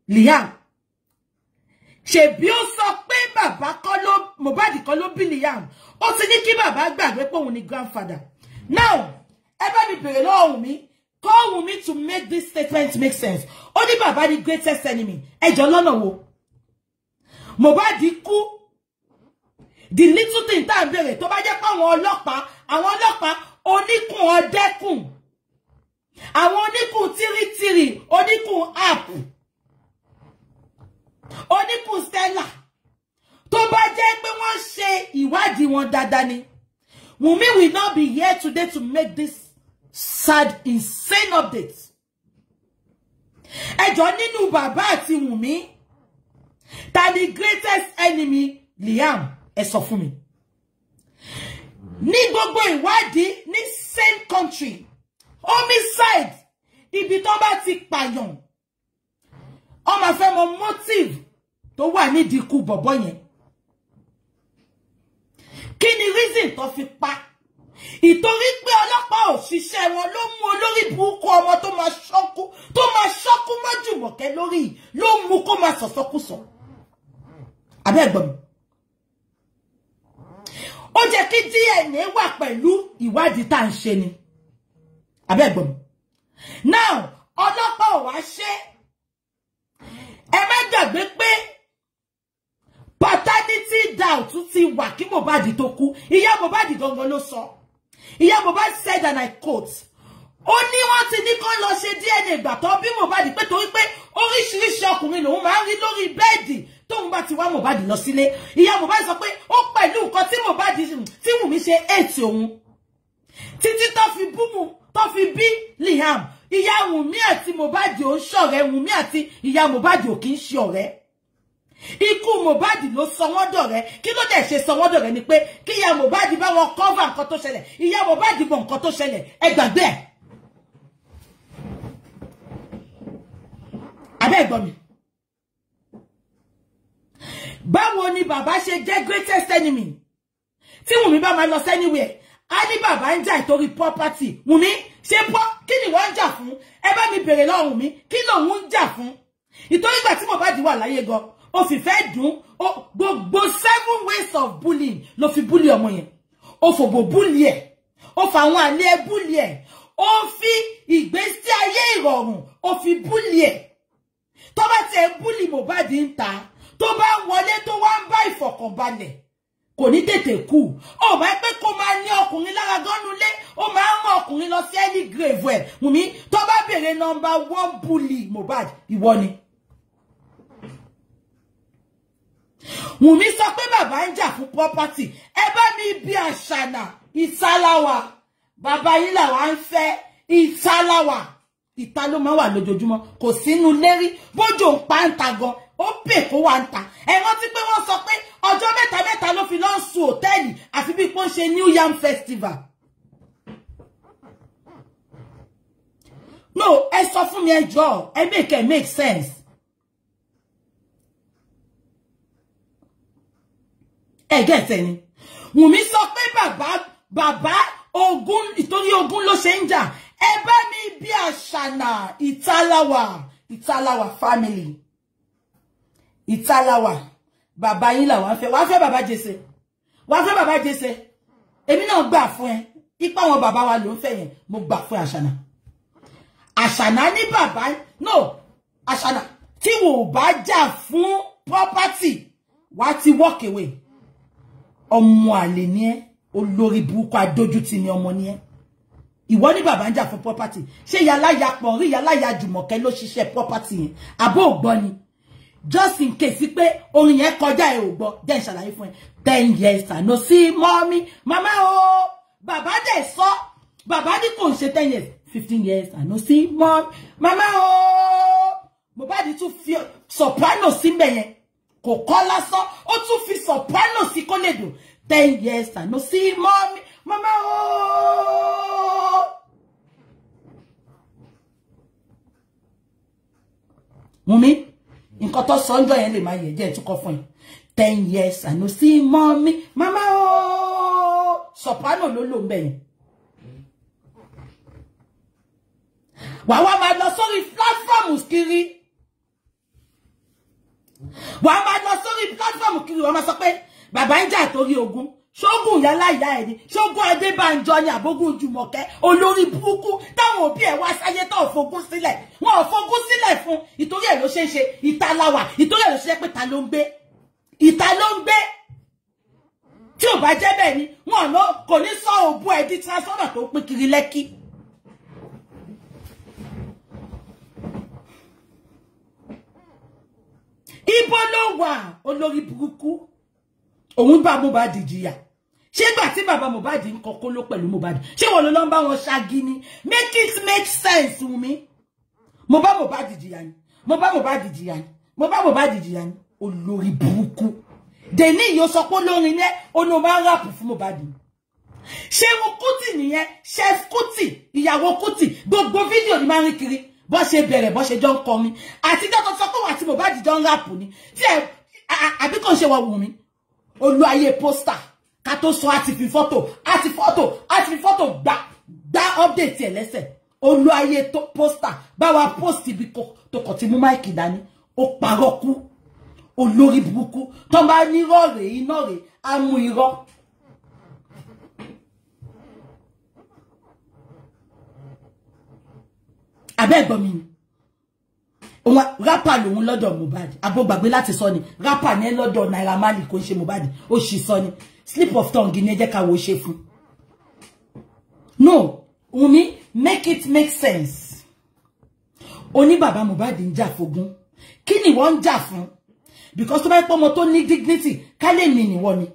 Liam. Ṣebí ó sọ pé bàbá kọ́ ló Mohbad kọ́ ló bí Liam. Ó ti ní kí bàbá gbàgbé pé òun ni grandfather. Now, ẹ bá mi bèrè lọ́wọ́ Wùnmí, call Wùnmí to make this statement make sense. Ó ní bàbá ni greatest enemy. Ẹ jọ̀ọ́ lọ́nà wo. Mohbad kú. The little thing tá ń bèrè tó bá jẹ́ pé àwọn ọlọ́pàá oníkùn ọdẹ́kùn àwọn oníkùn tírítírí oníkùn app oníkùn Stella tó bá jẹ́ pé wọ́n ṣe ìwádìí wọn dáadáa ni Wùnmí will not be here today to make this sad insane update. Ẹjọ́ nínú bàbá àti Wùnmí ta ni greatest enemy Liam ẹ sọ fún mi. Ní gbogbo ìwádìí ní same country homicide ibi tó bá ti pààyàn ó máa fẹ́ mọ motive tó wà nídìí ikú bọ̀bọ́ yẹn. Kí ni reason tó fi pa ìtorí pé ọlọ́pàá ò ṣiṣẹ́ wọn ló mú olórí burúkú ọmọ tó máa ṣọ́kú mọ́ Jùmọ̀kẹ́ lórí ló mú kó máa sọ̀sọ́kùsọ. Àbẹ́ ẹ̀gbọ́n mi ó jẹ́ kí DNA wà pẹ̀lú ìwádìí tá ń ṣe ni. Abe bom. Now, ọlọ́pàá wa ṣe ẹ má gbàgbé pé paternity doubt ti wà kí Mohbad tó kú. Ìyá Mohbad gangan ló sọ. Ìyá Mohbad said and I quote. Ó ní wọ́n ti ní kó lọ ṣe DNA ìgbà tó bí Mohbad pé torí pé oríṣiríṣi ọkùnrin lòun máa ń rí lórí bẹ́ẹ̀dì tóun bá ti wá Mohbad lọ sílé. Ìyá Mohbad sọ pé ó pẹ̀lú nǹkan tí Mohbad tí Wùnmí ṣe èètì òun. Títí tó fi búmu tó fi bí Liam. Ìyá Wùnmí àti Mohbad ò ń ṣọ̀rẹ́, Wùnmí àti ìyá Mohbad ò kì í ṣe ọ̀rẹ́. Ikú Mohbad ló sọ wọ́n dọ̀rẹ́. Kí ló dẹ̀ ṣe sọ wọ́n dọ̀rẹ́ ni pé kí ìyá Mohbad bá wọn cover nǹkan tó ṣẹlẹ̀. Ìyá Mohbad mọ nǹkan tó ṣẹlẹ̀, ẹ gbàgbé ẹ̀. Abẹ́ gbọ́ mi. Báwo ni bàbá ṣe jẹ́ greatest enemy? Tí Wùnmí bá máa lọ anywhere, a ní bàbá ń jà ìtorí property. Wùnmí ṣe pọ́, kí ni wọ́n ń jà fún? Ẹ bá mi bèrè lọ́rùn mi, kí lòun ń jà fún? Ìtorí ìgbà tí Mohbad wà láyé gan, ó fi fẹ́ dùn, gbogbo 7 ways of bullying ló fi bully ọmọ yẹn. Ó fòbò bully ẹ̀, ó fa àwọn àlè ẹ̀ bully ẹ̀, ó fi ìgbésí ayé ìrọ̀rùn, ó fi bully ẹ̀. Tó bá ti bully Mohbad ńta, tó bá wọlé tó wá ń bá ìfọ̀kànbalẹ̀, kò ní tètè kú. Ó bá pé kó máa ní ọkùnrin lára ganu lé, ó máa ń rán ọkùnrin lọ sí early grave ẹ̀. Wùnmí tó bá bèrè number 1 bully Mohbad, ìwọ ni. Wùnmí sọ pé bàbá ń jà fún property, ẹ bá mi bí àṣànà, ìsáláwà, bàbá yín làwa ń fẹ́, ìsáláwà. Ìta ló máa wà lójoojúmọ́, kò sínú lérí, bójò ń pa ń ta gan, ó pè kó wà ń ta. Ẹ rántí pé wọ́n sọ pé ọjọ́ mẹ́ta ló fi lọ sùn hòtẹ́ẹ̀lì àfi bí wọ́n ṣe New Yam Festival. No, ẹ sọ fún mi, ẹ jọ̀ọ́, ẹ make it make sense. Ẹ gẹ̀ẹ́sẹ̀ ni Wùnmí sọ pé bàbá ogun, ìtorí ogun ló ṣe ń jà. Ẹ bá mi bí àṣànà, ìtàláwà family. Ìtàláwà, bàbá yín là wá fẹ́. Wá fẹ́ bàbá Jesse. Wá fẹ́ bàbá Jesse. Èmi náà gbà fún ẹ. Ipa wọn bàbá wa ló ń fẹ́ yẹn. Mo gbà fún àṣànà. Àṣànà ní bàbá. No. Àṣànà. Tí wò bá jà fún property, wá ti walk away. Ọmọ àlè ni ẹ́. Olórí burúkú adójútì ni ọmọ ni ẹ́. Ìwọ ni bàbá ń jà fún property. Ṣé yalaya Pọ̀nrí, yalaya Jùmọ̀kẹ́ ló ṣiṣẹ́ property yẹn. Àbó ò gbọ́ ni. Just in case pé orin yẹn kọjá ẹ ò gbọ́, jẹ́ ṣàlàyé fún ẹ. 10 years I no see mommy. Mama o, bàbá dẹ̀ sọ. Bàbá ní kò ń ṣe 10 years. 15 years I no see mom. Mama o. Mohbad tún fi soprano sí mbẹ̀ yẹn. Kò kọ́ lásán, ó tún fi soprano sí kó lè dùn. 10 years I no see mommy. Mama o. Wùnmí, nǹkan tó sọ ńjọ́ yẹn lè máa yẹ, jẹ́ tún kọ fún yín. 10 years I no see mommy. Mama o. Soprano ló lò ńbẹ̀ yẹn. Wàá wá máa lọ sórí platform kiri. Wàá máa lọ sórí platform kiri, wàá máa sọ pé bàbá ń jà torí ogun. Ṣógun yálàyà ẹ̀ ni, ṣógun Adébánjọ ni àbógun Jùmọ̀kẹ́, olórí burúkú táwọn òbí ẹ̀ wá sáyé tó òfogún sílẹ̀. Wọn òfogún sílẹ̀ fún, ìtorí ẹ̀ ló ṣe ń ṣe ìtaláwà, ìtorí ẹ̀ ló ṣe pé ta ló ń gbé. Ìta ló ń gbé. Tí ò bá jẹ́ bẹ́ẹ̀ ni, wọn kò ní sọ òbú ẹ̀ di transformer tó pín kiri Lẹ́kí. Ibo ló wà olórí burúkú? Òun bá Mohbad jìyà. Ṣé gbà tí bàbá Mohbad ń kọ́kọ́ ló pẹ̀lú Mohbad? Ṣé wọ́n ló lọ ń bá wọn ṣági ni? Make it make sense, Wùnmí. Mo bá Mohbad jìyà ni. Mo bá Mohbad jìyà ni. Mo bá Mohbad jìyà ni. Olórí burúkú. Dèní yóò sọ pé olórin yẹn, ono máa ń ráàpù fún Mohbad. Ṣé wọn Kútì nìyẹn? Chef Kútì, ìyàwó Kútì. Gbogbo fídíò ni máa ń rí kiri. Bọ́ ṣe bẹ̀rẹ̀, bọ́ ṣe jọ ń kọrin. Àtijọ́ tó sọ pé wà tí Mohbad jọ ń ráàpù ni. Tí ẹ àbí kàn ṣe wọ Wùnmí. Olú ayé poster ká tó sọ àti fi photo gba update ẹ̀ lẹ́sẹ̀. Olú ayé tó poster bá wa post bí tó kò ti mú mic dání, ó parọ́ kú. Olórí burúkú tọ́n bá ní irọ́ rẹ̀, iná rẹ̀ á mú irọ́. Abe bomini. Owa rapa lo un lọ́dọ̀ Mohbad. Abo gbàgbé láti sọ ni. Rapa ni lọ́dọ̀ Naira Marley kò ṣe Mohbad. Ó sì sọ ni. Slip of tongue ni jẹ́ ká wo ṣe fún. No, Wunmi, make it make sense. Oni baba Mohbad ń jà fógun. Kí ni wọ́n ń jà fún? Because tó bá pé ọmọ tó ní dignity, ká lè ní wọ́n ni.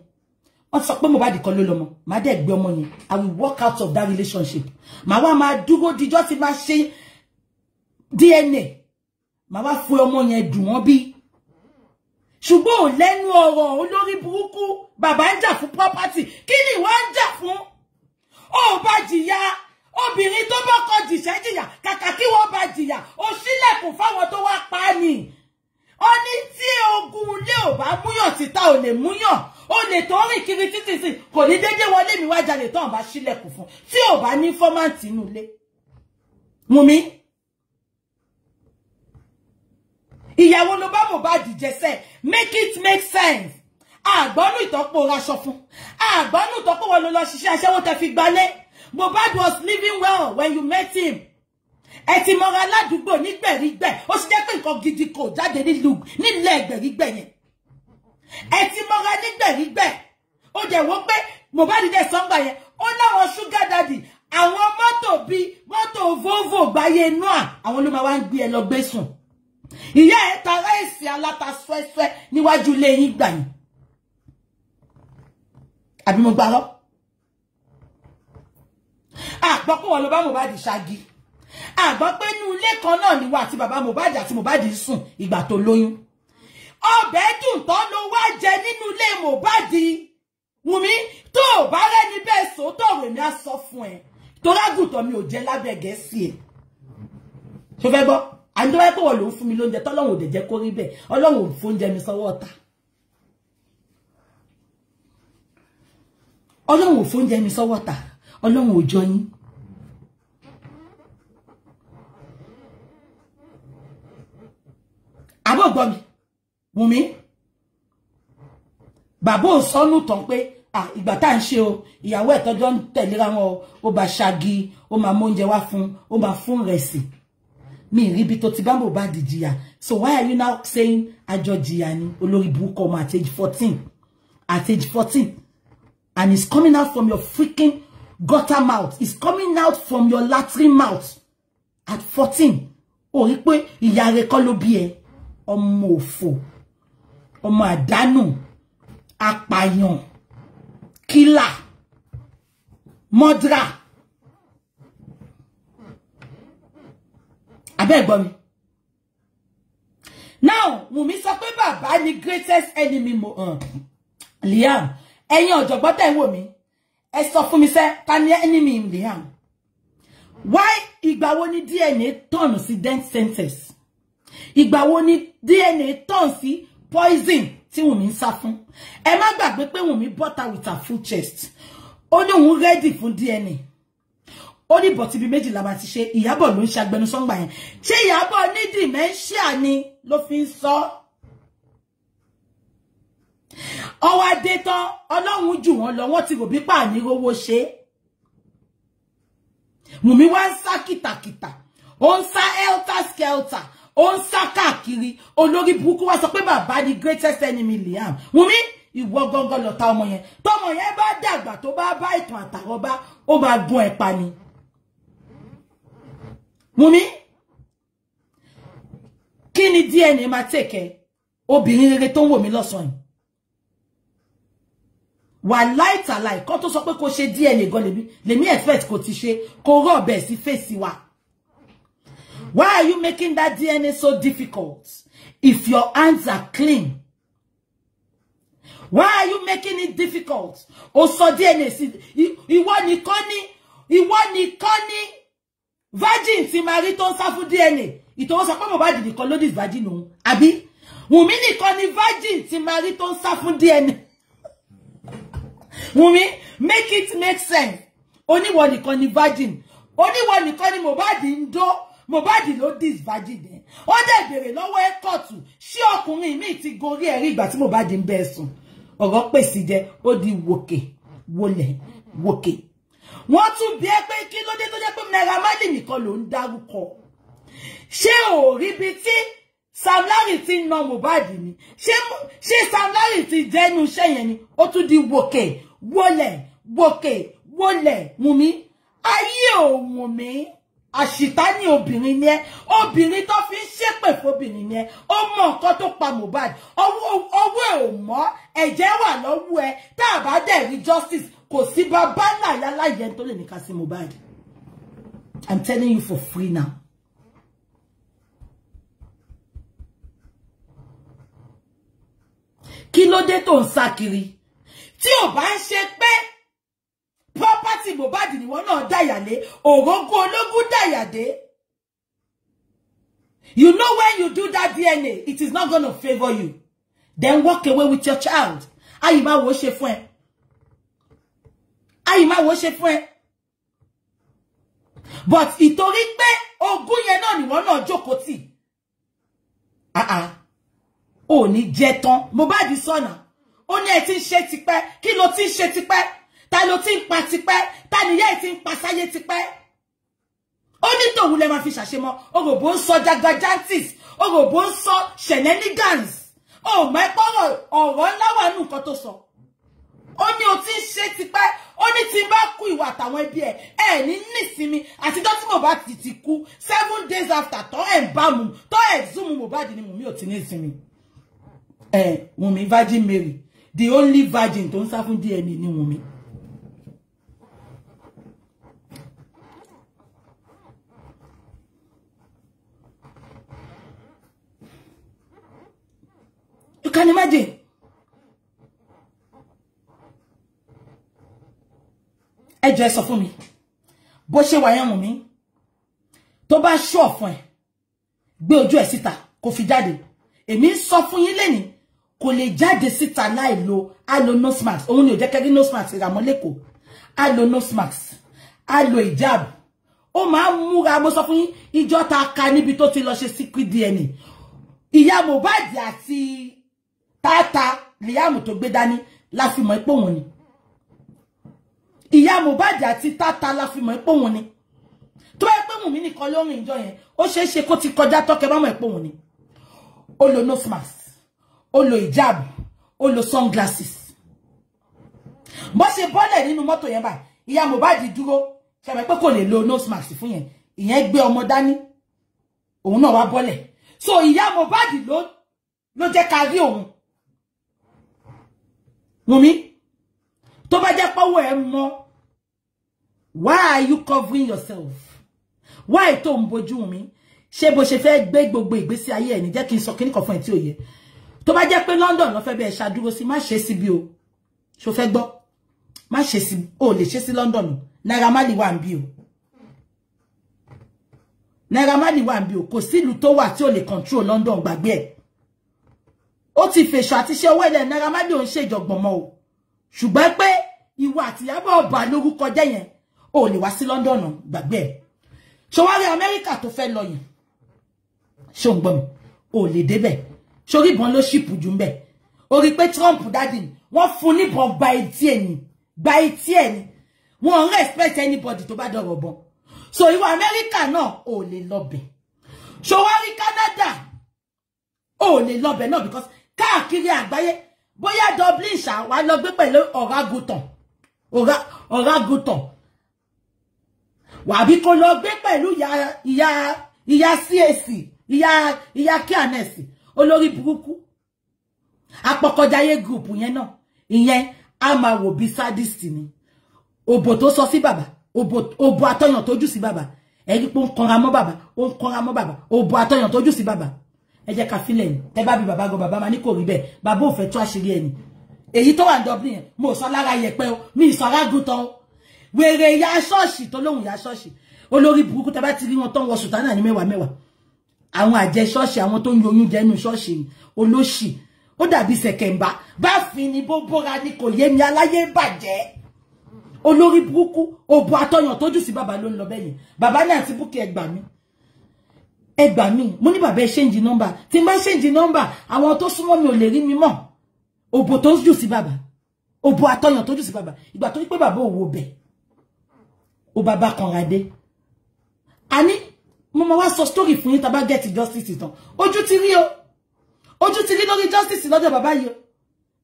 Wọ́n sọ pé Mohbad kan ló lọ́mọ, má dẹ̀ gbé ọmọ yẹn. I will walk out of that relationship. Màá wá máa dúró díjọ́ tí máa ṣe DNA. Màá wá fún ọmọ yẹn dùn wọ́n bí. Ṣùgbọ́n lẹ́nu ọ̀rọ̀ olórí burúkú, bàbá ń jà fún property. Kí ni wọ́n ń jà fún? Ó bá jìyà obìnrin tó bá kọ jìṣẹ́ jìyà, kàkà kí wọ́n bá jìyà, ó sílẹ̀kùn fáwọn tó wá pa á ni. Ó ní tí ogun ilé ò bá múyàn síta ò lè múyàn, ó lè tó rìn kiri títí sí, kò ní dédé wọlé mi wá jalè tán bá sílẹ̀kùn fún, tí ò bá ní fọ́máǹtì inú ilé. Wunmi, ìyàwó ló bá Mohbad jẹsẹ̀, make it make sense. Àgbọ́nù ìtọ́pọ̀ raṣọ fún, àgbọ́nù ìtọ́pọ̀ wọn ló lọ ṣiṣẹ́ aṣẹ́wó tẹ fi gbalé. Mohbad was living well when you met him. Ẹ ti mọra ládùúgbò nígbèrígbẹ̀, ó sì jẹ́ pé nǹkan gidi kò jáde nílẹ̀ ìgbèrígbẹ̀ yẹn. Ẹ ti mọra nígbèrígbẹ̀, ó jẹ́ wọ́n pé Mohbad dẹ̀ sọ́ngbà yẹn, ó láwọn ṣúgà dàdì, àwọn mọ́tò bíi mọ́tò Volvo gbáyé inú à, àwọn ló máa wá ń gbé ẹ lọ gbé sùn. Ìyá ẹ̀ ta ráìsì aláta sọ́ẹ́sọ́ẹ́ níwájú ilé yín gbà yín. Àbí mo gbà lọ. Àgbọ́ pé wọ́n lọ bá Mohbad ṣáájú. Àgbọ́ pé inú ilé kan náà ni wà àti bàbá Mohbad àti Mohbad ń sùn ìgbà tó lóyún. Ọbẹ̀ dùn tán ló wá jẹ nínú ilé Mohbad. Wunmi, tó o bá rẹ́ni bẹ́ẹ̀ sòótọ́ ọ̀rọ̀ èmi á sọ fún ẹ. Torí àgùntàn mi ò jẹ lábẹ́ Gẹ̀ẹ́sì ẹ̀. Ṣé o fẹ́ gbọ́? Àdúrà pé wọ́n lòún fún mi lóúnjẹ tọ́lọ́run ò dẹ̀ jẹ́ kó rí bẹ́ẹ̀. Ọlọ́run ò fóúnjẹ mi sọ́wọ́ ọ̀tá. Ọlọ́run ò fóúnjẹ mi sọ́wọ́ ta, Ọlọ́run ò jọ yín. Àbọ̀ gbọ́ mi, Wunmi, bàbá ò sọ́nù tán pé ìgbà tá à ń ṣe o, ìyàwó ẹ̀ tọ́jọ́ ń tẹ̀léra wọn o, ó bá ṣagi, ó máa móúnjẹ wá fún, ó máa fún rẹ̀sì. Mi rí ibi tó ti bá Mohbad jìyà. So why are you now saying àjọ jìyà ni olórí burúkú ọmọ at age 14? At age 14. And it's coming out from your freaking gutter mouth. It's coming out from your latrine mouth. At 14. Ó rí pé ìyá rẹ̀ kọ́ ló bí ẹ. Ọmọ òfò. Ọmọ àdánù. Apàyàn. Killer. Murderer. Abẹ́ gbọ́ mi. Now, Wunmi sọ pé bàbá ni greatest enemy mo Liam. Ẹ̀yin ọ̀jọ̀gbọ́n tẹ́ wò mí, ẹ sọ fún mi ṣé ta ni enemy Liam? Why ìgbà wo ni DNA turn sí death sentence? Ìgbà wo ni DNA turn sí poison tí Wunmi ń sá fún? Ẹ má gbàgbé pé Wunmi bọ́ta with her full chest. Ó ní òun ready fún DNA. Ó ní bọ̀tí bíi méjìlá máa ti ṣe. Ìyábọ̀ ló ń ṣe agbẹnusọ́ngbà yẹn. Ṣé Ìyábọ̀ ní dementia ni ló fi ń sọ? Ọwọ́ adé tán Ọlọ́run jù wọ́n lọ, wọ́n ti rò bí pa ní rówó ṣe. Wunmi wá ń sá kìtàkìtà, ó ń sá helter skelter, ó ń sá káàkiri. Olórí burúkú wá sọ pé bàbá ni greatest enemy Liam. Wunmi, ìwọ gangan lọ̀tá ọmọ yẹn. Tọ́mọ yẹn bá dàgbà tó bá bá ìtàn àtàrọbá, ó máa gún ẹ pa ni. Wunmi, kí ni DNA máa tẹ̀kẹ́ obìnrin rere tó ń wò mí lọ́sàn-án? Wàláì tàláì, kó tó sọ pé kó ṣe DNA gan lèmi expect kó ti ṣe, kó rọ̀ bẹ̀ sí fèsì wa. Why are you making that DNA so difficult if your hands are clean? Why are you making it difficult? Ó sọ DNA sí, ìwọ nìkan ni virgin tí máa rí tó ń sá fún DNA. Ìtòwó sọ pé Mohbad nìkan ló dis virgin òun, àbí? Wunmi nìkan ni virgin tí máa rí tó ń sá fún DNA. Wunmi, make it make sense. Oníwọ nìkan ni virgin. Oníwọ nìkan ni Mohbad ń dó. Mohbad ló dis virgin ẹ̀. Ó dẹ̀ bèrè lọ́wọ́ ẹ́kọ̀tù. Ṣé ọkùnrin mi ti gorí ẹ̀rí ìgbà tí Mohbad ń bẹ́ẹ̀ sùn? Ọ̀rọ̀ pèsè jẹ, ó di wòkè, wọlẹ̀, wòkè. Wọ́n tún bi ẹ́ pé kí ló dé tó jẹ́ pé Naira Marley nìkan ló ń dárúkọ. Ṣé o rí bí tí Sam Larry ti na Mohbad ni. Ṣé Sam Larry ti jẹ́nu iṣẹ́ yẹn ni. Ó tún di wòkè, wólẹ̀, wòkè, wólẹ̀, Wùmí. Ayé o Wùmí. Àṣìtá ni obìnrin ni ẹ́. Obìnrin tó fi ń ṣépè fóbìnrin ni ẹ́. Ó mọ nǹkan tó pa Mohbad. Ọwọ́ ẹ̀ ò mọ́. Ẹ̀jẹ̀ wà lọ́wọ́ ẹ̀. Tá a bá dẹ̀ rí justice. Kò sí bàbá láyà láyẹ̀ tó lè ní ká sí Mohbad. I'm telling you for free now. Kí ló dé tó ń sá kiri? Tí ò bá ń ṣe pé property Mohbad ni wọ́n náà dàyàlé, òrógó ológun dàyàdé. You know when you do that DNA, it is not going to favor you. Then walk away with your child. Ayi ma wo ṣe fún ẹ. Ayi ma wo ṣe fún ẹ. But ìtorí pé ogún yẹn náà ni wọ́n náà jókòó tì. Ó ní jẹ́ tán Mohbad sọnà ó ní ẹ ti ń ṣe tipẹ́ kí ló ti ń ṣe tipẹ́ ta ló ti ń pa tipẹ́ ta ni yẹ ti ń pa sáyé tipẹ́ ó ní tòun lè máa fi ṣàṣemọ òròbó ń sọ jagajantis òròbó ń sọ shenanigans ó mọ ẹpọ ọ̀rọ̀ ńlá wà nù nǹkan tó sọ ó ní o ti ń ṣe tipẹ́ ó ní tí n bá kú ìwà àtàwọn ẹbí ẹ ẹ ní nísinmi àtijọ́ tí Mohbad ti kú 7 days after tó ẹ̀ ń bá mu tó ẹ̀ zoom Mohbad ni Wùmí ò ti nísinmi. Wùmí Virgin Mary, the only virgin tó ń sá fún DNA ni Wùmí. You can imagine. Ẹ jọ̀ọ́ ẹ sọ fún mi. Bó ṣe wà yẹn Wùmí. Tó bá show fún ẹ. Gbé ojú ẹ síta kó fi jáde. Èmi sọ fún yín lẹ́ni. Kò lè jáde síta láì lo a lo nose mask òun ni ò jẹ́ kẹ́rí nose mask ra mọ́ lẹ́kọ̀ọ́ a lo nose mask a lo hijab ó máa ń múra mo sọ fún yín ìjọ ta ka níbi tó ti lọ ṣe secret DNA ìyá Mohbad àti tata Liam tó gbé dání la fi mọ̀ pé òun ni ìyá Mohbad àti tata la fi mọ̀ pé òun ni tó bá pé Wùmí nìkan ló rìn ìjọ yẹn ó ṣeé ṣe kó ti kọjá tọ́kẹ́ bá mọ̀ pé òun ni ó lo nose mask. Ó lo hijab, ó lo sunglasses. Bó ṣe bọ́lẹ̀ nínú mọ́tò yẹn báyìí, ìyá Mohbad dúró, ṣé mọ̀ pé kò lè lo nose mask fún yẹn. Ìyẹn gbé ọmọ dání. Òun náà wá bọ́lẹ̀. So ìyá Mohbad ló jẹ́ ká rí òun. Wùmí. Tó bá jẹ́ pọ́wọ́ ẹ mọ́. Why are you covering yourself? Why tó ń bojú mi? Ṣé bó ṣe fẹ́ gbé gbogbo ìgbésí ayé ẹ ni jẹ́ kí n sọ kíní kan fún ẹ tí ó yẹ. Tó bá jẹ́ pé London ló fẹ́ bẹ́ẹ̀ ṣàdúró sí má ṣe sí bí o ṣó fẹ́ gbọ́ má ṣe sí o lè ṣe sí London Naira Marley wà ńbí o Naira Marley wà ńbí o kò sí ìlú tó wà tí ó lè control London gbàgbé ẹ̀ ó ti fèsò àti ṣe owó ilẹ̀ Naira Marley ò ń ṣe ìjọ̀gbọ̀n mọ́ o ṣùgbọ́n pé ìwà àti Ìyábọ̀ Ọba lórúkọ jẹ́ yẹn ò lè wá sí London gbàgbé ẹ̀ ṣó wá rí Amẹ́ríkà tó fẹ́ lọ yẹn ṣó ń gbọ́ mi ò lè débẹ̀ sórí ìbọn ló ṣìpù jù ńbẹ̀ ó rí pé Trump dádì wọ́n fún ní ìbọn gba etí ẹ̀ ni wọ́n respect anybody tó bá dọ̀rọ̀ bọ́n so ìwọ Amẹ́ríkà náà ò lè lọ́bẹ̀ so wá rí Canada ò lè lọ́bẹ̀ náà because káàkiri àgbáyé bóyá Dublin ṣá wá lọ gbé pẹ̀lú ọ̀rágùtàn ọ̀rágùtàn wàbí kó lọ gbé pẹ̀lú ìyá CAC ìyá kíánẹ́sì olórí burúkú apọkọjáyé gúrùpù yẹn náà ìyẹn a máa wò bí sadist ni òbò tó sọ sí bàbá òbò àtọyàn tójú sí bàbá ẹni pé ó ń kanra mọ́ bàbá ó ń kanra mọ́ bàbá òbò àtọyàn tójú sí bàbá ẹ jẹ́ ká filẹ̀ ni tẹ́ bá bí bàbá gan bàbá máa ní kò rí bẹ́ẹ̀ bàbá ò fẹ́ tú àṣírí ẹni èyí tó wà ní Dublin yẹn mo sọ lára yẹpẹ o mi sọ arágùn tán o wèrè ìyá ṣọ́ọ̀ṣì tó lóhùn ìyá ṣọ́ọ̀ṣì olórí burúkú tẹ́ bá ti rí wọn tán wọ sùtánà ní mẹ́wàá mẹ́wàá àwọn àjẹ ṣọ́ọ̀ṣì àwọn tó ń yoyún jẹ́nu ṣọ́ọ̀ṣì olóṣì ó dàbí sẹ̀kẹ̀mbá bá fi ni bó bóra ni kò yé mi aláyé bàjẹ́ olórí burúkú òbò àtọyàn tójú sí bàbá ló ń lọ bẹ́yìn bàbá náà ti búkẹ́ ẹ gbà mí mo ní bàbá ẹ ṣéǹjì nọ́mbà tí n bá ṣéǹjì nọ́mbà àwọn tó súnmọ́ mi ò lè rí mi mọ́ òbò tójú sí bàbá òbò àtọyàn tójú sí bàbá ìgbà tó ní pé bàbá òwò bẹ̀ ó bàbá kanra dé àní mo ma wa sọ story fún yín tá bá get justice tán. Ojú ti rí o. Ojú ti rí lórí justice lọ́dọ̀ bàbá yìí o.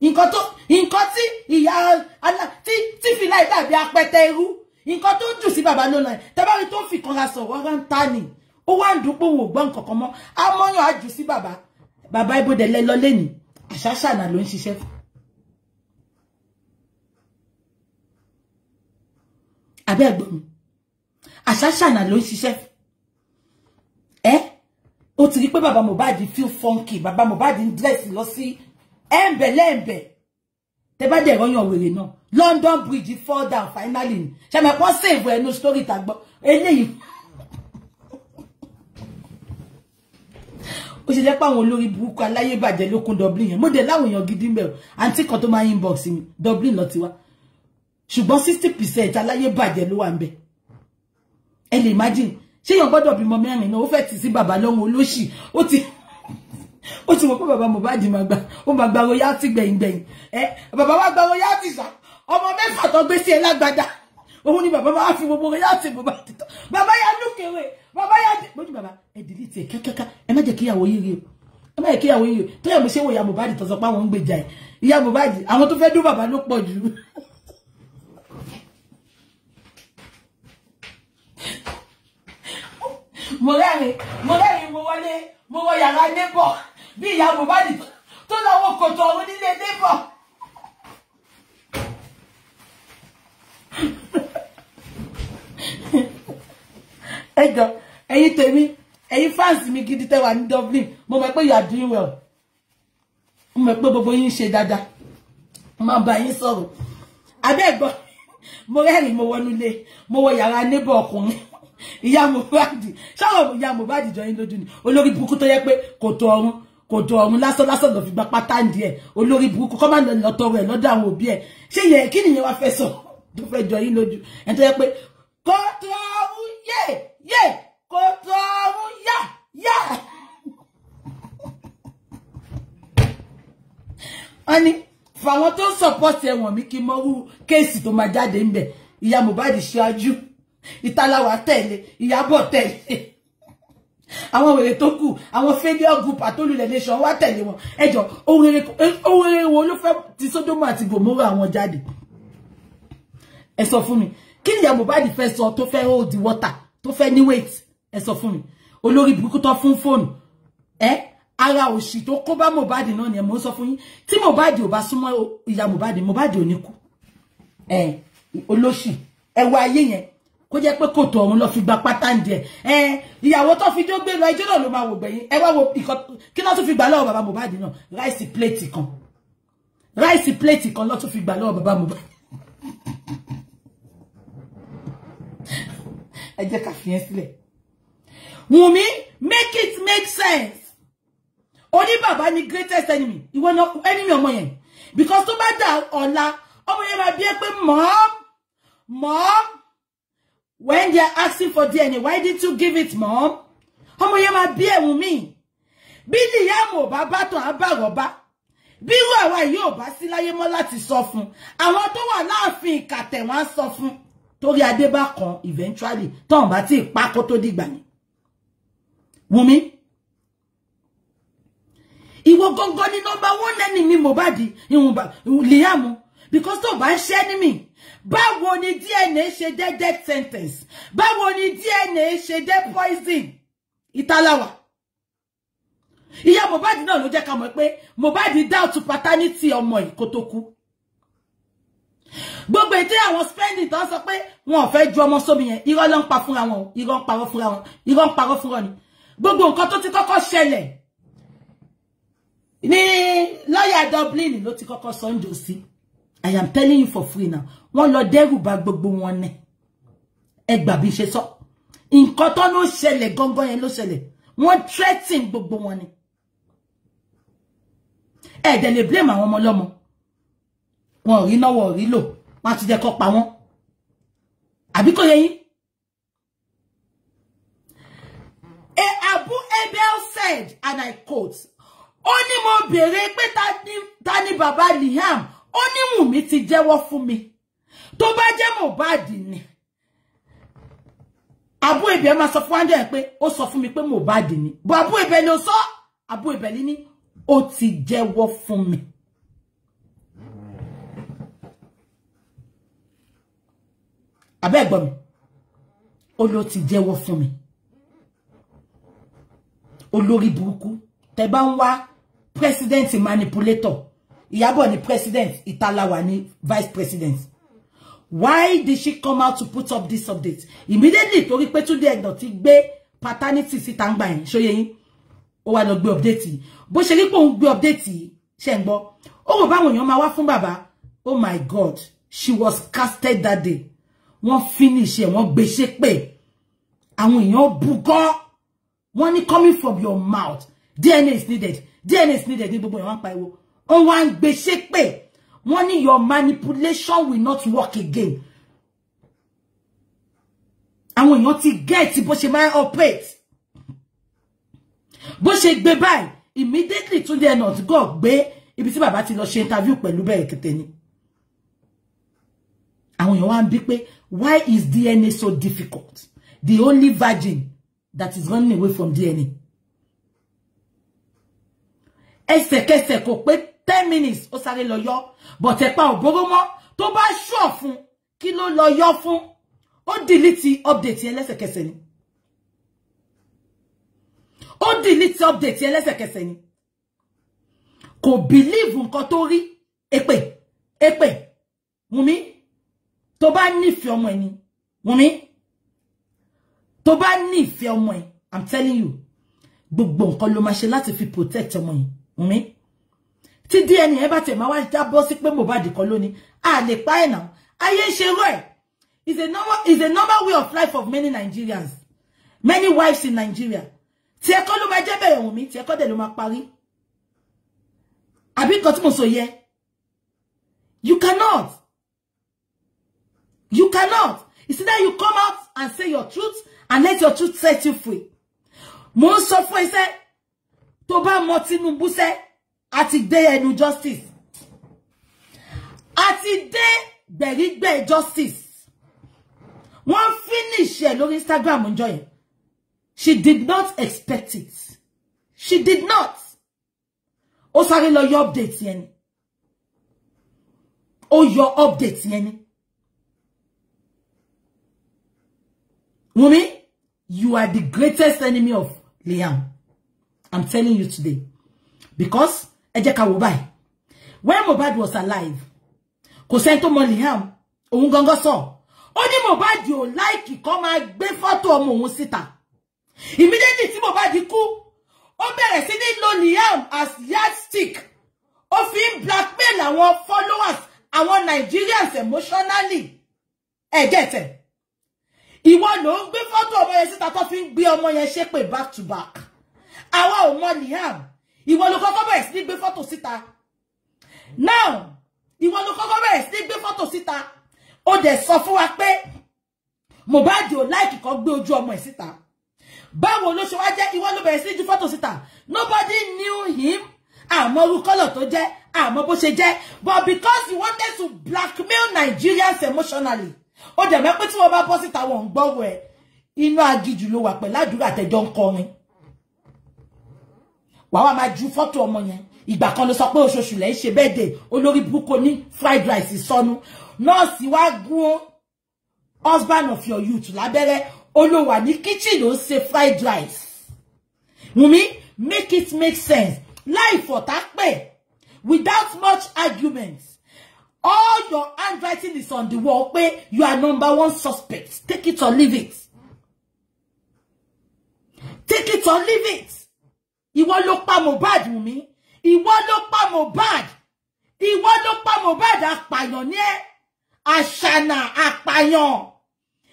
Nǹkan tó nǹkan tí ìyá tí fi láì dàbí apẹtẹ irú. Nǹkan tó jù sí bàbá lọ náà. Tá bá rí tó fi kan ra sọ wa ran tani. Ó wá ndupo wo gbọ́ nǹkan kan mọ́. A mo yan aju sí bàbá. Bàbá Ibo de le lo leni. Asasa na ló ń ṣiṣẹ́. Àbí ẹ̀gbọ́n mi. Asasa na ló ń ṣiṣẹ́. Ó ti rí pé bàbá Mohbad feel funky, bàbá Mohbad dress lọ sí embe lembe. Tẹ́ bá dé royan wèrè náà. London Bridge fall down finally. Ṣé me ko save ẹnu story tá gbọ́. Eléyìí ó ṣe jẹ́ pa àwọn olórí burúkú aláyé bàjẹ́ lókun Dublin yẹn mo dé láwọn èèyàn gidi ńbẹ̀ o àǹtí kan tó máa inbox mi Dublin ló ti wá ṣùgbọ́n 60% aláyé bàjẹ́ ló wà ńbẹ̀ ẹ lè imagine ṣé èèyàn gbọ́dọ̀ bímọ mẹ́rin náà ó fẹ́ tì sí bàbá lọ́hùn olóṣì ó ti mọ̀ pé bàbá Mohbad máa gbà ó máa gba royalty gbẹ̀yìn gbẹ̀yìn bàbá wa gba royalty ṣá ọmọ mẹ́fà tó gbé sí ẹ lágbádá òun ni bàbá máa fi gbogbo royalty bàbá ya lókèrè bàbá ya moju bàbá ẹ delete ẹ kakaka ẹ má jẹ́ kí yàwó yiri o ẹ má jẹ́ kí yàwó yiri tó yá mo ṣe wo ya Mohbad tó sọ pa wọ́n gbèjà ẹ ìyá Mohbad àwọn tó fẹ́ dú bàbá ló pọ̀jù mo rere mo wọlé mo wọ yàrá neighbor bí ìyá Mohbad tó lọ wọ kòtò àwọn nílé neighbor ẹjọ ẹ̀yin tèmi ẹ̀yin fans mi gidi tẹ́ wà ní Dublin mo mọ̀ pé you are doing well mo mọ̀ pé gbogbo yín ṣe dáadáa máa bá yín sọ̀rọ̀ abẹ́gbọ́ mo rẹ́rìn mo wọnú ilé mo wọ yàrá neighbor ọkùnrin ìyá Mohbad ṣọ́rọ̀ ìyá Mohbad jọ yín lójú ni olórí burúkú tó yẹ pé kò tó ọ̀run lásán lásán lọ fi gba pátá ń di ẹ̀ olórí burúkú kọ́ máa lọ tọrọ ẹ̀ lọ́dọ̀ àwọn òbí ẹ̀ ṣé yẹ kí nìyẹn wá fẹ́ sọ tó fẹ́ jọ yín lójú ẹ̀ tó yẹ pé kò tó ọ̀run yé kò tó ọ̀run yá. wọ́n ní fàwọn tó ń sọ̀pọ̀tì ẹ̀wọ̀n mi kí mọ́rú kéèsì tó máa jáde ń bẹ̀ ìyá Mohbad ṣáájú ìtaláwà tẹ̀lé Ìyábọ̀ tẹ̀lé àwọn wèrè tó kù àwọn failure group àtolulẹ̀ nation wá tẹ̀lé wọn ẹjọ́ ohun rere wo ló fẹ́ ti Sódómù àti Gòmórà àwọn jáde ẹ sọ fún mi kí ni ìyá Mohbad fẹ́ sọ tó fẹ́ hold water tó fẹ́ ní weight ẹ sọ fún mi olórí burúkú tó fún phone ara òṣì tó kó bá Mohbad náà ni mo sọ fún yín tí Mohbad ò bá súnmọ́ ìyá Mohbad ò ní kú olóṣì ẹwà ayé yẹn kó jẹ́ pé kòtò ọ̀run ló fi gba pátá ńdí ìyàwó tó fi jó gbé lọ ẹjọ́ náà ló máa wò gbẹ̀yìn ẹ wá wo kí ló tún fi gbà lọ́wọ́ bàbá Mohbad náà ráìsì pléètì kan ló tún fi gbà lọ́wọ́ bàbá Mohbad ẹ jẹ́ ká fi yẹn sílẹ̀ Wùmí make it make sense oní bàbá ni greatest enemy ìwọ náà enemy ọmọ yẹn because tó bá dà ọ̀la ọmọ yẹn máa bi ẹ́ pé mom when they are asking for DNA why didn't you give it mom ọmọ yẹn máa bi ẹ́ Wùmí bí nìyá mo bàbá tán abárọ̀bá bí irú àwa yìí ò bá sí láyé mọ́ láti sọ fún àwọn tó wà láàfin ìkàtẹ̀ wọn á sọ fún torí adé bá kan eventually ton bá ti pa kó tó dìgbà ni Wùmí ìwọ gongo ni number 1 enemy Mohbad Liam because tó bá ṣe enemy báwo ni DNA ṣe dé death sentence báwo ni DNA ṣe dé poison ìtaláwà ìyá Mohbad náà ló jẹ́ ká mọ̀ pé Mohbad doubt paternity ọmọ ẹ̀ kó tó kú gbogbo ètò àwọn spending tó sọ pé wọn ò fẹ́ ju ọmọ sómi yẹn irọ́ ló ń pa fúnra wọn irọ́ ń parọ́ fúnra wọn irọ́ ń parọ́ fúnra ni gbogbo nǹkan tó ti kọ́kọ́ ṣẹlẹ̀ ní lọ́ọ̀yà Dublin ló ti kọ́kọ́ sọ́njọ́ sí I am telling you for free now wọ́n lọ dẹ́rù ba gbogbo wọn ní ẹgbà bí ṣe sọ nǹkan tó ló ṣẹlẹ̀ gangan yẹn ló ṣẹlẹ̀ wọ́n threaten gbogbo wọn ní ẹ̀ẹ́dẹ̀ lè blame àwọn ọmọ ọlọ́mọ wọn rí náwó rí lò wọ́n ti jẹ́ kó pa wọ́n àbí kò yé yín Abu Abel said and I quote ó ní mo béèrè pé ta ni bàbá Liam ó ní Wùmí ti jẹ́wọ́ fún mi tó bá jẹ́ Mohbad ni Abu Ebe ma sọ fún Angel pé ó sọ fún mi pé Mohbad ni. Bo Abu Ebe ló sọ, Abu Ebe ni ó ti jẹ́wọ́ fún mi. Àbí ẹ gbọ́ mi. Ó ló ti jẹ́wọ́ fún mi. Olórí burúkú tẹ́ bá ń wá president manipulator. Ìyábọ̀ ni president, Ìtàláwà ni vice president. Why did she come out to put up this update? Immediately, torí pé Túndé Ẹ̀gbọ́n ti gbé paternity síta ń gbà yín. Ṣó yé yín? Ó wá lọ gbé update yìí. Bó ṣe rí pé òun gbé update yìí, ṣé ń gbọ́. Ó rò báwọn èèyàn máa wá fún bàbá. Oh my God, she was casted that day. Wọ́n finish ẹ̀, wọ́n gbé ṣépè. Àwọn èèyàn búkọ́. Wọ́n ní coming from your mouth. DNA is needed. DNA is needed ní gbogbo èèyàn wá ń pariwo. Ó wá ń gbé ṣépè. Wọ́n ní your manipulation will not work again. Àwọn èèyàn ti get bó ṣe máa operate. Bó ṣe gbé báyìí, immediately Túndé Ẹ̀gbọ́n go gbé ibi tí bàbá ti lọ ṣe interview pẹ̀lú bẹ́ẹ̀ kete ni. Àwọn èèyàn wá ń bi pé why is DNA so difficult? The only virgin that is running away from DNA. Ẹsẹ̀kẹsẹ̀ kò pé 10 minutes ó sáré lọ yọ but ẹ pa òbóró mọ́ tó bá sure fún kí ló lọ yọ fún ó delete update yẹn lẹ́sẹ̀kẹsẹ̀ ni ó delete update yẹn lẹ́sẹ̀kẹsẹ̀ ni kò believe nǹkan tó rí èpè Wùnmí tó bá nífẹ̀ẹ́ ọmọ ẹni Wùnmí tó bá nífẹ̀ẹ́ ọmọ ẹ I'm telling you gbogbo nǹkan ló máa ṣe láti fi protect ọmọ yín Wùnmí tí DNA ẹ bá tẹ̀ máa wá jábọ́ sí pé Mohbad kọ́ lónìí a lè pa ẹ̀ náà ayé ṣe rọ̀ ẹ̀ is a normal way of life of many Nigerians many wives in Nigeria tí ẹ kọ́ ló máa jẹ́ bẹ̀rẹ̀ Wùnmí tí ẹ kọ́ dẹ̀ ló máa parí àbí nǹkan tí mo sọ yẹ you cannot it's either you come out and say your truth and let your truth set you free mo ń sọ fún iṣẹ́ tó bá mọ Tinubu sẹ́ àti dé ẹnu justice àti dé gbẹ̀rígbẹ̀ justice wọ́n finish ẹ̀ lórí Instagram ńjọ́ yẹn she did not expect it she did not ó sáré lọ yọ update yẹn ni ó yọ update yẹn ni Wùnmí you are the greatest enemy of Liam I'm telling you today because ẹ jẹ́ ká wò báyìí when Mohbad was alive kò sẹ́ni tó mọ Liam òun gangan sọ ó ní Mohbad ò like kó máa gbé photo ọmọ òun síta immediately tí Mohbad kú ó bẹ̀rẹ̀ sí ní lo Liam as yardstick ó fi ń blackmail àwọn followers àwọn Nigerians emotionally ẹ get it ìwọ ló ń gbé photo ọmọ yẹn síta tó fi ń gbé ọmọ yẹn ṣépè back to back àwa ò mọ Liam ìwọ ló kọ́kọ́ bẹ̀rẹ̀ sí ní gbé fọ́tò síta now ìwọ ló kọ́kọ́ bẹ̀rẹ̀ sí ní gbé fọ́tò síta ó dẹ̀ sọ fún wa pé Mohbad ò láìkì kan gbé ojú ọmọ ẹ̀ síta báwo ló ṣe wá jẹ́ ìwọ ló bẹ̀rẹ̀ sí ní ju fọ́tò síta nobody knew him àmọ́ irú kọ́lọ̀ tó jẹ́ àmọ́ bó ṣe jẹ́ but because he wanted to blackmail Nigerians emotionally ó dẹ̀ mọ̀ pé tí wọ́n bá bọ́ síta wọn ń gbọ́wọ́ ẹ̀ inú agijù ló wà pẹ̀lú àdúrà tẹjọ́ ń kọrin wàá máa ju fọ́tò ọmọ yẹn ìgbà kan ló sọ pé oṣooṣù lẹ́ ń ṣe birthday olórí burúkú ní fried rice sọnù nọ́ọ̀sì wá gún husband of your youth lábẹ́rẹ́ olówà ní kitchen ló ń ṣe fried rice Wùnmí make it make sense láì fọ̀tá pè without much argument all your handwriting is on the wall pé you are #1 suspect take it or leave it take it or leave it. Ìwọ ló pa Mohbad Wùnmí ìwọ ló pa Mohbad ìwọ ló pa Mohbad apàyàn ni ẹ́ àṣànà apàyàn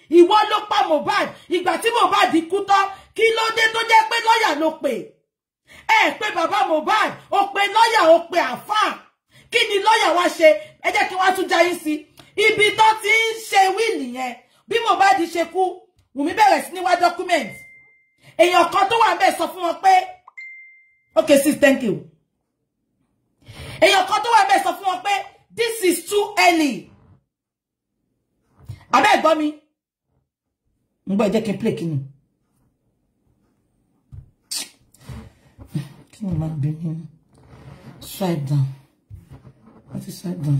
ìwọ ló pa Mohbad ìgbà tí Mohbad kú tán kí ló dé tó jẹ́ pé lọ́yà ló pè ẹ pé bàbá Mohbad ó pe lọ́yà ó pe àfáà kí ni lọ́yà wá ṣe ẹ jẹ́ kí wá tún jayín sí ibi tó ti ń ṣe wíìlì yẹn bí Mohbad ṣe kú Wùnmí bẹ̀rẹ̀ sí ní wá document èèyàn kan tó wà ń bẹ̀ sọ fún wọn pé okay, sis, thank you. Èèyàn kan tó wà bẹ́ẹ̀ sọ fún wọn pé this is too early. Àbẹ́ gbọ́ mi. Mo bá jẹ́ kí n play kíni. m'a béni. Sois aidant. Vas-y, sois aidant.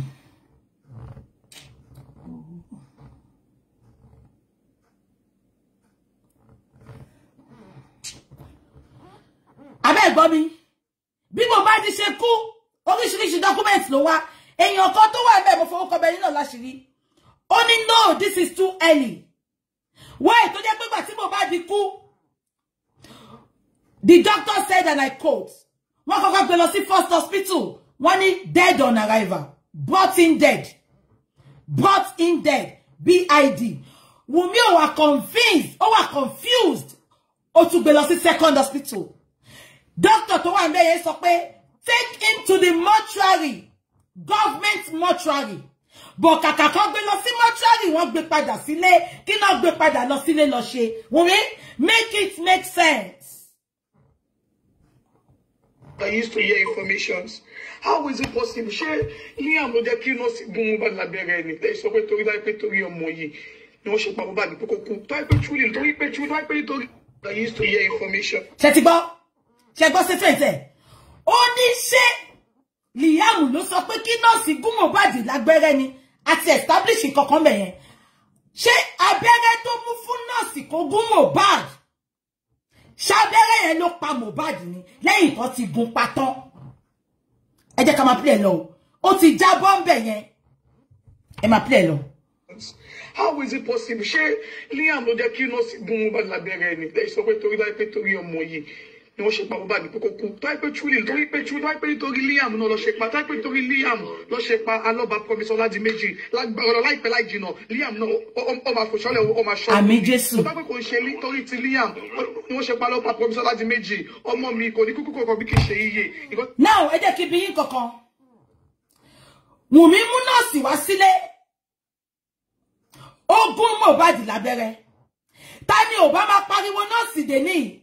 Abel Bobby, Bibo bá di ṣe kú, oríṣiríṣi documents ló wà. Èèyàn kan tó wà ńbẹ̀ mo fọwọ́ kan bẹ̀ yín náà láṣìírí. Ó ní no, this is too early. Why tó jẹ́ pé ìgbà tí Mohbad kú? The doctor said, and I quote, wọ́n kọ́kọ́ gbé lọ sí first hospital. Wọ́n ní dead on arrival. Brought in dead. Brought in dead. BID. Wunmi ó wà convinced. Ó wà confused. Ó tún gbé lọ sí second hospital. Doctor tó wà ńbẹ̀ yẹn sọ pé take him to the mortuary. Government mortuary. But kàkà kan gbé lọ sí mortuary, wọ́n gbé padà sílé. Kí ló gbé padà lọ sílé lọ ṣe? Wunmi, make it make sense. I used to hear informations. How is it possible? Ṣé Liam ló jẹ́ kí iná sí gún Mohbad lábẹ́rẹ́ ni? Tẹ́ sọ pé torí láì pé torí ọmọ yìí ni wọ́n ṣe pa Mohbad pé kó kú. Tó àìpé truly, torí pé truly, láì pé nítorí. I used to hear information. Ṣé ti gbọ́? Ṣé gbọ́ sí fèsì? Ó ní ṣé Liam ló sọ pé kí nọ́ọ̀sì gún Mohbad lágbẹ́rẹ́ ni àti establish kankan bẹ̀ yẹn. Ṣé abẹ́rẹ́ tó mú fún nọ́ọ̀sì kó gún Mohbad? Ṣé abẹ́rẹ́ yẹn ló pa Mohbad ni lẹ́yìn kan ti gun patán? Ẹ jẹ́ ká máa play lọ o. Ó ti jábọ́ ń bẹ̀ yẹn. Ẹ máa play lọ. How is it possible? Ṣé Liam ló jẹ́ kí nọ́ọ̀sì gún Mohbad lágbẹ́rẹ́ ni? Lẹ́yìn sọ pé torí láì pé torí ọmọ yìí ni wọ́n ṣe pa Mohbad pé kó kú. Táì pé truly torí pé truly táì pé nítorí Liam náà lọ ṣe pa. Táì pé nítorí Liam lọ ṣe pa Alọ́ba Promise Ọládiméjì ọ̀rọ̀ láìpẹ́ láì jìnà. Liam náà ọmọ àfòṣọ́lẹ̀ ọmọ aṣọ. Àmì Jésù. Tó bá pé kò ń ṣe nítorí ti Liam ni wọ́n ṣe pa Alọ́ba Promise Ọládiméjì. Ọmọ mi kò ní kúkú kọ̀ọ̀kan bí kì í ṣe iye. Now ẹ jẹ́ kí bí yín kankan. Wunmi mú nọ́ọ̀sì wá sílé. Ó gún Mohbad lábẹ́rẹ́. Ta ni ò bá máa pariwo nọ́ọ̀sì dè níyì?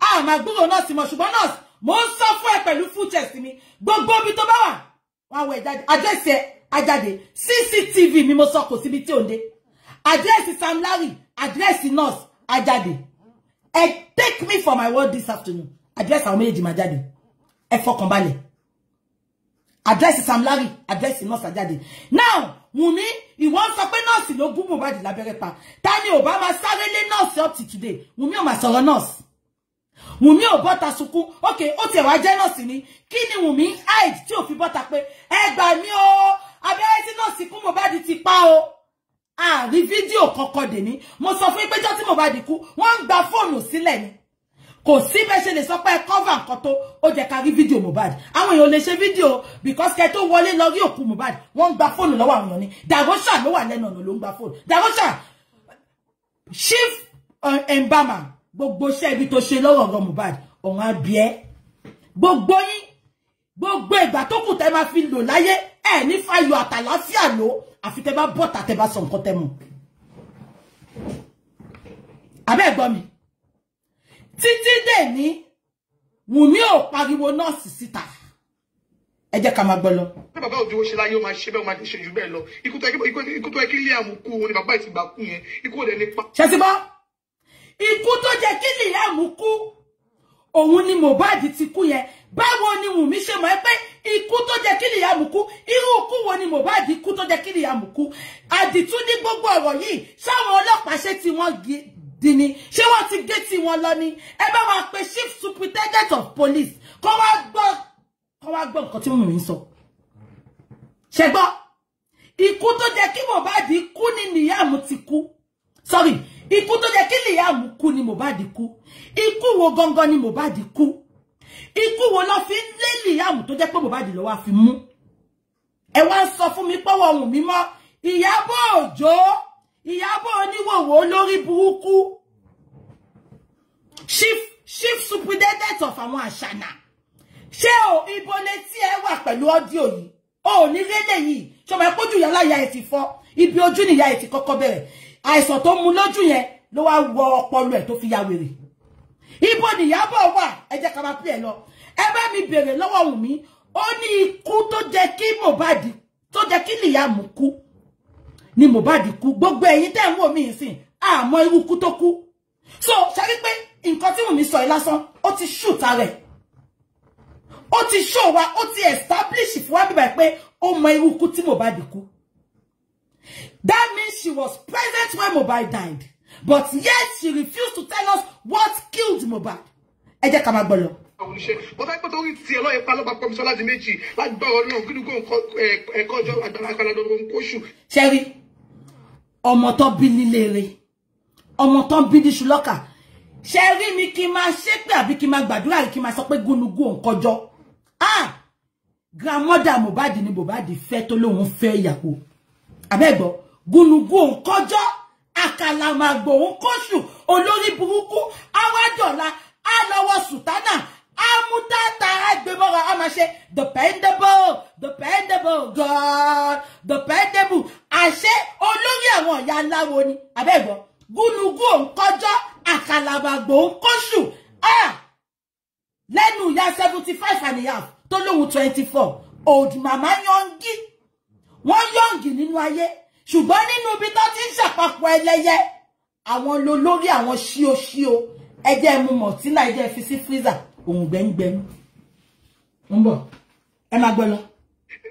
Ah, ma gburo nurse mo ṣùgbọ́n nurse mo sọ fún ẹ pẹ̀lú full test mi gbogbo bí tó bá wà wá we jáde address ẹ ajade CCTV mi mo sọ kò síbi tí onde address Sam Larry address nurse ajade ẹ take me for my word this afternoon address àwọn méjì ma jáde ẹ fọkàn balẹ̀ address Sam Larry address nurse ajade now Wunmi ìwọ sọ pé nurse ló gún Mohbad lábẹ́rẹ́ pa ta ni ò bá ma sáré lé nurse up to today Wunmi ò ma sọ̀rọ̀ nurse Wunmi ò bọ́ta sunkún okay ó tiẹ̀ wá jẹ́ nọ́ọ̀sì ni kí ni Wunmi hide tí ò fi bọ́ta pé ẹ gbà mí o abẹ́rẹ́ tí nọ́ọ̀sì kú Mohbad ti pa o àrí fídíò kankan dè ní mo sọ fún pé jọ́ tí Mohbad kú wọ́n ń gba fóònù sílẹ̀ ni kò sí bẹ́ẹ̀ ṣe lè sọ pé ẹ cover nǹkan tó ó jẹ́ ká rí fídíò Mohbad àwọn èèyàn lè ṣe fídíò because kẹ́ tó wọlé lọ rí òkú Mohbad wọ́n ń gba fóònù lọ́wọ́ àwọn èèyàn ni Darosha ló wà lẹ́nu ọ̀nà ló ń gba fóònù Darosha chief embalmer gbogbo ṣe ibi tó ṣe lọ́wọ́ ọ̀rọ̀ Mohbad ọ̀hún abíẹ́ gbogbo yín gbogbo ìgbà tó kù tẹ́ máa fi lò láyé ẹ̀ ní fayọ̀ àtàláfíà lò àfi tẹ́ bá bọ́ta tẹ́ bá sọ nǹkan tẹ́ mọ̀ abẹ́ ẹ̀gbọ́n mi títí dè ní Wunmi ò pariwo nọ́ọ̀sì síta ẹ jẹ́ ká máa gbọ́ lọ. Bí bàbá òjò ṣe láyé ó máa ṣe bẹ́ẹ̀ ó máa ṣe jù bẹ́ẹ̀ lọ ikú tó ẹ kí Liam kú òun ni bàbá ìtìgbà kú yẹn ikú òde nípa. Ṣé ti bọ́? Ikú tó jẹ́ kí Liam kú òun ni Mohbad ti kú yẹn báwo ni Wunmi ṣe mọ̀ pé ikú tó jẹ́ kí Liam kú irú ikú wo ni Mohbad kú tó jẹ́ kí Liam kú àdìtú ní gbogbo ọ̀rọ̀ yìí ṣáwọn ọlọ́pàá ṣe tí wọ́n di ni ṣé wọ́n ti gé tí wọ́n lọ ni ẹ bá wa pe chief superintendent of police kó wá gbọ́ nǹkan tí Wunmi sọ ṣe gbọ́ ikú tó jẹ́ kí Mohbad kú ni Liam ti kú sorry ikú tó jẹ́ kí Liam kú ni Mohbad kú ikú wo gangan ni Mohbad kú ikú wo ló fi lé Liam tó jẹ́ pé Mohbad ló wá fi mú ẹ wá sọ fún mi pọ́wọ́ ohun mi mọ́ Ìyábọ̀ Òjó Ìyábọ̀ oníwòwò lórí burúkú chief superintendent of àwọn àṣànà ṣé o ibo lè tí ẹ wà pẹ̀lú audio yìí o ní rélé yìí ṣọmọ ẹ pójú ìyá láyà ẹ ti fọ ibi ojú nìyá ẹ ti kọ́kọ́ bẹ̀rẹ̀ àìsàn tó mú lójú yẹn ló wá wọ ọpọlọ ẹ̀ tó fi ya wèrè ibo ni Ìyábọ̀ wà ẹ jẹ́ ká máa pè é lọ ẹ bá mi bèrè lọ́wọ́ Wunmi ó ní ikú tó jẹ́ kí Mohbad tó jẹ́ kí Liam kú ni Mohbad kú gbogbo ẹ̀yin tẹ́ ń wò mí ìsìn àmọ́ irú ikú tó kú so ṣe rí pé nǹkan tí Wunmi sọ yìí lásán ó ti shoot ara ẹ̀ ó ti show wa, ó ti establish fún wa bí pé ó mọ irú kú tí Mohbad kú. That means she was present when Mohbad died, but yet she refused to tell us what killed Mohbad. Ẹ jẹ́ ká máa gbọ́ lọ. But I put only see a lot of Paloma Commissioner Dimitri, like Baron, could you go and call John and Alacalado Koshu? Sherry, ọmọ tó bí nílé rẹ̀, ọmọ tó bí ní ṣùlọ́kà. Sherry, mi kì í máa ṣépè àbí kì í máa gbàdúrà, kì í máa sọ pé gúnugún kọjọ. Ah, grandmother Mohbad ni Mohbad fẹ́ tó lóun fẹ́ ìyàwó. Abẹ́gbọ́, gúnugún kọjọ, àkàlàmàgbò kóṣù, olórí burúkú, awádọ́là, alọ́wọ́ sùtánà. Dependable, dependable God, dependable. Àṣẹ olórí àwọn ìyá aláwo ni. Abẹ́gbọ́, gúnugún òǹkọjọ́, àkàlàbàgbò òǹkóṣù. Lẹ́nu ìyá 75 and a half tó lóhun 24. Old mama yọ̀ǹgì. Wọ́n yọ̀ǹgì nínú ayé. Ṣùgbọ́n nínú ibi tó ti ń ṣàpapọ̀ ẹlẹ́yẹ. Àwọn lolórí àwọn ṣíoṣío. Ẹ jẹ́ mu mọ̀tínà, ẹ jẹ́ fi sí freezer. Òun gbẹ́ngbẹ́ng. Mbo, ema gbolo.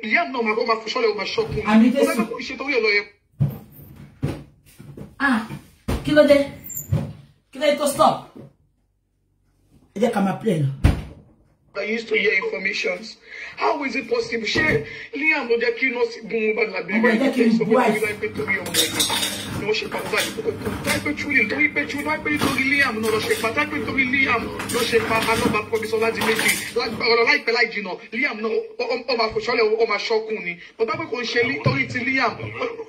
Iya no ma ko ma fushole o ma shock mi. Ami desu. Ah, kí ló dé? Kí ló to stop? Ẹ jẹ́ ká máa play lọ. I used to hear informations. How is it possible? She Liam no jẹ́ kí no si gun ba la bi. So we like pay to be on like. No she pass like to pay to Liam, to pay to like pay to Liam no she pass like to Liam. No she pass no ba promise la Dimitri. Like or like pay like you know. Liam no o ma ko shole o ma shokun ni. But ba ko se li tori ti Liam.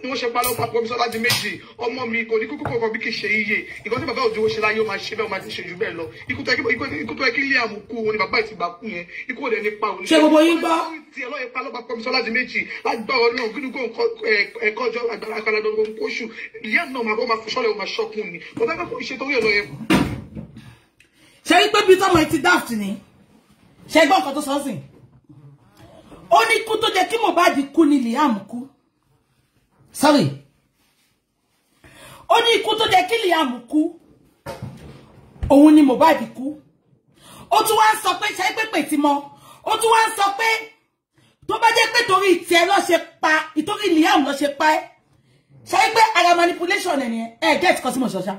No she pass no promise la Dimitri. Ọmọ mi ko ni kúkú ko bi ki se iye. Nkan tí bàbá ojo se la yo ma se be o ma ti se ju be lo. Ikú tó kí Liam kú ni bàbá ti bá ṣe gbogbo yín gbọ́. Ṣe rí pé bí tọ́mọ ẹ ti daft ni ṣe gbọ́ nǹkan tó sọ́sìn. Ó ní ikú tó jẹ́ kí Mohbad kú ni Liam kú. Sorry. Ó ní ikú tó jẹ́ kí Liam kú. Òun ni Mohbad kú. Ó tún wá sọ pé ṣe pé ti mọ̀. Ó tún wá sọ pé tó bá jẹ́ pé torí ti ẹ ló ṣe pa, ìtorí Liam ló ṣe pa ẹ́. Ṣe pé ara manipulation ni ẹ get cause mo sosa.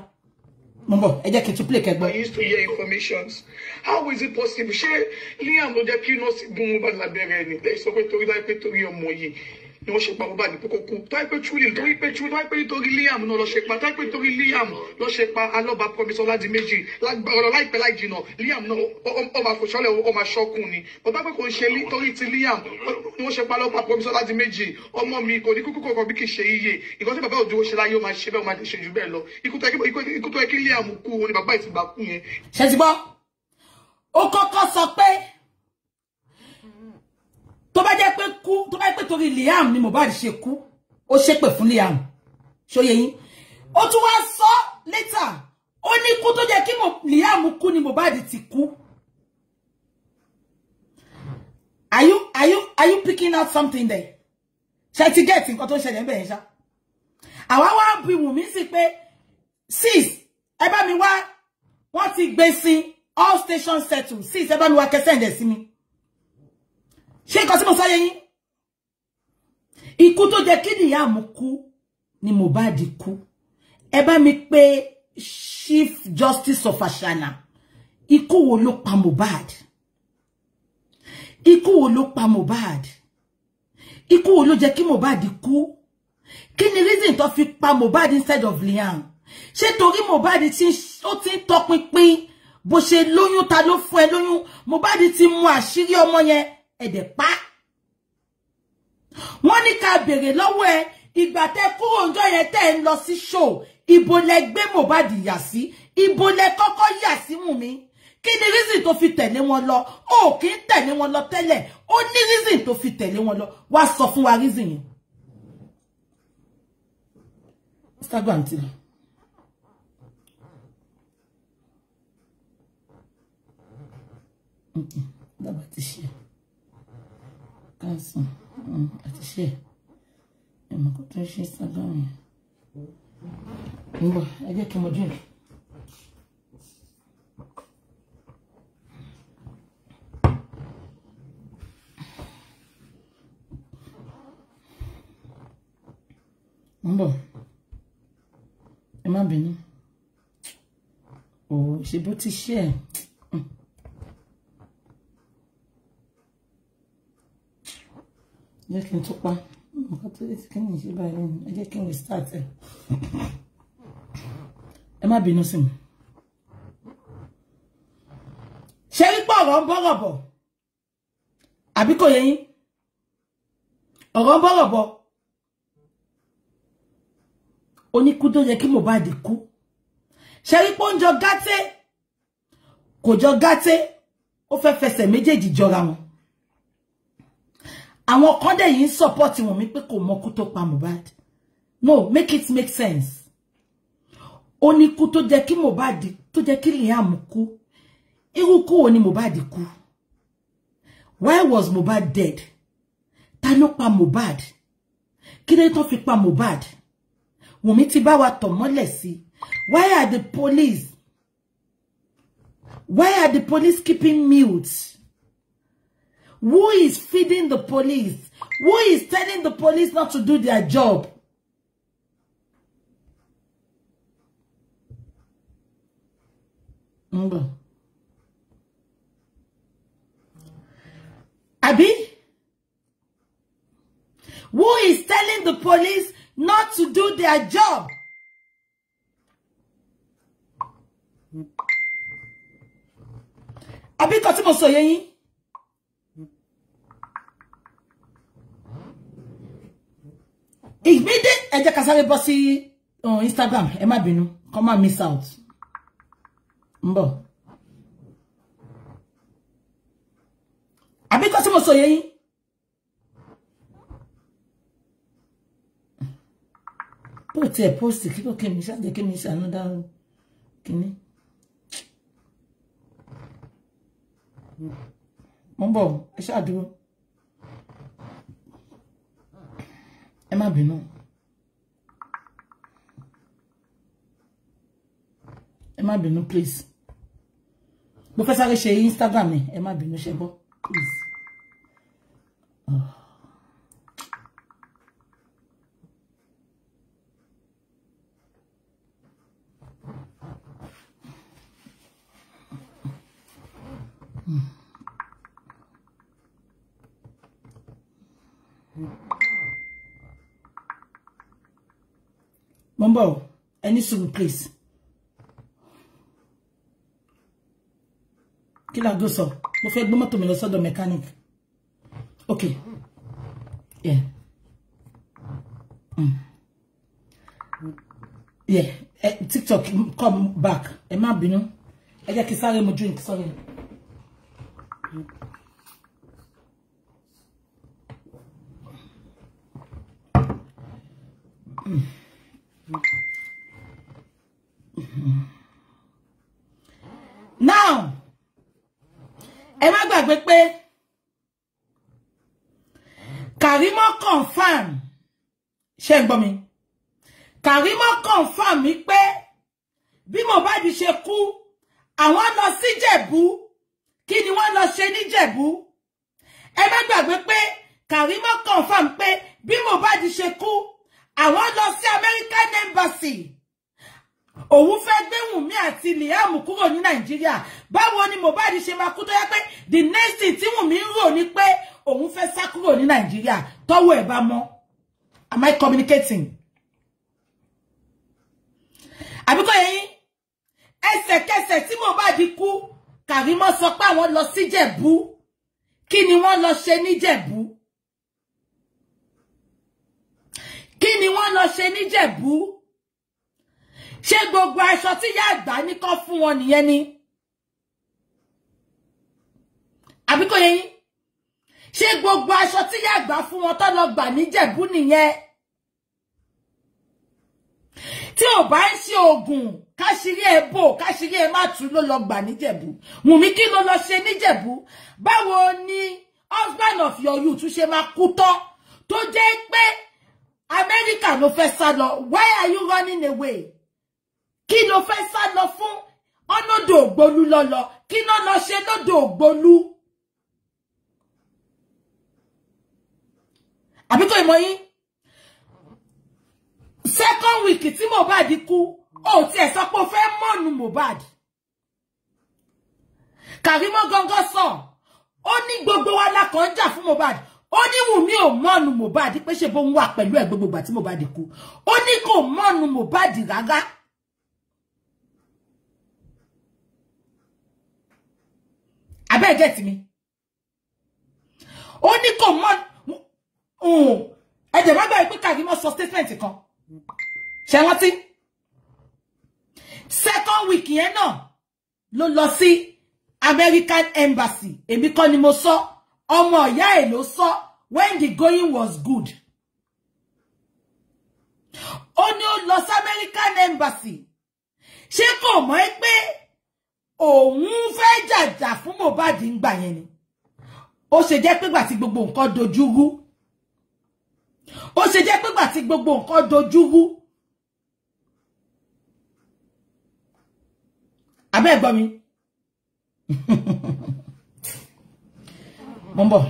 Mo bọ̀, ẹ jẹ́ kí tún play ke gbọ́. I used to hear informations. How is it possible? Ṣé Liam ló jẹ́ kí no si gun ba la bere ni. They sọ pé torí like pé torí ọmọ yìí ni wọ́n ṣe pa Mohbad ní kókó kú. Tó pé truly torí pé truly tó pé torí Liam náà ló ṣe pa. Tó pé torí Liam ló ṣe pa Aloba promise Oladimeji. Lágbára láìpẹ́ láì jìnà Liam náà ó máa fòṣọ́lẹ̀ ó máa ṣọ́kùn ni. But bá pé kò ń ṣe torí ti Liam ni wọ́n ṣe pa Aloba promise Oladimeji. Ọmọ mi kò ní kúkú kọ̀ọ̀kan bí kì í ṣe iye. Nǹkan tí bàbá òjò ṣe láyé ó máa ṣe bẹ́ẹ̀ ó máa ṣe jù bẹ́ẹ̀ lọ. Ikú tó yẹ kí Liam kú ni bàbá ìtìgbà kú yẹn. Ṣé ti gbọ́? Ó kọ́kọ́ sọ pé tó bá jẹ́ pé kú, tó bá jẹ́ pé torí Liam ni Mohbad ṣe kú, ó ṣépè fún Liam. Ṣó yé yín. Ó tún wá sọ later, ó ní kú tó jẹ́ kí Liam kú ni Mohbad ti kú. Are you picking out something there? Ṣé ti get nǹkan tó ṣẹlẹ̀ ńbẹ̀ yẹn ṣá. Àwa wá bi Wùmí sí pé sis, ẹ bá mi wá, wọ́n ti gbé sin all station settle. Sis, ẹ bá mi wá ke send sí mi. Ṣé nǹkan tí mo sọ yé yín. Ikú tó jẹ́ kí Liam kú ni Mohbad kú. Ẹ bá mi pè Chief Justice of Ashala. Ikú wo ló pa Mohbad? Ikú wo ló pa Mohbad? Ikú wo ló jẹ́ kí Mohbad kú? Kí ni reason tó fi pa Mohbad instead of Liam? Ṣé torí Mohbad ti ń tọpinpin bó ṣe lóyún, ta ló fún ẹ lóyún? Mohbad ti mú àṣírí ọmọ yẹn. Ẹ̀dẹ̀ pa. Wọ́n ní ká bèrè lọ́wọ́ ẹ ìgbà tẹ́ kúrò ńjọ́ yẹn tẹ́ ń lọ sí show. Ibo lẹ gbé Mohbad yà sí. Ibo lẹ kọ́kọ́ yà sí Wùmí. Kí ni reason tó fi tẹ̀lé wọn lọ? Ó kì í tẹ̀lé wọn lọ tẹ́lẹ̀. Ó ní reason tó fi tẹ̀lé wọn lọ. Wá sọ fún wa reason yẹn. Instagram ti lọ. Dàbà ti ṣe. Awesome. Attaché. Et mon côté chez Instagram. Bon, elle est comme Dieu. Bon. Elle m'a béni. Oh, c'est beau petit chien. Je ne sais pas. Je start. Elle m'a béni aussi. Chérie, pas Abiko yeyin. Oran borobo. Oni ku do ye ki mo ba de ku. Seri ponjo gate. Ko jo gate. O fe fese mejeji jora won. Awon kan de yin support won mi pe ko mo ku to pa Mohbad. No, make it make sense. Oni ku to je ki Mohbad to je ki Liam ku. Iru ku oni Mohbad ku. Why was Mohbad dead? Tano pa Mohbad. Kide ton fi pa Mohbad. Wumi ti ba wa tomolesi. Why are the police? Why are the police keeping mute? Who is feeding the police? Who is telling the police not to do their job? Mba. Abi? Who is telling the police not to do their job? Abi, kò tí mo sọ yín. Immediate, ẹ jẹ́ ká sáré bọ́ sí Instagram. Ẹ má bínú, kó má miss out. Mbo. Abi, kò tí mo sọ yín. Put a post to keep okay, Miss and the Kimmy's another Kimmy. Mumbo, I shall do. Emma Bino. Emma Bino, please. Because I share Instagram, Emma Bino Shebo, please. Mumbo, any soon, please. Kill a gosso. Mo fẹ́ gbọ́mọ tó mi lọ sọ́dọ̀ mechanic. Okay. Yeah. Yeah. TikTok, come back. Ẹ má bínú. Ẹ jẹ́ kí sáré mo drink, sorry. Now, ẹ má gbàgbé pé Karimo confirm, ṣé ń gbọ́ mi. Karimo confirm mi pé bí Mohbad ṣe kú, àwọn lọ sí Jẹ̀bú. Kí ni wọ́n lọ ṣe ní Jẹ̀bú? Ẹ má gbàgbé pé Karimo confirm pé bí Mohbad ṣe kú, àwọn lọ sí American Embassy. Òun fẹ́ gbé Wùnmí àti Liam kúrò ní Nàìjíríà. Báwo ni Mohbad ṣe máa kú tó yẹ pé the next thing tí Wùnmí ń rò ni pé òun fẹ́ sá kúrò ní Nàìjíríà. Tọ́wọ́ ẹ̀ bá mọ́. Am I communicating? Àbíkọ́ yẹn, ẹsẹ̀kẹsẹ̀ tí Mohbad kú, Karimo sọ pé àwọn lọ sí Jẹ̀bú. Kí ni wọ́n lọ ṣe ní Jẹ̀bú? Kí ni wọ́n lọ ṣe ní Jẹ̀bú? Ṣé gbogbo aṣọ tí ìyá àgbà ní kó fún wọn nìyẹn ni? Àbí kò yé yín? Ṣé gbogbo aṣọ tí ìyá àgbà fún wọn tó lọ gbà ní Jẹ̀bú nìyẹn? Tí ò bá ń ṣe oògùn, káṣírí ẹ bò, káṣírí ẹ má tú ló lọ gbà ní Jẹ̀bú. Wùnmí kí ló lọ ṣe ní Jẹ̀bú? Báwo ni husband of your youth ṣe máa kú tọ́ tó jẹ́ pé Amẹ́ríkà ló fẹ́ sá lọ? Why are you running away? Kí ló fẹ́ sá lọ fún? Ọlọ́dọ Ògbólú lọ́lọ́. Kí ló lọ ṣe lọ́dọ Ògbólú? Àbíkọ́ ìmọ̀ yín? Second week tí Mohbad kú, ó ti ẹ̀ sọ pé ó fẹ́ mọ̀nù Mohbad. Karimo gangan sọ, ó ní gbogbo wa la kàn jà fún Mohbad. Ó ní Wùmí ò mọ̀nù Mohbad pé ṣe bó ń wà pẹ̀lú ẹ̀ gbogbo ìgbà tí Mohbad kú. Ó ní kò mọ̀nù Mohbad rárá. Abẹ́ get mi. Ó ní kò mọ̀nù ẹ jẹ́ má gbàgbé pé Karimo sọ statement kan. Ṣé wọ́n ti? Second week yẹn náà ló lọ sí American Embassy. Èmi kọ́ ni mo sọ, ọmọ ìyá ẹ̀ ló sọ, when the going was good. Ó ní ó lọ sí American Embassy. Ṣé kò mọ̀ ẹ́ pé òun fẹ́ jàjà fún Mohbad ńgbà yẹn ni? Ó ṣe jẹ́ pé gbà tí gbogbo nǹkan dojú rú. Ó ṣe jẹ́ pé gbà tí gbogbo nǹkan dojú rú. Abẹ́ ẹ gbọ́ mi. Mo ń bọ̀.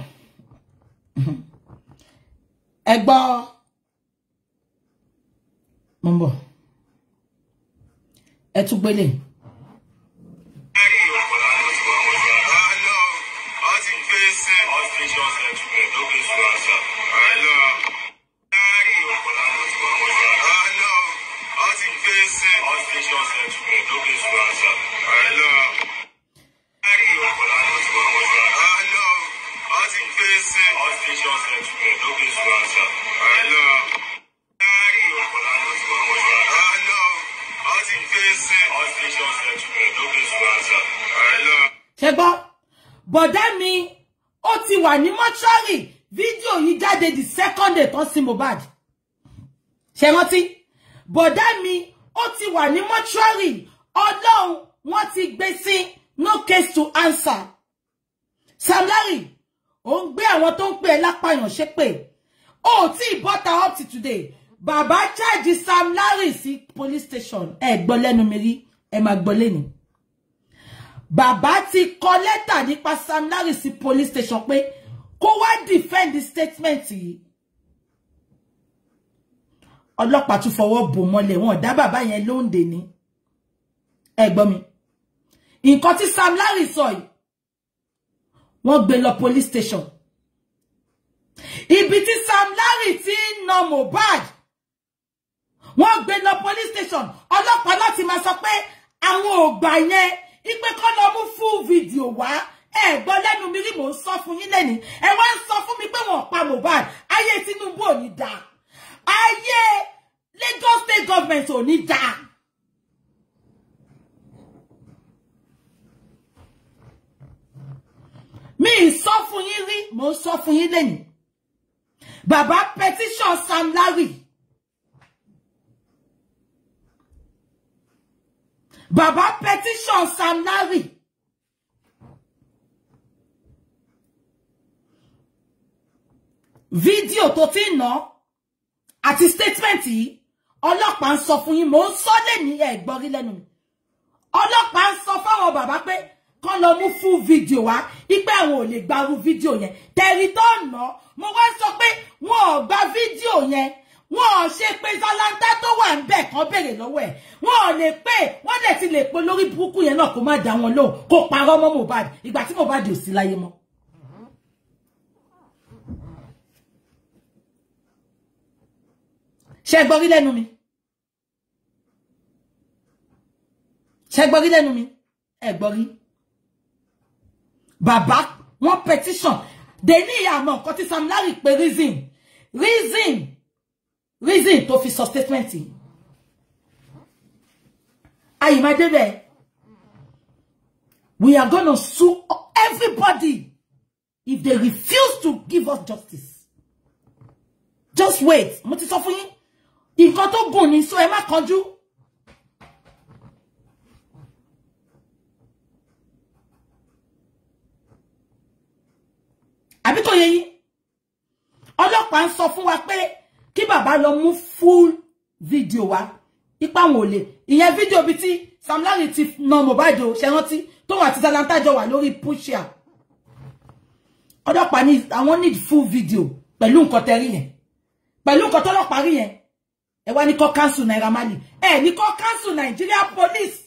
Ẹ gbọ́. Mo ń bọ̀. Ẹ tún gbélé. Ṣé gbọ́, bọ̀dá mi ó ti wà ní mọ́ṣúárì, fídíò yìí jáde the second day tó sin Mohbad. Ṣé rántí? Bọ̀dá mi ó ti wà ní mọ́ṣúárì, Ọlọ́run wọ́n ti gbé sí, no case to answer. Sam Larry, ó ń gbé àwọn tó ń pè é lápàyàn ṣépè. Ó ti bọ́ta up to today. Bàbá charge Sam Larry sí police station. Ẹ gbọ́ lẹ́nu mi rí, ẹ máa gbọ́ lẹ́nu. Bàbá ti kọ lẹ́tà nípa Sam Larry sí police station pé kó wá defend the statement yìí. Ọlọ́pàá tún fọwọ́ bò mọ́lẹ̀, wọ́n dá bàbá yẹn lóǹdè ni. Ẹ gbọ́ mi. Nǹkan tí Sam Larry sọ yìí wọ́n gbé lọ police station. Ibi tí Sam Larry ti ń na Mohbad wọ́n gbé lọ police station. Ọlọ́pàá láti máa sọ pé àwọn ò gbà yẹn. Ipe kọ́ lọ mú full video wá, ẹ gbọ́ lẹ́nu mi rí, mò ń sọ fún yín lẹ́ni. Ẹ wá ń sọ fún mi pé wọ́n pa Mohbad. Ayé Tinubu ò ní dáa. Ayé Lagos State Government ò ní dáa. Mi ń sọ fún yín rí, mò ń sọ fún yín lẹ́ni. Bàbá petition Sam Larry. Bàbá petition Sam Larry. Video tó ti ná àti statement yìí ọlọ́pàá ń sọ fún yín, mo ń sọ lẹ́ni, ẹ gbọ́ rí lẹ́nu mi. Ọlọ́pàá ń sọ fáwọn bàbá pé kán lọ mú full video wá, ipe àwọn ò lè gba ru video yẹn. Tẹ̀rí tó ná, mo wá sọ pé wọn ò gba video yẹn. Wọ́n ṣe pé Zalanta tó wà ńbẹ̀ kan béèrè lọ́wọ́ ẹ̀. Wọ́n lè pè, wọ́n dẹ̀ ti lè pè lórí burúkú yẹn náà kó má dá wọn lóhùn, kó parọ́ mọ́ Mohbad ìgbà tí Mohbad ò sí láyé mọ́. Ṣé gbọ́ rí lẹ́nu mi? Ṣé gbọ́ rí lẹ́nu mi? Ẹ gbọ́ rí. Bàbá wọ́n petition, dé ní àmọ́ nǹkan tí Sam Larry pé reason. Reason tó fi sọ statement yìí. Ayi ma debe. We are going to sue everybody if they refuse to give us justice. Just wait. Mo ti sọ fún yín. Nǹkan tó gùn ni, so ẹ má kánjú. Àbí tó yé yín. Ọlọ́pàá ń sọ fún wa pé kí bàbá lọ mú full video wá, ipa wọn ò lè. Ìyẹn video bí tí Sam Larry ti na Mohbad, ṣé rántí tó wà tí Zalanta jọ wà lórí Pusha. Ọlọ́pàá ní àwọn need full video pẹ̀lú nǹkan tẹ́rí yẹn, pẹ̀lú nǹkan tọ́lọ́pàá rí yẹn. ẹ wá ní kó cancel Naira Marley, ẹ ní kó cancel Nigeria Police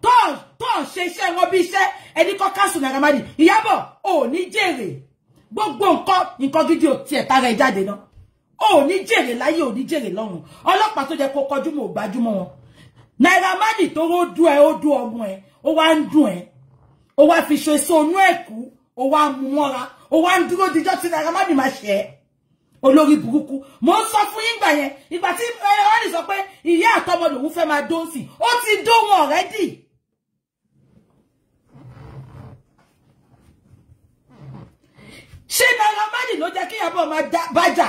tó ṣe iṣẹ́ wọn bí iṣẹ́, ẹ ní kó cancel Naira Marley. Ìyábọ̀ ò ní jèrè, gbogbo nǹkan gidi ò tiẹ̀ tara ẹ jáde náà. Ò ní jèrè láyé, ò ní jèrè lọ́run. Ọlọ́pàá tó jẹ́ kó kọjú mọ́ gbajúmọ̀ wọn. Naira Marley tó ródú ẹ, ó dú ọgbọ́n ẹ, ó wá ń dùn ẹ, ó wá fi ṣe sónú ẹ̀kú, ó wá mú mọ́ra, ó wá ń dúró díjọ́ tí Naira Marley máa ṣe ẹ́. Olórí burúkú, mo sọ fún yín gbà yẹn, ìgbà tí wọ́n sọ pé ìyá àtọmọ lòun fẹ́ máa dó sí, ó ti dó wọn already. Ṣé Naira Marley ló jẹ́ kí Ìyábọ̀ máa bájà?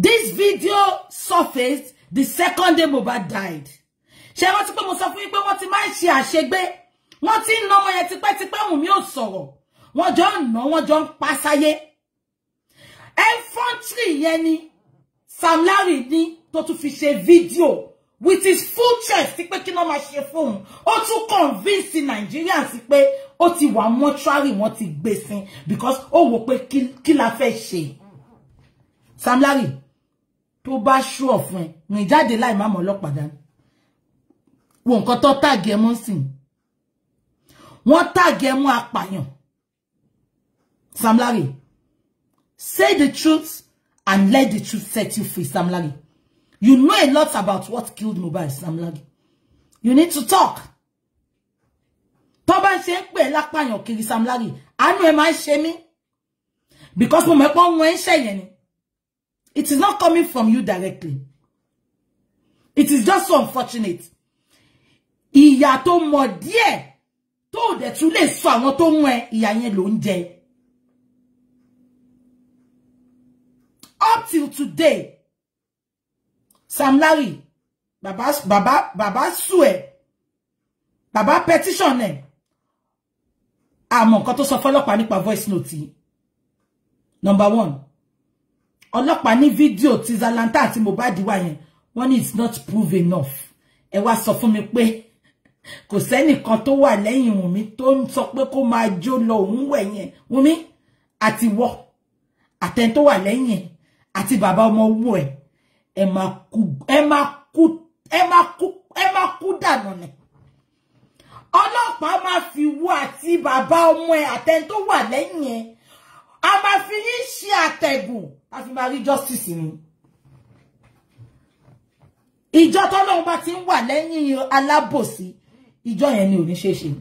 This video surfaced the second day Mohbad died. Ṣé wọ́n ti pé mo sọ fún yín pé wọ́n ti máa ń ṣe àṣegbé, wọ́n ti ń ná ọmọ yẹn tipẹ́tipẹ́, Wùnmí ò sọ̀rọ̀, wọ́n jọ ń ná, wọ́n jọ ń pa sáyé. Infantry yẹn ni Sam Larry ní tó tún fi ṣe fídíò with his full chest pé kí ló máa ṣe fóun. Ó tún convince Nigerians pé ó ti wà mọ́túárì, wọ́n ti gbé sin because ó wò pé kí la fẹ́ ṣe. Sam Larry tó bá show off fún ẹ, rìn jáde láì má mọ̀ ọlọ́pàá dání. Wo nǹkan tó tàgẹ̀ mọ́ sìn. Wọ́n tàgẹ̀ mọ́ apàyàn. Sam Larry, say the truth and let the truth set you free, Sam Larry. You know a lot about what killed Mohbad, Sam Larry. You need to talk. Tó bá ṣe ń pè lápàyàn kiri, Sam Larry, àánú ẹ máa ń ṣe mí. Because mo mọ̀ pé wọ́n ń ṣe yẹn ni. It is not coming from you directly. It is just so unfortunate. Ìyà tó mọ̀ díẹ̀ tó dẹ̀ tún lè sọ àwọn tó mú ẹ, ìyà yẹn ló ń jẹ. Up till today, Sam Larry, Baba Sue, Baba petition ẹ. Àmọ́ nǹkan tó sọ fọ́lọ́pàá nípa voice note yìí. Number one, ọlọ́pàá ní fídíò tí Zalanta àti Mohbad wà yẹn, wọ́n ní it's not prove enough. Ẹ wá sọ fún mi pé kò sẹ́nìkan tó wà lẹ́yìn Wùnmí tó ń sọ pé kó máa jó lọ òun wẹ̀ yẹn. Wùnmí àti wọ́, àtẹni tó wà lẹ́yìn ẹ̀, àti bàbá ọmọ owó ẹ̀. Ẹ máa kú dànù ni. Ọlọ́pàá máa fi wọ́ àti bàbá ọmọ ẹ̀, àtẹni tó wà lẹ́yìn ẹ̀. A máa fi yín ṣe àtẹ̀gùn, a fi máa rí justice ni. Ìjọ tọ́lọ́run bá ti ń wà lẹ́yìn alábòsí, ìjọ yẹn ni ò ní ṣe ṣe.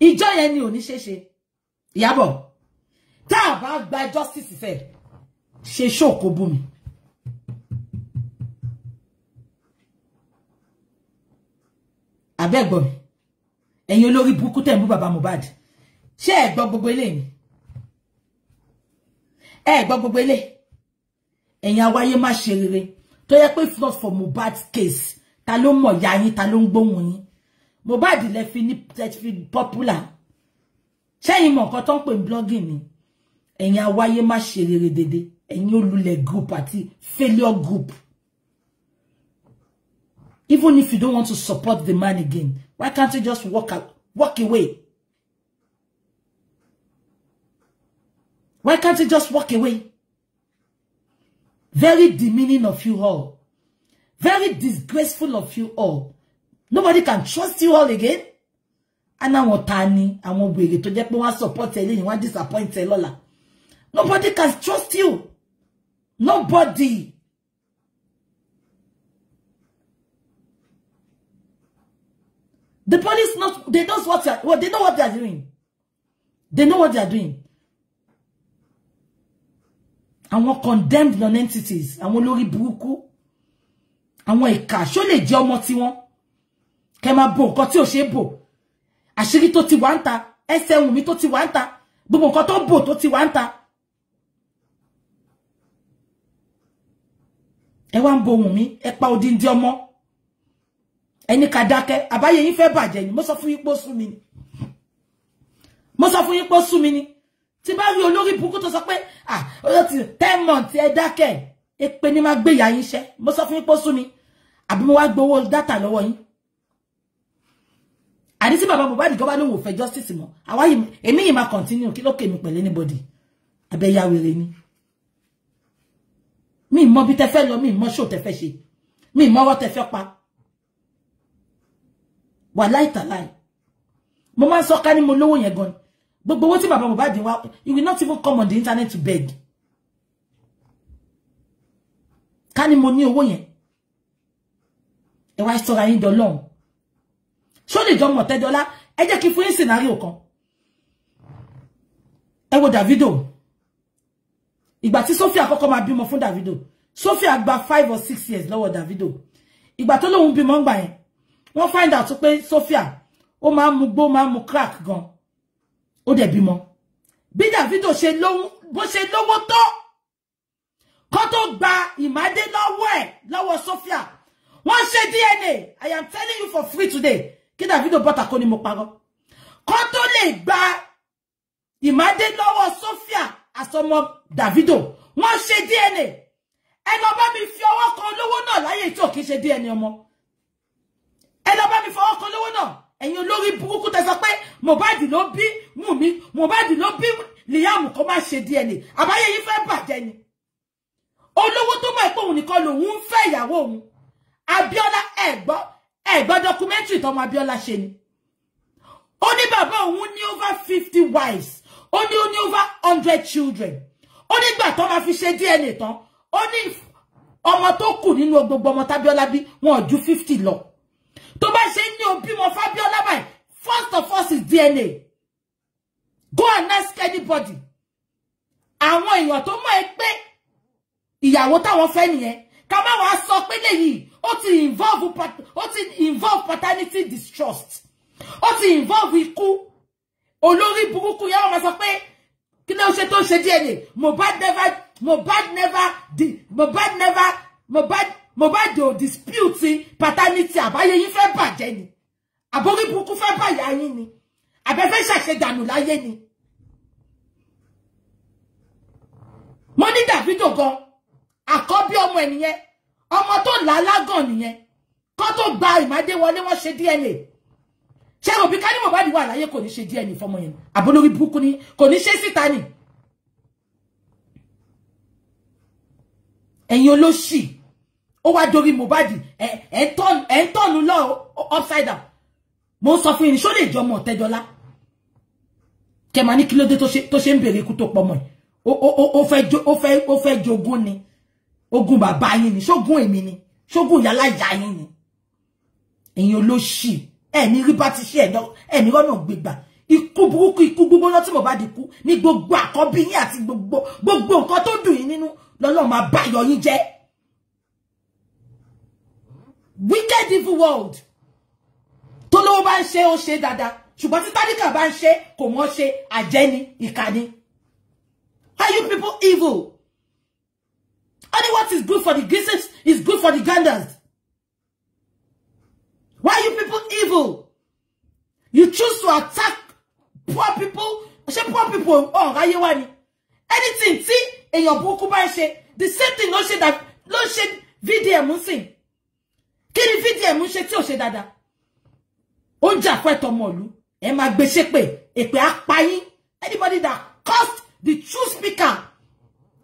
Ìjọ yẹn ni ò ní ṣe ṣe. Ìyábọ̀, tá a bá gba justice fẹ́, ṣe ṣòkó bú mi. Àbẹ́gbọ̀n mi, ẹ̀yin olórí burúkú tẹ̀ ń bú bàbá Mohbad. Ṣé ẹ gbọ́ gbogbo ilé ni? Ẹ gbọ́ gbogbo ilé. Ẹ̀yin awáyé má ṣe rere. Tó yẹ pé not for Mohbad case. Ta ló mọ̀ ya yín, ta ló ń gbóhùn yín. Mohbad lẹ fi ní popular. Ṣé ẹ̀yin mọ̀ nǹkan tó ń pè blogging ni? Ẹ̀yin awáyé má ṣe rere dédé. Ẹ̀yin olùlẹ̀ group àti failure group. Even if you don't want to support the man again, why can't you just walk away? Why can't you just walk away? Very demeaning of you all. Very disgraceful of you all. Nobody can trust you all again. And àwọn tani, àwọn gbèrè tó jẹ́ pé wọ́n support ẹ lẹ́yìn, wọ́n disappoint ẹ lọ́la. Nobody can trust you. Nobody. The police they know what they are doing. They know what they are doing. Àwọn condemned non-entities, àwọn olórí burúkú, àwọn ìkà, ṣó lè jẹ́ ọmọ tí wọ́n kẹ́ máa bò nǹkan tí ò ṣe bò. Àṣírí tó ti wà ńta, ẹsẹ̀ Wùnmí tó ti wà ńta, gbogbo nǹkan tó bò tó ti wà ńta. ẹ wá ń bo ohùn mi, ẹ pa odindi ọmọ, ẹni ká dákẹ́, àbáyé yín fẹ́ bàjẹ́ ni. Mo sọ fún yín pé ó sú mi ni, mo sọ fún yín pé ó sú mi ni. Tí bá rí olórí burúkú tó sọ pé ah ó ti 10 months ẹ dákẹ́, èpè ni máa gbé ìyá yín ṣe. Mo sọ fún yín pé ó sú mi, àbí mo wá gbowó data lọ́wọ́ yín. Àní tí bàbá Mohbad go ba ló wò fẹ́ justice mọ́, àwa yìí èmi yìí máa continue kí ló kẹ́ mi pẹ̀lú anybody. Abẹ́ ya wèrè ni. Mi mọ bí tẹ́ fẹ́ lọ, mi mọ show tẹ́ fẹ́ ṣe, mi mọ wọ́ tẹ́ fẹ́ pa. Wallahi talai, mo máa sọ ká ní mo lówó yẹn gan. Gbogbo owó tí bàbá Mohbad wá, you will not even come on the internet to beg. Ká ní mo ní owó yẹn, ẹ wá sọ ra yín do lọ́hùn. So le jọ mọ̀ tẹ́ dọ́là, ẹ jẹ́ kí fún yín scenario kan. Ẹ wo Davido. Ìgbà tí Sophia kọ́kọ́ máa bímọ fún Davido, Sophia gba 5 or 6 years lọ́wọ́ Davido. Ìgbà tó lóhun bímọ ńgbà yẹn, wọ́n find out pé Sophia ó máa mu gbó, máa mu crack gan. Ó dẹ̀ bímọ. Bí Davido ṣe lóhun, bó ṣe lówó tó, kó tó gba ìmádé lọ́wọ́ ẹ̀, lọ́wọ́ Sophia. Wọ́n ṣe DNA. I am telling you for free today. Kí Davido bọ́ta kó ni mo parọ́. Kó tó lè gba ìmádé lọ́wọ́ Sophia àsọmọ Davido, wọ́n ṣe DNA. Ẹ lọ bá mi fi ọwọ́ kan olówó náà láyé tí ò kìí ṣe DNA ọmọ. Ẹ lọ bá mi fi ọwọ́ kan olówó náà. Ẹ̀yin olórí burúkú tẹ́ sọ pé Mohbad ló bí Wùmí, Mohbad ló bí Liam, kó má ṣe DNA. Àbáyé yìí fẹ́ bàjẹ́ ni. Olówó tó mọ̀ pé òun nìkan lòun ń fẹ́ ìyàwó òun. Abíọ́lá ẹ̀gbọ́ documentary tó mọ Abíọ́lá ṣe ni. Ó ní bàbá òun ní over 50 wives. Ó ní over 100 children. Ó ní ìgbà tó máa fi ṣe DNA tán, ó ní ọmọ tó kù nínú gbogbo ọmọ tábíọ́lá bí wọn ju 50 lọ. Tó bá ṣe ní ó bímọ fábíọ́lá báyìí, first of all is DNA. Go and ask anybody. Àwọn èèyàn tó mọ̀ pé ìyàwó táwọn fẹ́ nìyẹn, ká má wá sọ pé lèyí ó ti involve paternity distrust, ó ti involve ikú. Olórí burúkú yẹn wọ́n máa sọ pé kí ló ṣe tó ṣe DNA. Mohbad ò dispute paternity. Àbáyé yín fẹ́ bàjẹ́ ni. Àbórí burúkú fẹ́ bàyà yín ni. Àbẹ́fẹ́ ṣàṣedànù láyé ni. Mo ní Davido gan àkọ́bí ọmọ ènìyàn, ọmọ tó làlágàn nìyẹn. Kó tó gba ìmádé wọlé, wọ́n ṣe DNA. Ṣé òbí ká ní Mohbad wà láyé kò ní ṣe DNA fọ́mọ yẹn? Àbólórí burúkú ni, kò ní ṣe síta ni. Ẹ̀yin olóṣì, ó wá dorí Mohbad, ẹ̀ ń tọ́nu lọ upside down. Mo sọ fún yín, ṣó lè jọ mọ̀ tẹ́jọ́lá? Kẹ̀mà ní kí ló dé tó ṣe ń bèrè ikú tó pọ̀ mọ́ ẹ̀? Ó fẹ́ jogún ni. Ogun bàbá yín ni, ṣógun èmi ni, ṣógun ìyá láyà yín ni. Ẹ̀yin olóṣì, ẹni rí bá ti ṣe ẹ̀dọ́, ẹni rọ́nà gbégbà. Ikú burúkú, ikú gbígbóná tí Mohbad kú, ní gbogbo àkọ́bí yín àti gbogbo nǹkan tó dùn yín nínú, lọ́lọ́ máa bá yọ yín jẹ́. Wicked evil world. Tó lówó bá ń ṣe, ó ṣe dáadáa. Ṣùgbọ́n tí tálíkà bá ń ṣe, kò mọ̀ ṣe, àjẹ́ ni, ìkà ni. Are you people evil? Only what is good for the geese is good for the ganders. Why are you people evil? You choose to attack poor people. Ṣé poor people ọ̀ráyé wá ni? Anything tí èèyàn burúkú bá ń ṣe, the same thing ló ṣe that ló ṣe VDM sìn. Kí ni VDM ṣe tí ò ṣe dáadáa? Ó ń jà fún ẹ̀tọ́ ọmọlú, ẹ máa gbé ṣépè, èpè á pa yín. Anybody that cursed the true speaker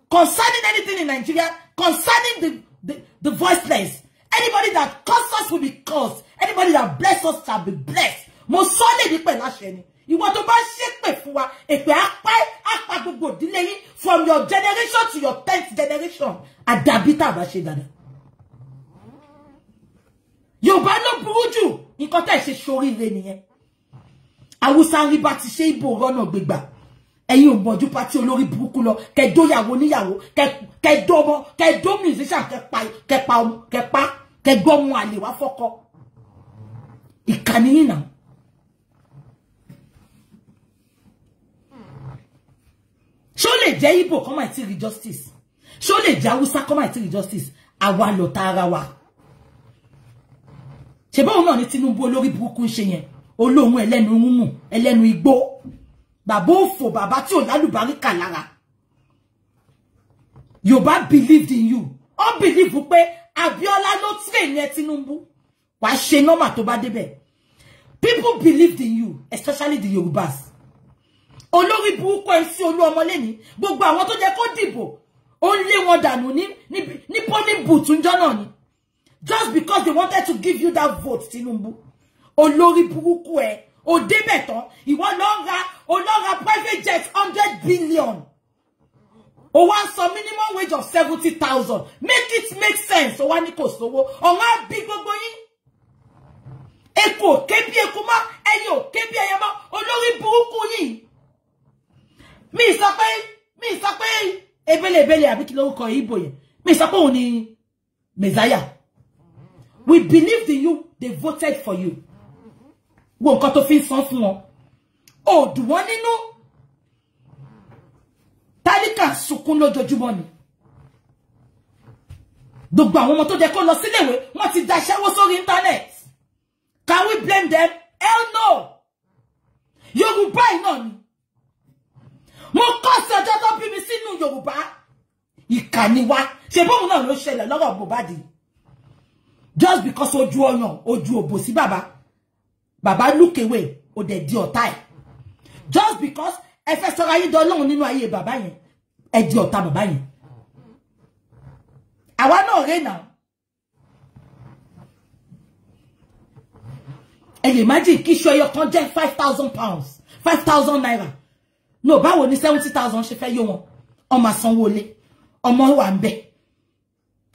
concerning anything in Nigeria, concerning the voiceless, anybody that curses us will be cursed. Anybody that bless us shall be blessed. Mo sọ lè ní pé láṣẹ ni. Ìwọ tó bá ṣépè fún wa, èpè á pa gbogbo ìdílé yín from your generation to your 10th generation. Àdàbí tá bá ṣe dáadáa. Yorùbá ló burú jù, nǹkan tẹ́ ṣe ṣoríire nìyẹn. Awúsá rí bá ti ṣe, Ìgbò rọ́nà gbégbà. Ẹ̀yin ò bọ̀jú pátì olórí burúkú lọ, kẹ́ dó yàwó níyàwó, kẹ́ dó ọmọ, kẹ́ dó musician, kẹ́ pa kẹ́ gbọ́ ọmọ àlè wá fọ́kọ. Ìkànnì yín náà. Ṣó lè jẹ́ Ìgbò kó má ti rí justice? Ṣó lè jẹ́ Haúsá kó má ti rí justice? àwa lọ̀tá ara wa. Ṣé báwo náà ni Tinubu olórí burúkú ń ṣe yẹn, olóhun ẹlẹ́nu múmù, ẹlẹ́nu igbó, bàbá òfò, bàbá tí ò lálùbáríkà lára. Yorùbá believed in you. Ó believe pé Abiola ló train ẹ Tinubu. Wàá ṣe normal tó bá débẹ̀. People believed in you, especially the Yorùbás. Olórí burúkú ẹ sí olú ọmọ lẹ́ni, gbogbo àwọn tó jẹ́ kó dìbò ó lé wọn dànù ní polling booth ńjọ́ náà ni. Just because they wanted to give you that vote, Tinubu. Olórí burúkú ẹ, ó débẹ̀ tán, ìwọ lọ ra private jet 100 billion. Ó wá sọ minimum wage of 70,000. Make it make sense. Ó wá ní kò sówó. Ó wá bí gbogbo yín. Eko kebi ekuma, eyo kebi ayama, olórí burúkú yín. Mi sọ pé ebele àbí kí lórúkọ Igbo yẹn. Mi sọ pé òun ni Messiah. We believed in you. They voted for you. Wo nǹkan tó fi san fún wọn. Ó dùn wọ́n nínú. Tálíkà sunkún lójoojúmọ́ ni. Gbogbo àwọn ọmọ tó jẹ́ kó lọ síléèwé, wọ́n ti daṣẹ́wó sórí internet. Can we blame them? Hell no. Yorùbá iná ni. Mo kọ́ sí ọjọ́ tó bí mi sínú Yorùbá. Ìkà ni wá. Ṣé bóun náà ló ṣẹlẹ̀ lọ́wọ́ Mohbad? Just because ojú ọyàn, ojú òbò sí bàbá. Bàbá look away, ó dẹ̀ di ọ̀tá ẹ̀. Just because ẹ fẹ́ sọra yín dọ́lọ́run nínú ayé bàbá yẹn, ẹ di ọ̀tá bàbá yẹn. Àwa náà rẹ̀ náà. Ẹ lè imagine kí iṣu ẹyọ kan jẹ́ 5,000 pounds, 5,000 naira. No, báwo ni 70,000 ṣe fẹ́ yó wọn? Ọmọ sanwó ilé, ọmọ wà ń bẹ̀.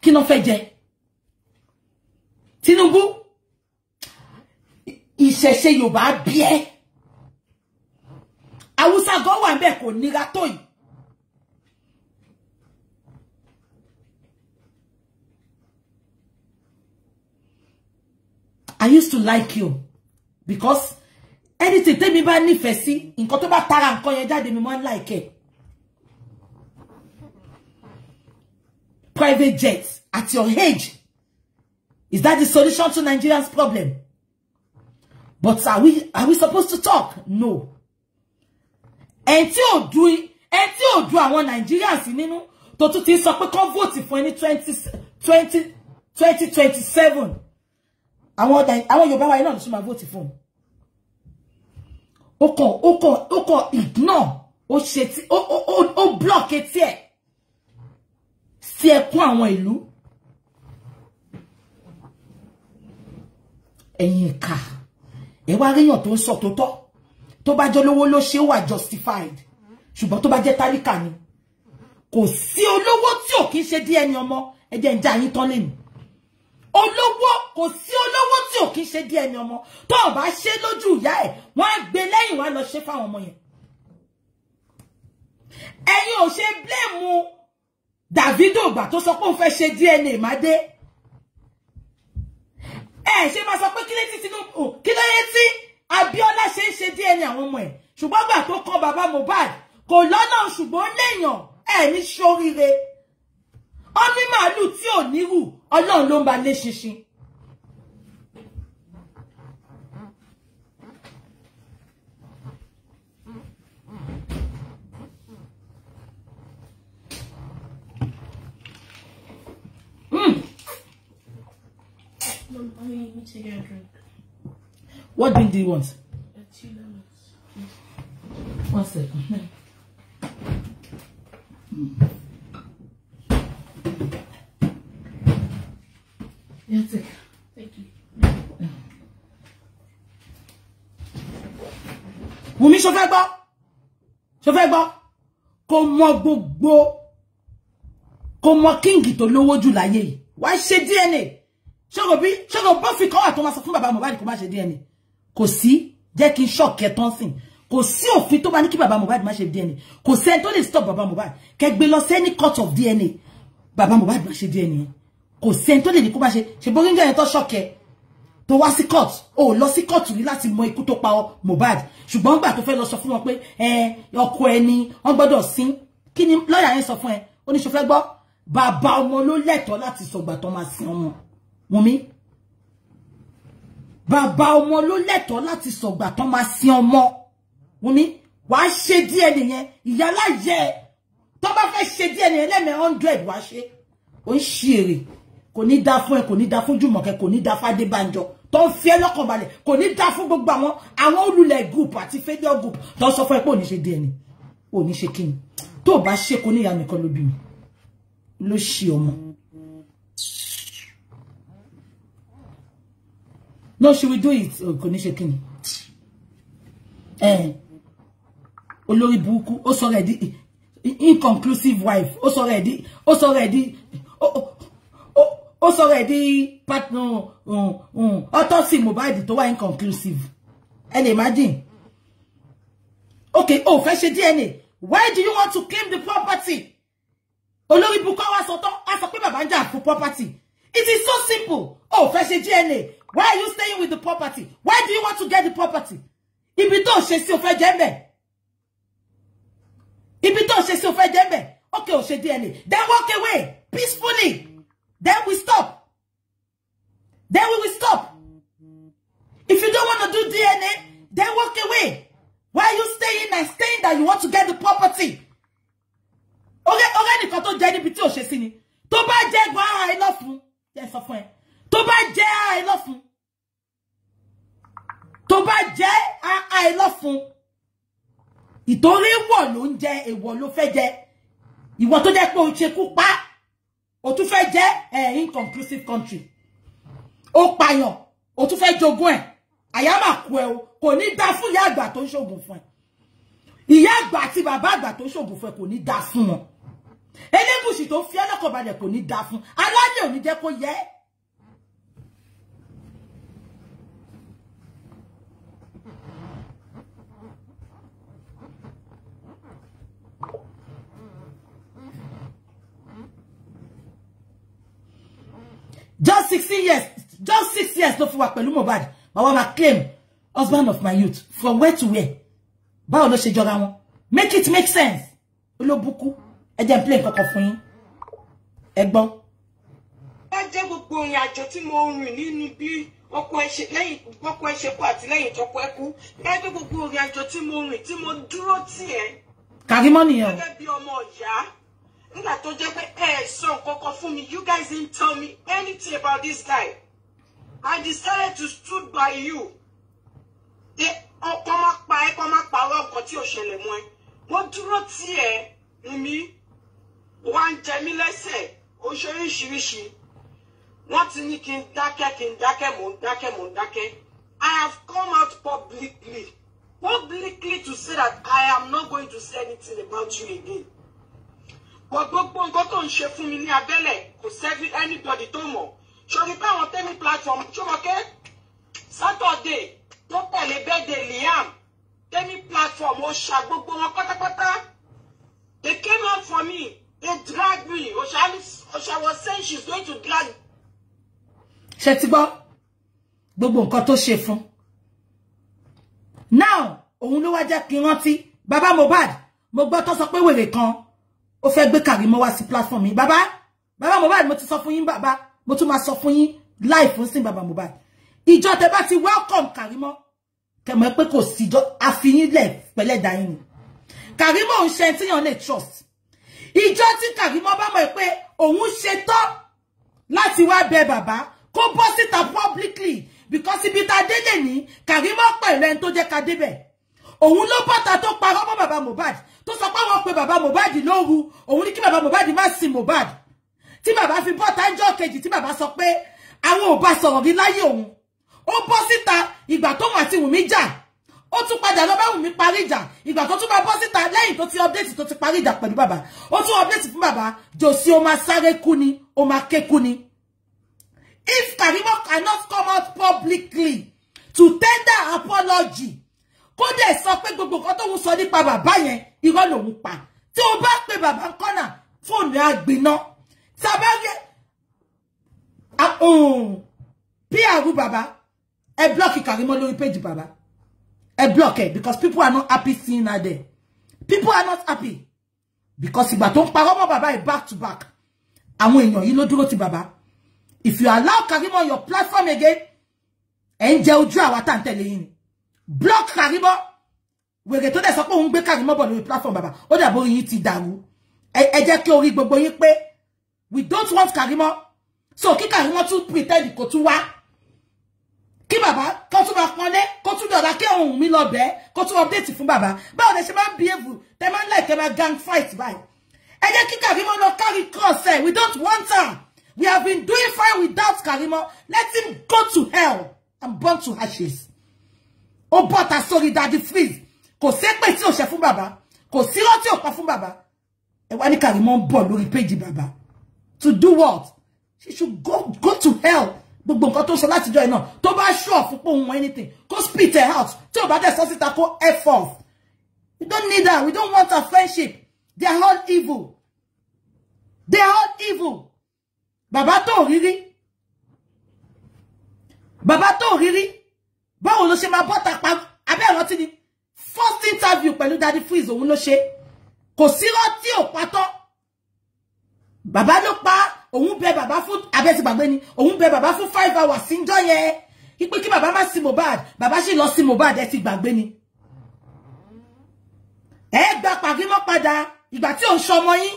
Kí ló fẹ́ jẹ? Tinubu, ìṣẹ̀ṣe Yorùbá bí ẹ. Awúsá gan wà ńbẹ̀ kò níra tó yìí. I used to like you because anything tèmi bá nífẹ̀ẹ́ sí, nǹkan tó bá tara nǹkan yẹn jáde mi mo like ẹ. Private jets at your age. Is that the solution to Nigeria's problem? But are we supposed to talk? No. Ẹ tí ò du àwọn Nigerians nínú tó tún ti sọ pé kó vote fún ẹni 2027. Àwọn Yorùbá wa náà ló tún máa vote fún. Ó kàn ignore, ó block etí ẹ̀. Sí ẹkún àwọn ìlú. Ẹ̀yin ìkà, ẹ wá ríyàn tó ń sọ tótọ́, tó bá jẹ́ olówó ló ṣe ó wà justified, ṣùgbọ́n tó bá jẹ́ tálíkà ni, kò sí olówó tí ò kì í ṣe díẹ̀ ni ọmọ, ẹ jẹ́ ń já yín tán lẹ́nu. Olówó, kò sí olówó tí ò kì í ṣe díẹ̀ ni ọmọ, tó o bá ṣe lójú ìyá ẹ̀, wọ́n á gbé lẹ́yìn wá lọ ṣe fáwọn ọmọ yẹn. Ẹ̀yin ò ṣe blame Davido gbà tó sọ pé òun fẹ́ ṣe DNA Mádé. Ẹ ṣe máa sọ pé kí ló ti Tinubu, kí ló yẹ tí Abiola ṣe ń ṣe DNA àwọn ọmọ ẹ̀, ṣùgbọ́n gbà tó kọ bàbá Mohbad kò lọ́nà ṣùgbọ́n léèyàn ẹ̀ ní ṣoríire. Ọmí màálù tí ò nírù Ọlọ́run ló ń ba lé ṣinṣin. I need you to get a drink. What drink do you want? 2 lemons. 1 second. Yeah, take. Thank you. Wùmí, ṣó fẹ́ gbọ́. Kò mọ king tó lówó jù láyé yìí. Wá ṣe DNA. Ṣọ́rọ̀ bọ́ fi kọ́wà tó máa sọ fún bàbá Mohbad kò máa ṣe DNA. Kò sí, jẹ́ kí n ṣọ́ọ̀kẹ́ tán sìn. Kò sí òfin tó bá ní kí bàbá Mohbad máa ṣe DNA. Kò sẹ́ni tó lè stop bàbá Mohbad. Kẹgbẹ́ lọ sẹ́ni court of DNA. Bàbá Mohbad máa ṣe DNA. Kò sẹ́ni tó lè ní kó máa ṣe. Ṣe bóríngà yẹn tó ṣọ́ọ̀kẹ́ tó wá sí court. Ó lọ sí court rí láti mọ ikú tó pa Mohbad. Ṣùgbọ́n gbà tó fẹ́ lọ sọ fún wọn pé ọkọ ẹni wọ́n gbọ́dọ̀ sin. Kí ni lọ́ọ̀yà yẹn sọ fún ẹ? Ó ní ṣó fẹ́ gbọ́. Bàbá ọmọ ló lẹ́tọ̀ọ́ láti sọgbà tó máa sin ọmọ. Mọ́mì. Bàbá ọmọ ló lẹ́tọ̀ọ́ láti sọgbà tó máa sin ọmọ. Mọ́mì, wàá ṣe díẹ̀ nìyẹn. Ìyá láyé tó bá fẹ́ ṣe díẹ̀ nìyẹn lẹ́mẹ̀ 100 wàá ṣe. Ó ń ṣe èrè. Kò ní dá fún ẹ, kò ní dá fún Jùmọ̀kẹ́, kò ní dá fún Adébánjọ. Tó ń fi ẹ́ lọ́kàn balẹ̀, kò ní dá fún gbogbo àwọn olùlẹ̀ group àti failure group tó sọ fún ẹ pé ò ní ṣe díẹ̀ ni. Ò ní ṣe kíni. Tó bá ṣe kò ní ìyá nìkan ló bí mi. Ló ṣe ọmọ. No, she will do it. Kò ní ṣe kíni. Olórí burúkú ó sọ rẹ̀ di inconclusive wife. Ó sọ rẹ̀ di ó sọ rẹ̀ di partner autopsy Mohbad tó wà inconclusive. And imagine. Okay, ó fẹ́ ṣe DNA. Why do you want to claim the property? Olórí buko wa so ton a sọ pé bàbá ń jà fún property. It is so simple. Ó fẹ́ ṣe DNA. Why are you staying with the property? Why do you want to get the property? Ibi tó ṣe sí ó fẹ́ jẹ ńbẹ̀. Ibi tó ṣe sí ó fẹ́ jẹ ńbẹ̀. Okay, ó ṣe DNA. Then walk away peacefully. Then we stop. Then we will stop. If you don't want to do DNA, then walk away. Why are you staying and staying that you want to get the property? Okay, nìkan tó jẹ́ níbi tí ó ṣe sí ni. Tó bá jẹ́ gba ara ilo fún. Jẹ́ sọ fún ẹ. Tó bá jẹ́ ara ilo fún. Tó bá jẹ́ ara ilo fún. Ìtorí èèwọ̀ ló ń jẹ, èèwọ̀ ló fẹ́ jẹ. Ìwọ tó jẹ́ pé ó ṣe kú pa. Ó tún fẹ́ jẹ́ inconclusive country. Ó pààyàn, ó tún fẹ́ jogún ẹ̀. Àyà máa kú ẹ o. Kò ní dá fún ìyá àgbà tó ń ṣògùn fún ẹ. Ìyá àgbà àti bàbá àgbà tó ń ṣògùn fún ẹ kò ní dá fún wọn. Elébùṣì tó fi ọlọ́kàn balẹ̀ kò ní dá fún. Aláyẹ̀ ò ní jẹ́ kó yẹ. Just 16 years ló fi wà pẹ̀lú Mohbad. Bàbá ma claim husband of my youth from where to where. Báwo ló ṣe jọra wọn. Make it make sense. Olóbùkú ẹ jẹ́ play nǹkan kan fún yín. Ẹ gbọ́. Bá jẹ́ gbogbo orin àjọ tí mo rìn nínú bí ọkọ ẹ ṣe lẹ́yìn ọkọ ẹ ṣe kú àti lẹ́yìn tọkọ ẹ kú. Bá jẹ́ gbogbo orin àjọ tí mo rìn tí mo dúró tì ẹ́. Karimo nìyẹn. Gẹ́gẹ́ bí ọmọ ìyá. Nígbà tó jẹ́ pé ẹ sọ nǹkan kan fún mi, you guys didn't tell me anything about this guy. I decided to stood by you. Ọkọ máa pa ẹ́ kọ́ máa pàrọ̀ ọkọ̀ tí ò ṣẹlẹ̀ mọ́ ẹ. Wọ́n dúró tí ẹ mi wá ń jẹ mí lẹ́sẹ̀ oṣooríṣiríṣi. Wọ́n ti ní kí n dákẹ́ mò ń dákẹ́ I have come out publicly to say that I am not going to say anything about you again. But gbogbo nǹkan tó ń ṣe fún mi ní abẹ́lẹ̀ kò sẹ́fí anybody tó mọ̀. Ṣòrí pé àwọn tẹ́mi platform Jùmọ̀kẹ́ Saturday tó tẹ̀lé birthday Liam tẹ́mi platform ó ṣà gbogbo wọn pátápátá. They came out for me. They dragged me. Osha was saying she's going to drag me. Ṣé ti gbọ́ gbogbo nǹkan tó ṣe fún. Now, òun ló wá jẹ́ kí n rántí. Bàbá Mohbad, mo gbọ́ tó sọ pé wèrè kan. Ó fẹ́ gbé Karimo wá sí platform mi. Bàbá. Bàbá Mohbad mo ti sọ fún yín bàbá. Mo tún máa sọ fún yín live fún sin bàbá Mohbad. Ìjọ́ tẹ́ bá ti welcome Karimo. Kẹ́ mọ̀ pé kò sí jọ afiyin le pẹ̀lẹ́ da yín. Karimo ò ṣe tí yàn lè trust. Ìjọ́ tí Karimo bá mọ̀ pé òun ṣe tó láti wá bẹ bàbá kó bọ́ síta publicly because ibi tá dé lè ní Karimo pẹ̀lú ẹni tó jẹ́ ká débẹ̀. Òun ló bàtà tó parọ́ mọ́ bàbá Mohbad. Tó sọ pé wọ́n pè bàbá Mohbad lóru, òun ní kí bàbá Mohbad má sin Mohbad. Tí bàbá fi bọ́ta ńjọ́ kejì tí bàbá sọ pé àwọn ò bá sọ̀rọ̀ rí láyé òun. Ó bọ́ síta ìgbà tó wọ́n àti Wùmí jà. Ó tún padà lọ bá Wùmí parí ìjà. Ìgbà tó tún bá bọ́ síta lẹ́yìn tó ti update tó ti parí ìjà pẹ̀lú bàbá. Ó tún update fún bàbá, Jòsí ó máa sáré kú ni, ó máa ké kú ni. If Karimo cannot come out publicly to tender apology, kó dẹ̀ sọ pé gbogbo nǹkan tó ń sọ nípa bàbá yẹn irọ́ lòun pa. Tí o bá pe bàbá kọ́nà fóònù á gbiná. Sábà yẹ PR bàbá ẹ block Karimo lórí page bàbá. Ẹ block ẹ because people are not happy seeing her there. People are not happy because ìgbà tó ń parọ́ mọ́ bàbá yìí back to back. Àwọn èèyàn yìí ló dúró ti bàbá. If you allow Karimu on your platform again, ẹ ń jẹ ojú àwa tá ń tẹ̀lé yín. Block Karimu. Wèrè tó dẹ̀ sọ pé òun gbé Karimu bọ̀ lórí platform bàbá. Ó dà bórí yín ti dàrú. Ẹ jẹ́ kí orí gbogbo yín pé we don't want Karimu. So kí Karimu tún pretend kò tún wá. Kí bàbá kó tún bá pọ́nlé, kó tún dọ̀la kí ohun mi lọ bẹ́ẹ̀, kó tún update fún bàbá. Báwo lẹ ṣe máa ń behave, tẹ máa ń like, tẹ máa gang fight báyìí. Ẹ jẹ́ kí Karimu lọ carry cross ẹ̀. We don't want her. We have been doing fine without Karimu. Let him go to hell and burn to ashes. Ó bọ́ ta sórí Daddy Freeze. Kò sí pé tí ò ṣe fún bàbá. Kò sí rán tí ò pa fún bàbá. Ẹ wá ní Karimu ń bọ̀ lórí péjì bàbá. To do what? She should go to hell. Gbogbo nǹkan tó sọ láti jọ iná. Tó bá show fún pọ̀ wọn anything. Go spit her out. Tí ò bá dẹ̀ sọ síta kó F off. We don't need her. We don't want her friendship. They are all evil. They are all evil. Baba tó riri. Baba tó riri. Báwo ló ṣe máa bota pa àbí ẹ rántí ni first interview pẹ̀lú Daddy Freeze òun ló ṣe. Kò sí rántí ò pa tó. Baba ló pa, òun bẹ baba fún àbí ti gbàgbé ni, òun bẹ baba fún 5 hours njo yẹn. Ipe kí baba má sí Mohbad, baba sì lọ sí Mohbad ẹ ti gbàgbé ni. Ẹ gba Karimu padà ìgbà tí ó sọ mọ́ yín.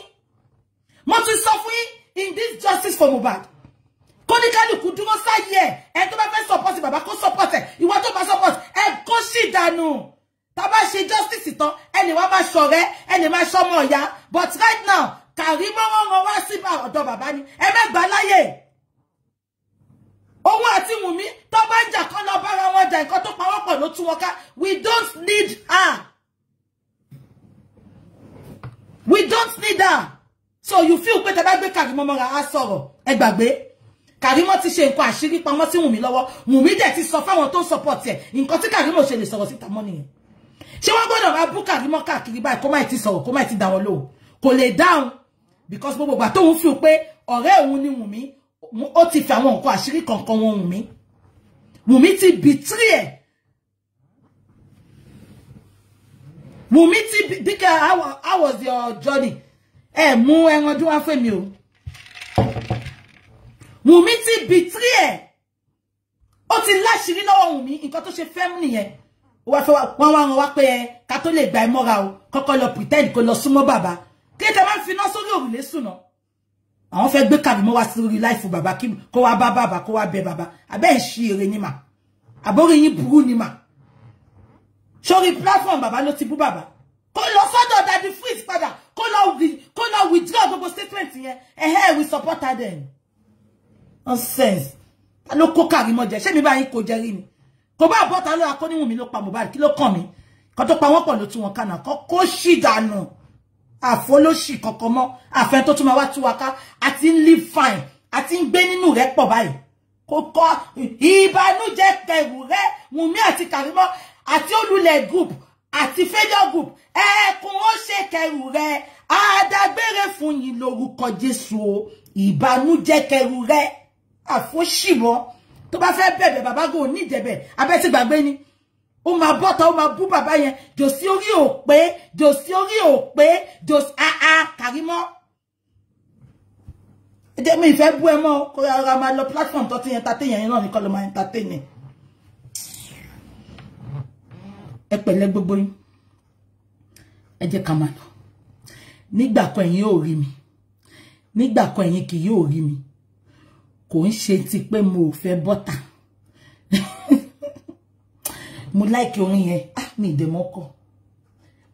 Mo ti sọ fún yín in this justice for Mohbad. Kó ní kálukú dúró sáyé ẹ tó bá fẹ́ support bàbá kó support ẹ, ìwọ tó bá support ẹ kó sì dànù. Tá bá ṣe justice tán ẹni wá máa ṣọ̀rẹ́, ẹni máa ṣọmọ ìyá. But right now Karimu wọ́n wá sí ọ̀dọ̀ bàbá ni ẹ má gbà láyè. Òun àti Wùmí tó bá ń jà kan lọ bára wọn jà nǹkan tó pa wọ́n pọ̀ ló tú wọn ká. We don't need her. We don't need her. So you feel pé tẹ́ bá gbé Karimu mọ́ra á sọ̀rọ̀ ẹ gbàgbé. Karimu ti ṣe nǹkan àṣírí pamọ́ sí Wùmí lọ́wọ́. Wùmí dẹ̀ ti sọ fáwọn tó support ẹ̀. Nǹkan tí Karimu ṣe lè sọ̀rọ̀ síta mọ́ nìyẹn. Ṣé wọ́n gbọ́dọ̀ máa bú Karimu káàkiri báyìí kó má ti sọ̀rọ̀ kó má ti dá wọn lóhùn. Kò lè dáhùn because gbogbo ìgbà tóun feel pé ọ̀rẹ́ òun ni Wùmí ó ti fi àwọn nǹkan àṣírí kankan wọn Wùmí. Wùmí ti betray ẹ̀. Wùmí ti bika how was your journey? Ẹ mú ẹran dún wá fún mi o. Wùmí ti betray ẹ̀. Ó ti láṣìírí lọ́wọ́ Wùmí nǹkan tó ṣe fẹ́ mú nìyẹn. Ó wá fẹ́ wọ́n wá ran wá pé ká tó lè gba ìmọ́ra o. Kọ́kọ́ lọ pretend kó lọ súnmọ́ bàbá. Kí tẹ́ máa ń finá sórí òrùlé sùn náà. Àwọn fẹ́ gbé Karimu wá sórí life bàbá kí kó wá bá bàbá kó wá bẹ bàbá. Àbẹ́ ẹ̀ ṣe eré ni mà. Àbórí yín burú ni mà. Sórí platform bàbá ló ti bú bàbá. Kó lọ sọ́dọ̀ Daddy Freeze padà. Kó lọ withdraw gbogbo statement yẹn. Ehe, we support her then. Nonsense. Ta ló kó Karimu jẹ. Ṣé mi bá yín kó jẹ rí ni. Kò bá bọ́ ta ló akọ ní Wùmí ló pa Mohbad kí ló kàn mí. Kan tó pa wọ́n pọ̀ ló tú wọn kánà. Kó ṣì dànù. Àfọlóṣì kankan mọ́. Àfẹ́ tó tún máa wá tú wa ká. A ti ń live fine. A ti ń gbé nínú rẹ̀ pọ̀ báyìí. Kò kọ́ ìbànújẹ́ kẹrù rẹ̀. Wùmí àti Karimu àti olùlẹ̀ group. Àti failure group ẹkùn ó ṣe kẹrù rẹ àdágbére fún yín lórúkọ Jésù o ìbànújẹ́ kẹrù rẹ àfóṣìbọ tó bá fẹ́ bẹ̀bẹ̀ bàbá go ní jẹbẹ abẹ ti gbàgbé ni ó máa bọ́ta ó máa bú bàbá yẹn jòsí orí ò pé jòsí orí ò pé jòsí Karimu ẹjẹ mi ìfẹ́ bú ẹ mọ́ kó ara máa lọ platform tó ti yẹn entertain yẹn náà nìkan ló máa entertain ni. Ẹ pẹ̀lẹ́ gbogbo yín ẹ jẹ́ ká máa lọ nígbà kan ẹ̀yin ò rí mi nígbà kan ẹ̀yin kì yóò rí mi kò ń ṣe ti pé mo ò fẹ́ bọ́tà mo láìkí orin yẹn mi ìdè mọ́kọ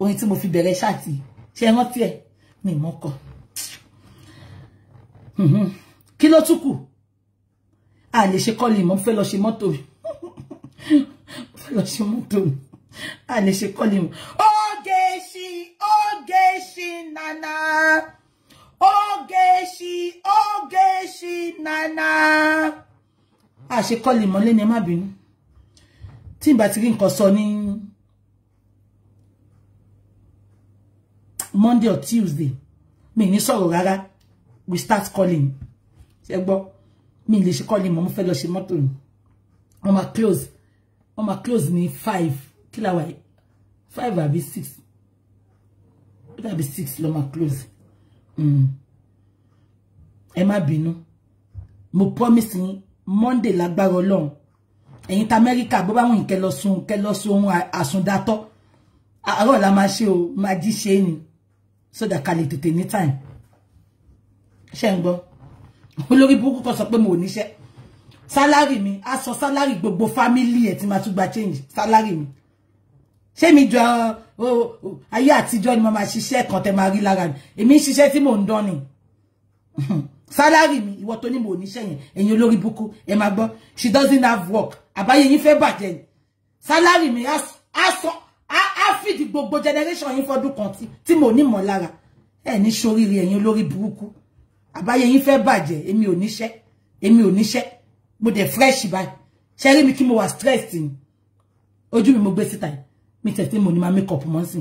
orin tí mo fi bẹ̀rẹ̀ ṣáàtì ṣe é rántí ẹ̀ mi mọ́kọ kí ló tún kù a lè ṣe kọ́lì mo fẹ́ lọ ṣe mọ́tò mi mo fẹ́ lọ ṣe mọ́tò mi. A lè ṣe calling him. Ogeshi nana. Ogeshi nana. A ṣe calling him lẹ́ni ẹ má bínú. Tí n bá ti rí nǹkan sọ ní Monday or Tuesday. Mi ní sọ̀rọ̀ rárá. We start calling. Ṣé gbọ́. Mi lè ṣe calling mo fẹ́ lọ ṣe mọ́tò ni. Ó máa close. Ó máa close ní 5. Kí la wà yìí 5 àbí 6. Ó dàbí 6 ló máa close. ẹ má bínú mo promise yín Monday lágbára Ọlọ́run ẹ̀yin ta America bó bá wù nke lọ sùn asundato àárọ̀ la máa ṣe o máa jí ṣe ni so that ká lè tètè ní time ṣé ń gbọ́ olórí burúkú kan sọ pé mo ní ṣe salary mi a sọ salary gbogbo family ẹ̀ tí máa tún gba change salary mi ṣé mi jọ ayé àtijọ́ ni mo máa ṣiṣẹ́ kan tẹ́ máa rí lára mi èmi ṣiṣẹ́ tí mo ń dán ni salary mi ìwọ tó ní mo ní ṣe yẹn ẹ̀yin olórí burúkú ẹ máa gbọ́ she doesn't have work àbáyé yín fẹ́ bàjẹ́ ni salary mi a feed gbogbo generation yín fọ́dún kan tí mo ní mọ̀ lára ẹ ní ṣoríire ẹ̀yin olórí burúkú àbáyé yín fẹ́ bàjẹ́ èmi ò níṣẹ́ mo dẹ̀ fresh báyìí ṣé rí mi kí mo wà stressed ni ojú mi mo gbé síta yìí mi tẹ̀sí mo ní máa make up mọ́ sí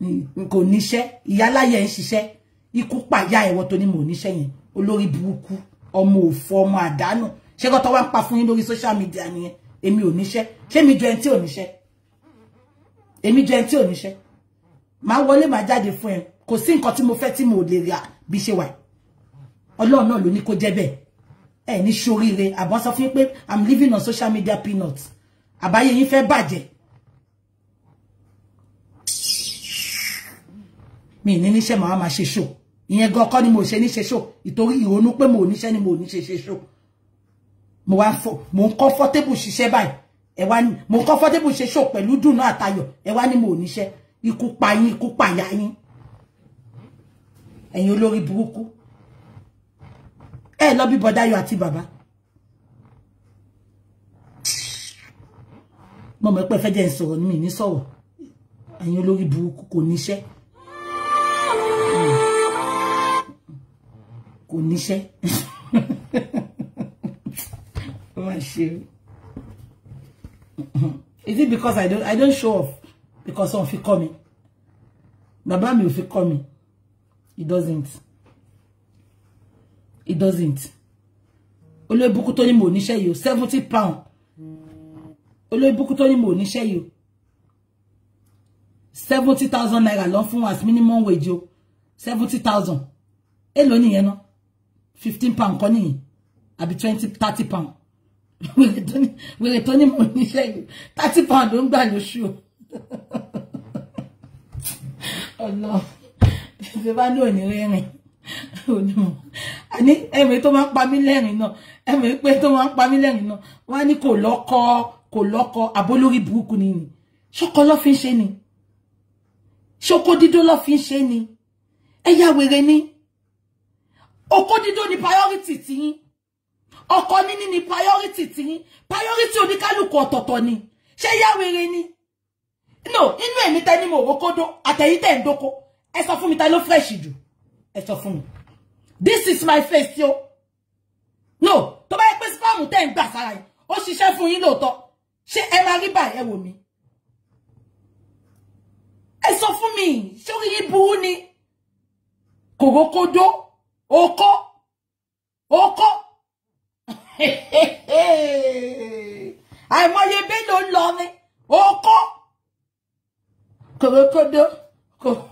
n kò níṣẹ́ ìyáláyẹ̀ ń ṣiṣẹ́ ikú pàyà ẹ̀wọ̀ tó ní mo níṣẹ́ yẹn olórí burúkú ọmọ òfò ọmọ àdánù ṣé kọ́ tó wá ń pa fún yín lórí social media nìyẹn èmi ò níṣẹ́ ṣé mi jọ ẹni tí ò níṣẹ́ máa wọlé máa jáde fún ẹ kò sí nǹkan tí mo fẹ́ tí mo lè rí bí ṣe wà Ọlọ́run náà ló ní kó jẹ́ bẹ́ẹ̀ ẹ ní ṣoríire àbọ̀ sọ fún pé I'm living on social media peanuts àbáyé yín fẹ́ bàjẹ́ mi ní níṣẹ́ màá máa ṣe show ìyẹn gan kọ́ ni mo ṣe ní ṣe show ìtorí ìrònú pé mo níṣẹ́ ni mo ní ṣe show mo wá fo mo comfortable ṣiṣẹ́ báyìí ẹ wá ní mo comfortable ṣe show pẹ̀lú dùnú àtayọ̀ ẹ wá ní mo ní ṣe ikú pa yín ikú pa ya yín ẹ̀yin olórí burúkú ẹ lọ bí Bọ̀dáyọ̀ àti bàbá mo mọ̀ pé fẹ́ jẹ́ nsọ̀rọ̀ mi ní sọ̀rọ̀ ẹ̀yin olórí burúkú kò ní ṣe Is it because I don't show off? Because some fi call me. Baba mi ò fi call me. It doesn't. Olórí burúkú tó ní mo ní ṣe yìí 70 pounds. Olórí burúkú tó ní mo ní ṣe yìí 70,000 naira ló fún as minimum wage o. 70,000. Èló nìyẹn náà? 15 pounds kọ́ nìyẹn. Àbí 20-30 pounds. Wèrè tó ní mo ní ṣe yìí 30 pounds ló ń gbà lóṣù o. Ọ̀nà ṣe bá ní òní rẹ́rìn onímọ̀ àní ẹ̀mí tó máa ń pa mí lẹ́rìn náà wọ́n á ní kò lọ́kọ abolórí burúkú ni ṣọkọ ló fi ń ṣe ni ṣọkọ dídó ló fi ń ṣe ni ẹ̀yà wèrè ni ọkọ dídó ni priority tiyín ọkọ níní ni priority tiyín priority oníkálùkù ọ̀tọ̀ọ̀tọ̀ ni ṣé ẹ̀yà wèrè ni. No, inú èmi tẹ́ ní mo wokodo àtẹ̀yin tẹ́ ndoko ẹ sọ fún mi ta ló fresh jù ẹ sọ fún mi this is my face yo no tó bá yẹ pé spam tẹ́ ń gbà sára yìí ó ṣiṣẹ́ fún yín lóòótọ́ ṣé ẹ máa rí báyìí ẹ wò mí ẹ sọ fún mi ṣé orí yín burú ni kòrókódó oko àìmọye bẹ́ẹ̀ ló ń lọ ni oko kòrókódó ko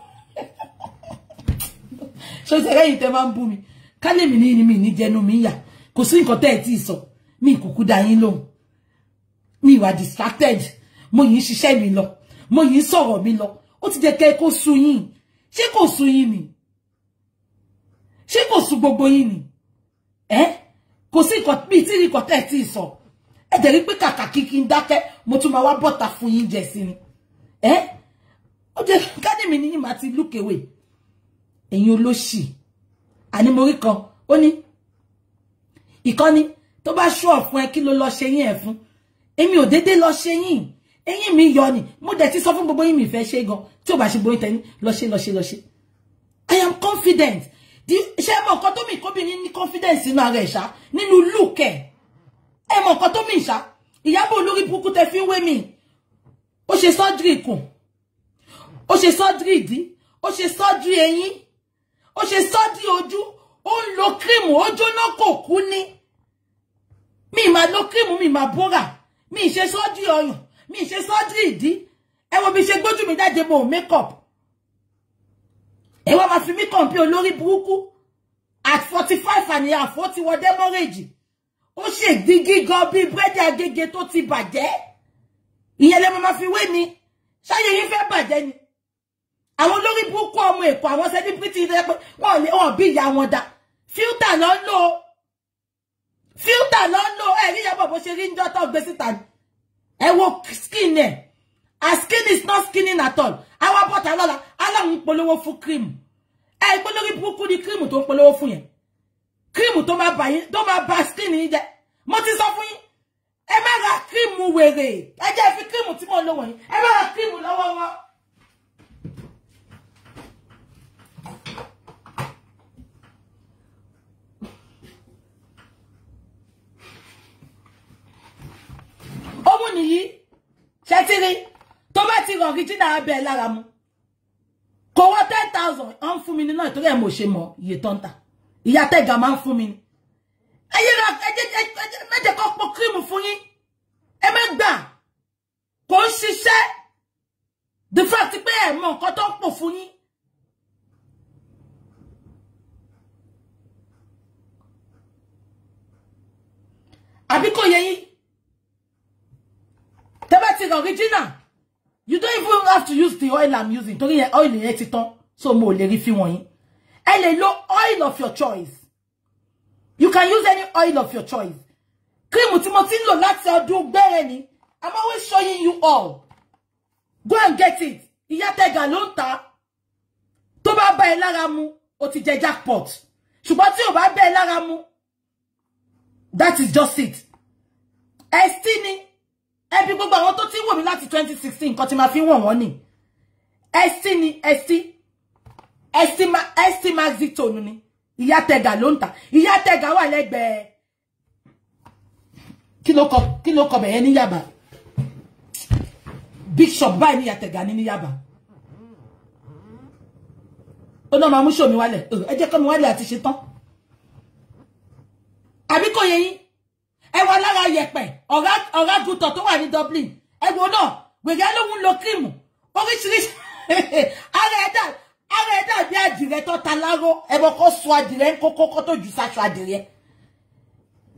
so se re ite ma nbu mi ka le mi ni mi ni jẹnu mi ya kò sí nǹkan tẹ́ ti sọ mi kúkú dá yín lóhùn mi wà distracted mo yin ṣiṣẹ́ mi lọ mo yin sọ̀rọ̀ mi lọ ó ti jẹ́ kẹ́ kó sú yín ṣé kò sú yín ni ṣé kò sú gbogbo yín ni kò sí nǹkan bí ti rí nǹkan tẹ́ ti sọ ẹ dẹ̀ rí pé kàkà kikin dákẹ́ mo tún máa wá bọ́ta fún yín jẹ sí ni ó jẹ́ kádì mi ní ma ti look away ẹ̀yin olóṣì àní mo rí kan ó ní ìkànnì tó bá show fún ẹ kí ló lọ ṣe yín ẹ fún èmi ò dédé lọ ṣe yín ẹ̀yin mi yọ ni mo dẹ̀ ti sọ fún gbogbo yín mi fẹ́ ṣe gan tí ó bá ṣe boyin tẹni lọ ṣe I am confident di ṣé mọ nǹkan tó mi kò bí ní confidence nínú ara ẹ̀ ṣá nínú look ẹ mọ nǹkan tó mi ṣá Ìyábọ̀ olórí burúkú tẹ́ fi wé mi ó ṣe surgery kùn ó ṣe surgery ìdí ó ṣe surgery eyín ó ṣe surgery ojú ó ń lo cream ó jóná kò kú ni mi máa lo cream mi máa bóra mi ṣe surgery ọyàn mi ṣe surgery ìdí ẹ wo bí ṣe gbójú mi jáde mo make up E wa ma fi mi compare olórí burúkú at 45 and ya 40 wo demorage. O se gigi go bi bread agege tó ti bàjẹ́. Iye le ma fi we ni. Saye yin fẹ́ bàjẹ́ ni. Àwọn olórí burúkú ọmọ Èkó àwọn celebrity de pe wọ́n le wọ́n bi ya wọn da. Filter lo lo. Filter lo lo e ri ya bó ṣe rí njo tó gbé síta. E wo skin e. Our skin is not skinning at all. Our butter lola, ala n polowo fún cream. Eh polori buku ni cream tó polowo fún yẹn. Cream tó ma ba yín, tó ma ba skin yín jẹ́. Mo ti sọ fún yín. Ẹ má ra cream wèrè. Ẹ jẹ́ fi cream tí mo lò wọ̀nyí. Ẹ má ra cream lọ́wọ́ wọn. Ọmọ ni yìí. Ṣé ti rí tó bá ti original abẹ lára mu kò wọ 10,000 on fún mi na torí ẹ mo ṣe mọ̀ iye tonta ìyá tega máa fún mi eye ra me de ko po cream fún yín ẹ má gbà kò ṣiṣẹ́ the fact pé ẹ mọ̀ nǹkan tó pọ̀ fún yín àbí kò yé yín tẹ́ bá ti original. You don't even have to use the oil I'm using. Torí oil yẹn ti tán. So mo lè rí fi wọ́n yín. Ẹ lè lo oil of your choice. You can use any oil of your choice. Cream tí mo ti ń lò láti ọdún gbére ni. I'm always showing you all. Go and get it. Ìyá Tega ló ń tà. Tó bá bá ẹ lára mu, o ti jẹ jackpot. Ṣùgbọ́n tí ò bá bá ẹ lára mu. That is just it. Ẹ sì ni ẹ bí gbogbo àwọn tó ti wò mí láti 2016 nǹkan tí ma fi wọ̀n wọ́n ni ST Maxi Tone ni Ìyá Tega ló ń tà. Ìyá Tega wà lẹ́gbẹ̀ẹ́ kí ló kọ bẹ̀yẹ ní Yaba big shop báyìí ní Ìyá Tega ní Yaba ó náà máa mú ṣòmí wálẹ̀ ẹ jẹ́ kọ́ mi wálẹ̀ àti ṣetán àbí kò yẹ yín. Ẹ wà lára yẹ̀pẹ̀ ọ̀rá gùtọ̀ tó wà ní Dublin ẹgbò náà gbèrè lóhun lo kírìmù oríṣiríṣi ara ẹ̀dá bí àdìrẹ tó ta láró ẹbọ kó so àdìrẹ ń kókó kó tó jù sáṣọ àdìrẹ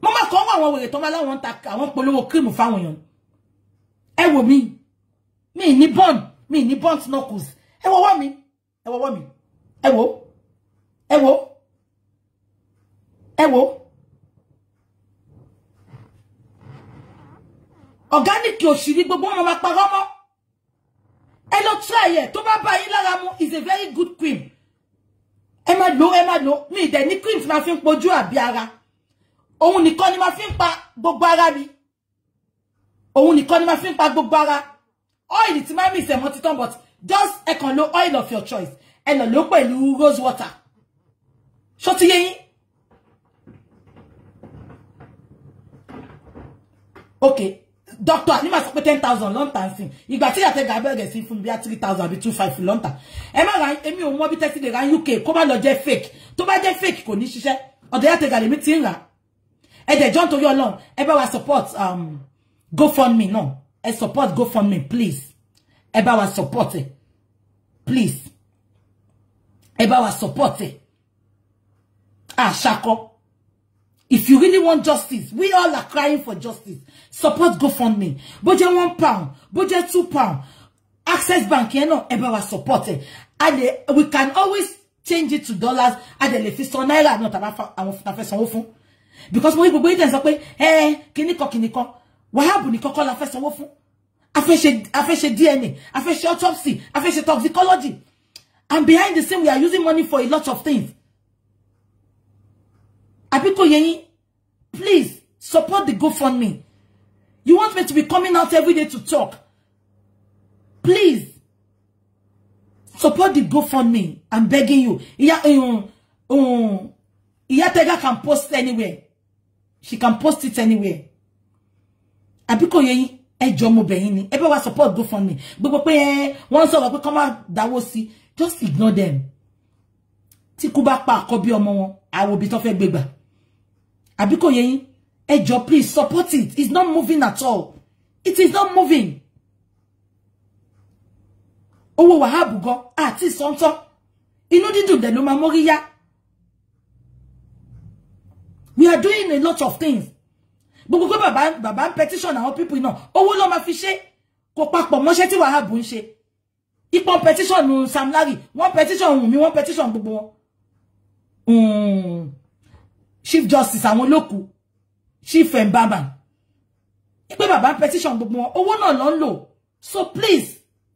mo má kọ́ àwọn wèrè tó má láwọn ta àwọn polówó kírìmù fáwọn èèyàn ẹ wò mí mi ní bond knuckles ẹ wọ́wọ́ mi ẹ wọ́wọ́ mi ẹ wò ẹ wò ẹ wò. Organic òṣìrí gbogbo wọn máa parọ́ mọ́ ẹ lọ try ẹ tó bá bá yín lára mu is a very good cream ẹ má lò mi dẹ̀ ní cream tí ma fi ń pojú àbí ara òun nìkan ni ma fi ń pa gbogbo ara mi òun nìkan ni ma fi ń pa gbogbo ara oil tí ma mi ṣe mọ́ títàn but just ẹ kàn lo oil of your choice ẹ lọ lò pẹ̀lú rose water ṣó ti yé yín. Okay. Doctor, ni ma sọ pé 10,000 ló ń tà nsin. Ìgbà tí Ìyá Tega bẹ̀rẹ̀ sí fún bí 3,000 àbí 2,500 ló ń tà. Ẹ má ra èmi ò mọ̀ bí tẹ́sí lè ra UK kó má lọ jẹ́ fake. Tó bá jẹ́ fake kò ní ṣiṣẹ́. Ọ̀dọ̀ Ìyá Tega lèmi ti ń rà. Ẹ dẹ̀ jọ̀ọ́ torí Ọlọ́run, ẹ bá wa support GoFundMe náà. Ẹ support GoFundMe please. Ẹ bá wa support ẹ. Please. Ẹ bá wa support ẹ. Àṣàkọ. If you really want justice, we all are crying for justice. Support GoFundMe. Bó jẹ́ £1, bó jẹ́ £2. Access Bank, you know, ẹ bá wa support ẹ. We can always change it to dollars. A dẹ̀ lè fi san náírà náà tá a fẹ́ sanwó fún. Because mo gbogbo ìtàn sọ pé, kíní kan. Wàhábù nìkan kọ́ la fẹ́ sanwó fún. A fẹ́ ṣe DNA, a fẹ́ ṣe autopsy, a fẹ́ ṣe toxicology. And behind the scene, we are using money for a lot of things. Abiko Yeyin, please support the GoFundMe. You want me to be coming out every day to talk. Please support the GoFundMe. I'm begging you. Iya Tega can post anywhere. She can post it anywhere. Abiko Yeyin, ẹjọ́ mo bẹ̀ yín ni. Ẹ bá wa support GoFundMe. Gbogbo pé wọ́n sọ pé come out dáwó sí. Just ignore them. Tí kú bá pa àkọ́bí ọmọ wọn, àwọ̀ bí tó fẹ́ gbégbà. Àbí kò yé yín, ẹ jọ̀ọ́ please support it. It's not moving at all. It is not moving. Owó Wahab go, àti sọ́ntọ́. Inú dídùn dẹ̀ ló máa móríyá. We are doing a lot of things. Gbogbo pé bàbá petition àwọn people náà. Owó ló máa fi ṣe kò papọ̀ mọ́ṣẹ́ tí Wahab ń ṣe. Ipò petition Sam Larry, wọ́n petition Wunmi, wọ́n petition gbogbo wọn. Chief Justice àwọn lókù. Chief Mbaba. Pé bàbá petition gbogbo wọn. Owó náà ló ń lò. So please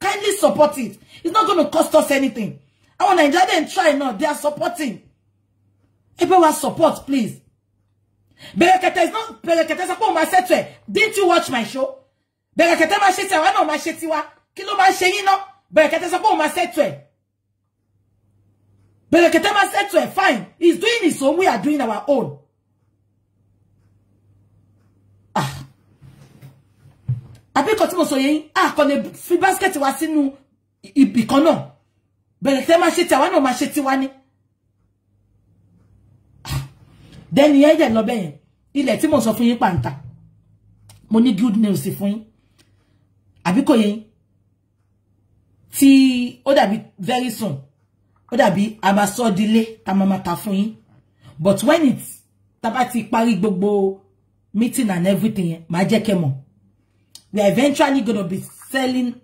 kindly support it. It's not going to cost us anything. Àwọn Nigeria dey try now. They are supporting. Everyone support, please. Berekete is not Berekete. Sapo ma ṣe tẹ. Didn't you watch my show? Berekete ma ṣe tẹ. Wa na ma ṣe tiwa. Kí ló ma ṣe yín náà? Berekete sapo ma ṣe tẹ. Berekete ma ṣe tẹ. Fine. He's doing his own. We are doing our own. Ah. Àbí kò tí mo sọ yín. Ah, kò lè fi basket wa sínú ibi kan náà. Berekete ma ṣe tẹ. Wa na ma ṣe tiwa ni. Then he had no ben. Ilẹ̀ tí mo sọ fún yín pàǹtà. Mo ní good news fún yín. Àbí kò yín. Tí ó dàbí very soon. Ó dàbí a máa sọ dílé tá máa ta fún yín. But when it's tá bá ti parí gbogbo meeting and everything, màá jẹ́ kẹ́ mọ̀. We are eventually going to be selling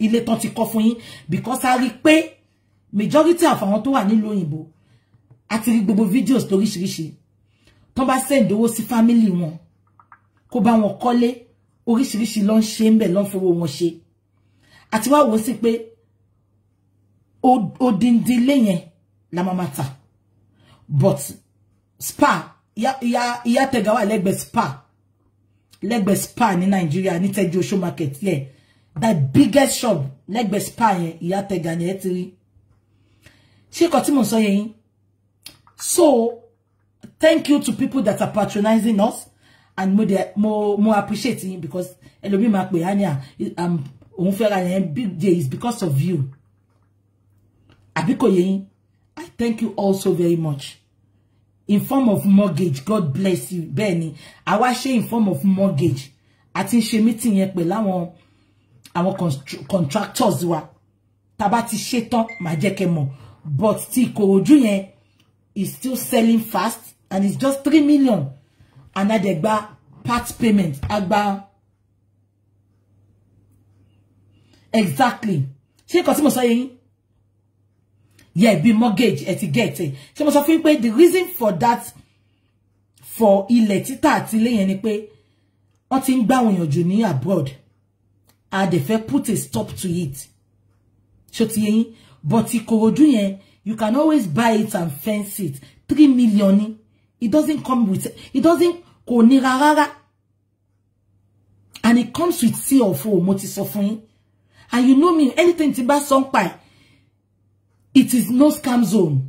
ilé tán ti kọ́ fún yín because a rí pé majority of àwọn tó wà nílùú òyìnbó àti rí gbogbo videos lóríṣiríṣi tọ́n bá send owó sí family wọn kó bá wọn kọ́lé oríṣiríṣi ló ń ṣe ńbẹ̀ ló ń fọwọ́ wọn ṣe àti wá wò sí pé odindin ilé yẹn la mama ta but spa ya Tegawa lẹ́gbẹ̀ẹ́ spa ní Nigeria ní Tejo Osho market yeah that biggest shop lẹ́gbẹ̀ẹ́ spa yẹn Ìyá Tega ni ẹ ti rí ṣé kò tí mo sọ yẹn. So, thank you to people that are patronizing us and more appreciating because Elomi Makwe Anya and Big J is because of you. Abiko Yein, I thank you also very much. In form of mortgage, God bless you, Benny. I was in form of mortgage. I think she meeting yet with our contractors were Tabati Sheton, Majekemo, but Tiko Junior. Is still selling fast and it's just 3 million. And at the part payment, agba exactly. She continue saying, yeah, be mortgage etiquette. She must have been the reason for that for ilẹ̀ títà àti ilé yẹn ni pé wọ́n ti ń gba àwọn èèyàn jù ní abroad. And they fẹ́ put a stop to it. Ṣó ti yé yín, but Ìkòròdú yẹn. You can always buy it and fence it. 3 million. It doesn't come with it doesn't kò ní rárá. And it comes with C4 mo ti sọ fún yín. And you know me, anything tí bá sọ npa it is no scam zone.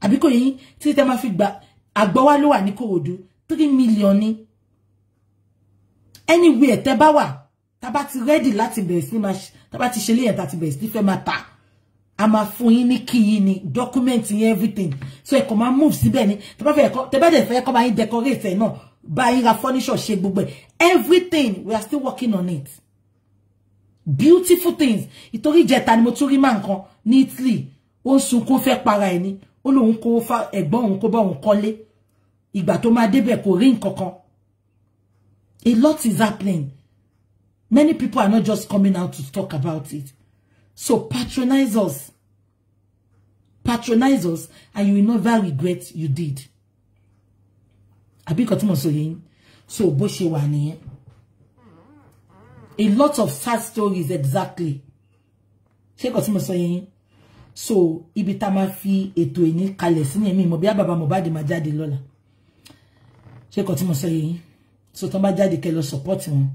Àbí kò yín tí tẹ́ ma fi gba agbo wa ló wà ní Kòròdú 3 million ni. Anywhere tẹ́ bá wà tá bá ti ready láti bẹ̀rẹ̀ sí ma tá bá ti ṣe léyàn tá ti bẹ̀rẹ̀ sí fẹ́ ma ta. I'm a funi kini documenting everything. So I come and move si beni. Teba de fe come and decorate no. Buying a furniture she bugbe. Everything we are still working on it. Beautiful things. Itori jeta ni moturi manko neatly. On suko fe para eni. Olo unko fa egbo unko ba unkole. Igba to ma debe ko ring kokon. A lot is happening. Many people are not just coming out to talk about it. So patronize us. Patronize us and you will never regret you did. Abi ko ti mo so yin. So bo se wa niyan. A lot of sad stories exactly. Se ko ti mo so yin. So ibi ta ma fi eto eni kale si ni mi mo bi baba mo ba de ma jade lola. Se ko ti mo so yin. So ton ba jade ke lo support won.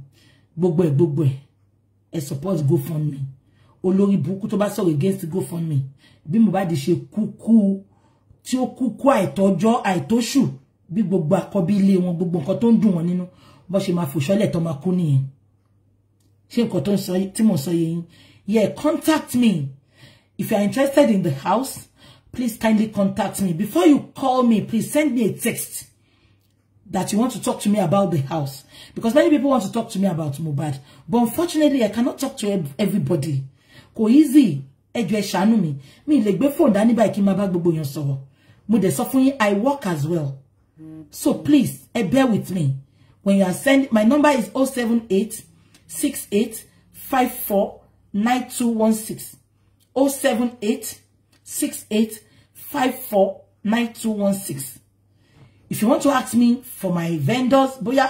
Gbogbo e. E support GoFundMe. Olórí burúkú tó bá sọ against GoFundMe bí mo bá di ṣe kúkú tí ó kúkú àìtọ́jọ́ àìtóṣù bí gbogbo àkọ́bí ilé wọn gbogbo nǹkan tó ń dùn wọn nínú bó ṣe máa fòṣọ́lẹ̀ tó máa kú nìyẹn ṣé nǹkan tó ń sọ tí mo sọ yẹn yeah contact me if you are interested in the house please kindly contact me before you call me please send me a text that you want to talk to me about the house because many people want to talk to me about Mohbad but unfortunately I cannot talk to everybody. Ko easy ẹjọ́ ẹ ṣàánú mi, mi lè gbé phone dání báyìí kí ma bá gbogbo èèyàn sọ̀rọ̀. Mo dẹ̀ sọ fún yín I work as well. So please, bear with me. When you are sending, my number is 078 68 54 9216. 078 68 54 9216. If you want to ask me for my vendors, bóyá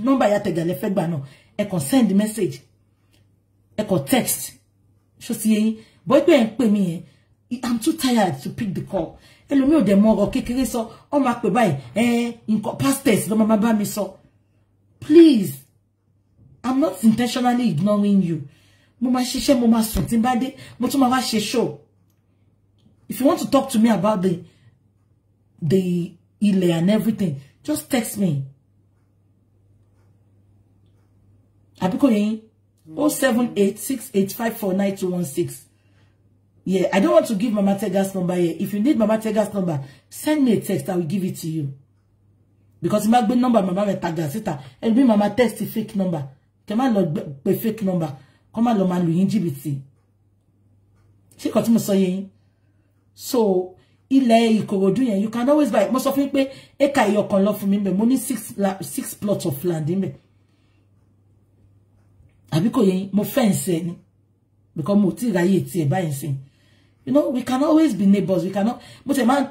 number ya tega le fẹ́ gbà náà, ẹ kàn send message, ẹ kàn text. So see, boy pé ń pè mí yẹn, I'm too tired to pick the call. Ẹlòmí ò dẹ̀ mọ̀ ọ̀rọ̀ kékeré sọ, ó máa pè báyìí, nǹkan past tense ló máa bá mi sọ. Please, I'm not intentionally ignoring you. Mo máa ṣiṣẹ́, mo máa sùn, tí n bá dé, mo tún máa wá ṣe show. If you want to talk to me about the ilé and everything, just text me. Abiko yin 078 68 54 9216. Yeah, I don't want to give Mama Tega's number here. If you need Mama Tega's number, send me a text. I will give it to you. Because my number, Mama Tegasita, and be Mama text a fake number. Come on, Lord, be fake number. Come on, Loman, LGBT. She continues saying, so. Ilẹ̀ Ìkòròdú yẹn, you can always buy. Mo sọ fún pé éka ẹyọ kan lọ fún mi ńbẹ̀, mo ní six plots of land ńbẹ̀. Àbí kò yẹn mo fẹ́ǹsì ni because mo ti ráyè tí ẹ báyìí sin. You know, we can always be neighbors. We cannot. Mo te man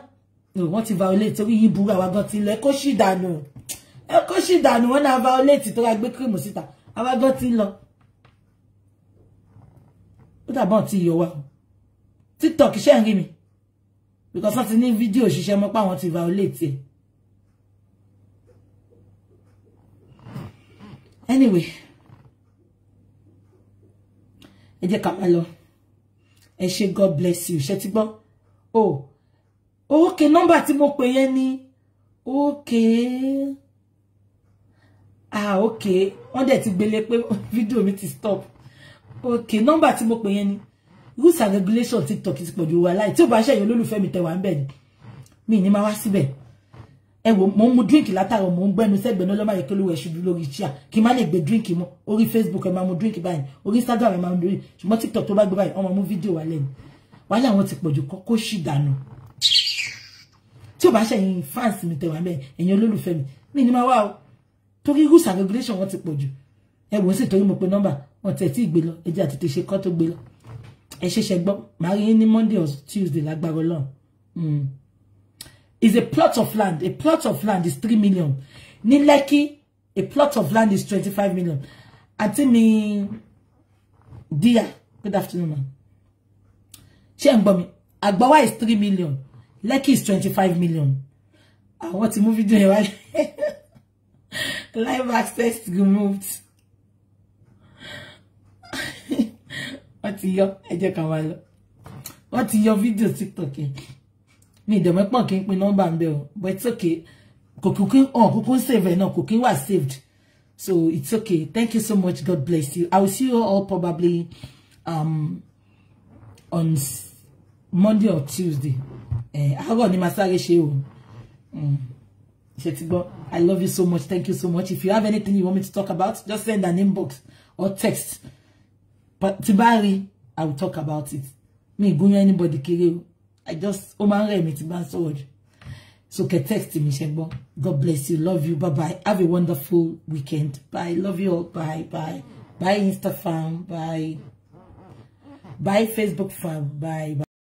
no wọ́n ti violate torí yín burú àwa gan ti lọ. Ẹ kó ṣì dànù wọ́n náà violate tó ra gbé cream síta. Àwa gan ti lọ. Ó dàbọ̀n ti yọ wa. TikTok ṣe ń rí mi. Because wọ́n ti ní video ṣiṣẹ́ mọ́ pa wọ́n ti violate. Anyway, ẹ jẹ́ ká máa lọ. Ẹ ṣé, God bless you. Ṣé ti gbọ́? Oh, okay, number tí mo pè yẹn ni. Okay. Ah, okay. Wọ́n dẹ̀ ti gbélé pé video mi ti stop. Okay, number tí mo pè yẹn ni. Rules and regulations TikTok is pọ̀jù wa láì tí ó bá ṣe èèyàn olólùfẹ́ mi tẹ̀wà ń bẹ̀ ni mi ní máa wá síbẹ̀. Ẹ wò, mo ń mu drink látàrọ̀, mo ń gbẹ́nu sẹ́gbẹ̀ẹ́ náà lọ́mọ ìkẹ́lú ẹ̀ ṣubú lórí chair kí n má lè gbé drink mọ́. Orí Facebook ẹ máa mu drink báyìí, orí Instagram ẹ máa mu drink, ṣùgbọ́n TikTok tó bá gbé báyìí wọ́n máa mú fídíò wa lẹ́nu. Wọ́n ní àwọn ti pọ̀jù kó ṣì dànù. Tí ó bá ṣe ẹ̀yin fans mi tẹ̀wà ń bẹ̀, ẹ̀yin olólùfẹ́ mi ní máa wá o. Torí rules and regulations wọ́n ti pọ̀jù. Ẹ wò ó sì torí mo pe nọ́mbà wọn tẹ̀ tí ì gbé lọ, ẹ jẹ́ àtètè ṣe kọ́ tó gbé lọ. Ẹ ṣẹ̀ṣẹ̀ gbọ́, màá rí ní Monday or Tuesday lágbára Ọlọ́run. It's a plot of land. A plot of land is 3 million. Ní Lekki, a plot of land is 25 million. Àti mi, dear, good afternoon, ma'am. Ṣé ń gbọ́ mi? Agbawa is 3 million. Lekki is 25 million. Àwọn tí mú fídíò yẹn wá. Live access removed. Wọ́n ti yọ, ẹ jẹ́ ká wá lọ. Wọ́n ti yọ fídíò TikTok yẹn. Mi ìdẹ̀mọ́ pọ̀ kí n pin nọ́mbà ń bẹ̀ o. But it's okay. Kòkó ń save ẹ̀ náà, kòkó ń wà saved. So it's okay. Thank you so much. God bless you. I will see you all probably on Monday or Tuesday. Àárọ̀ ni màá sáré ṣe o. Ṣé ti gbọ́? I love you so much. Thank you so much. If you have anything you want me to talk about, just send an inbox or text. But Tibari, I will talk about it. Me gunya anybody kiri. I just omanre me tiban sword. So can text me, Shebo. God bless you. Love you. Bye bye. Have a wonderful weekend. Bye. Love you all. Bye bye. Bye Insta fam. Bye. Bye Facebook fam. Bye bye.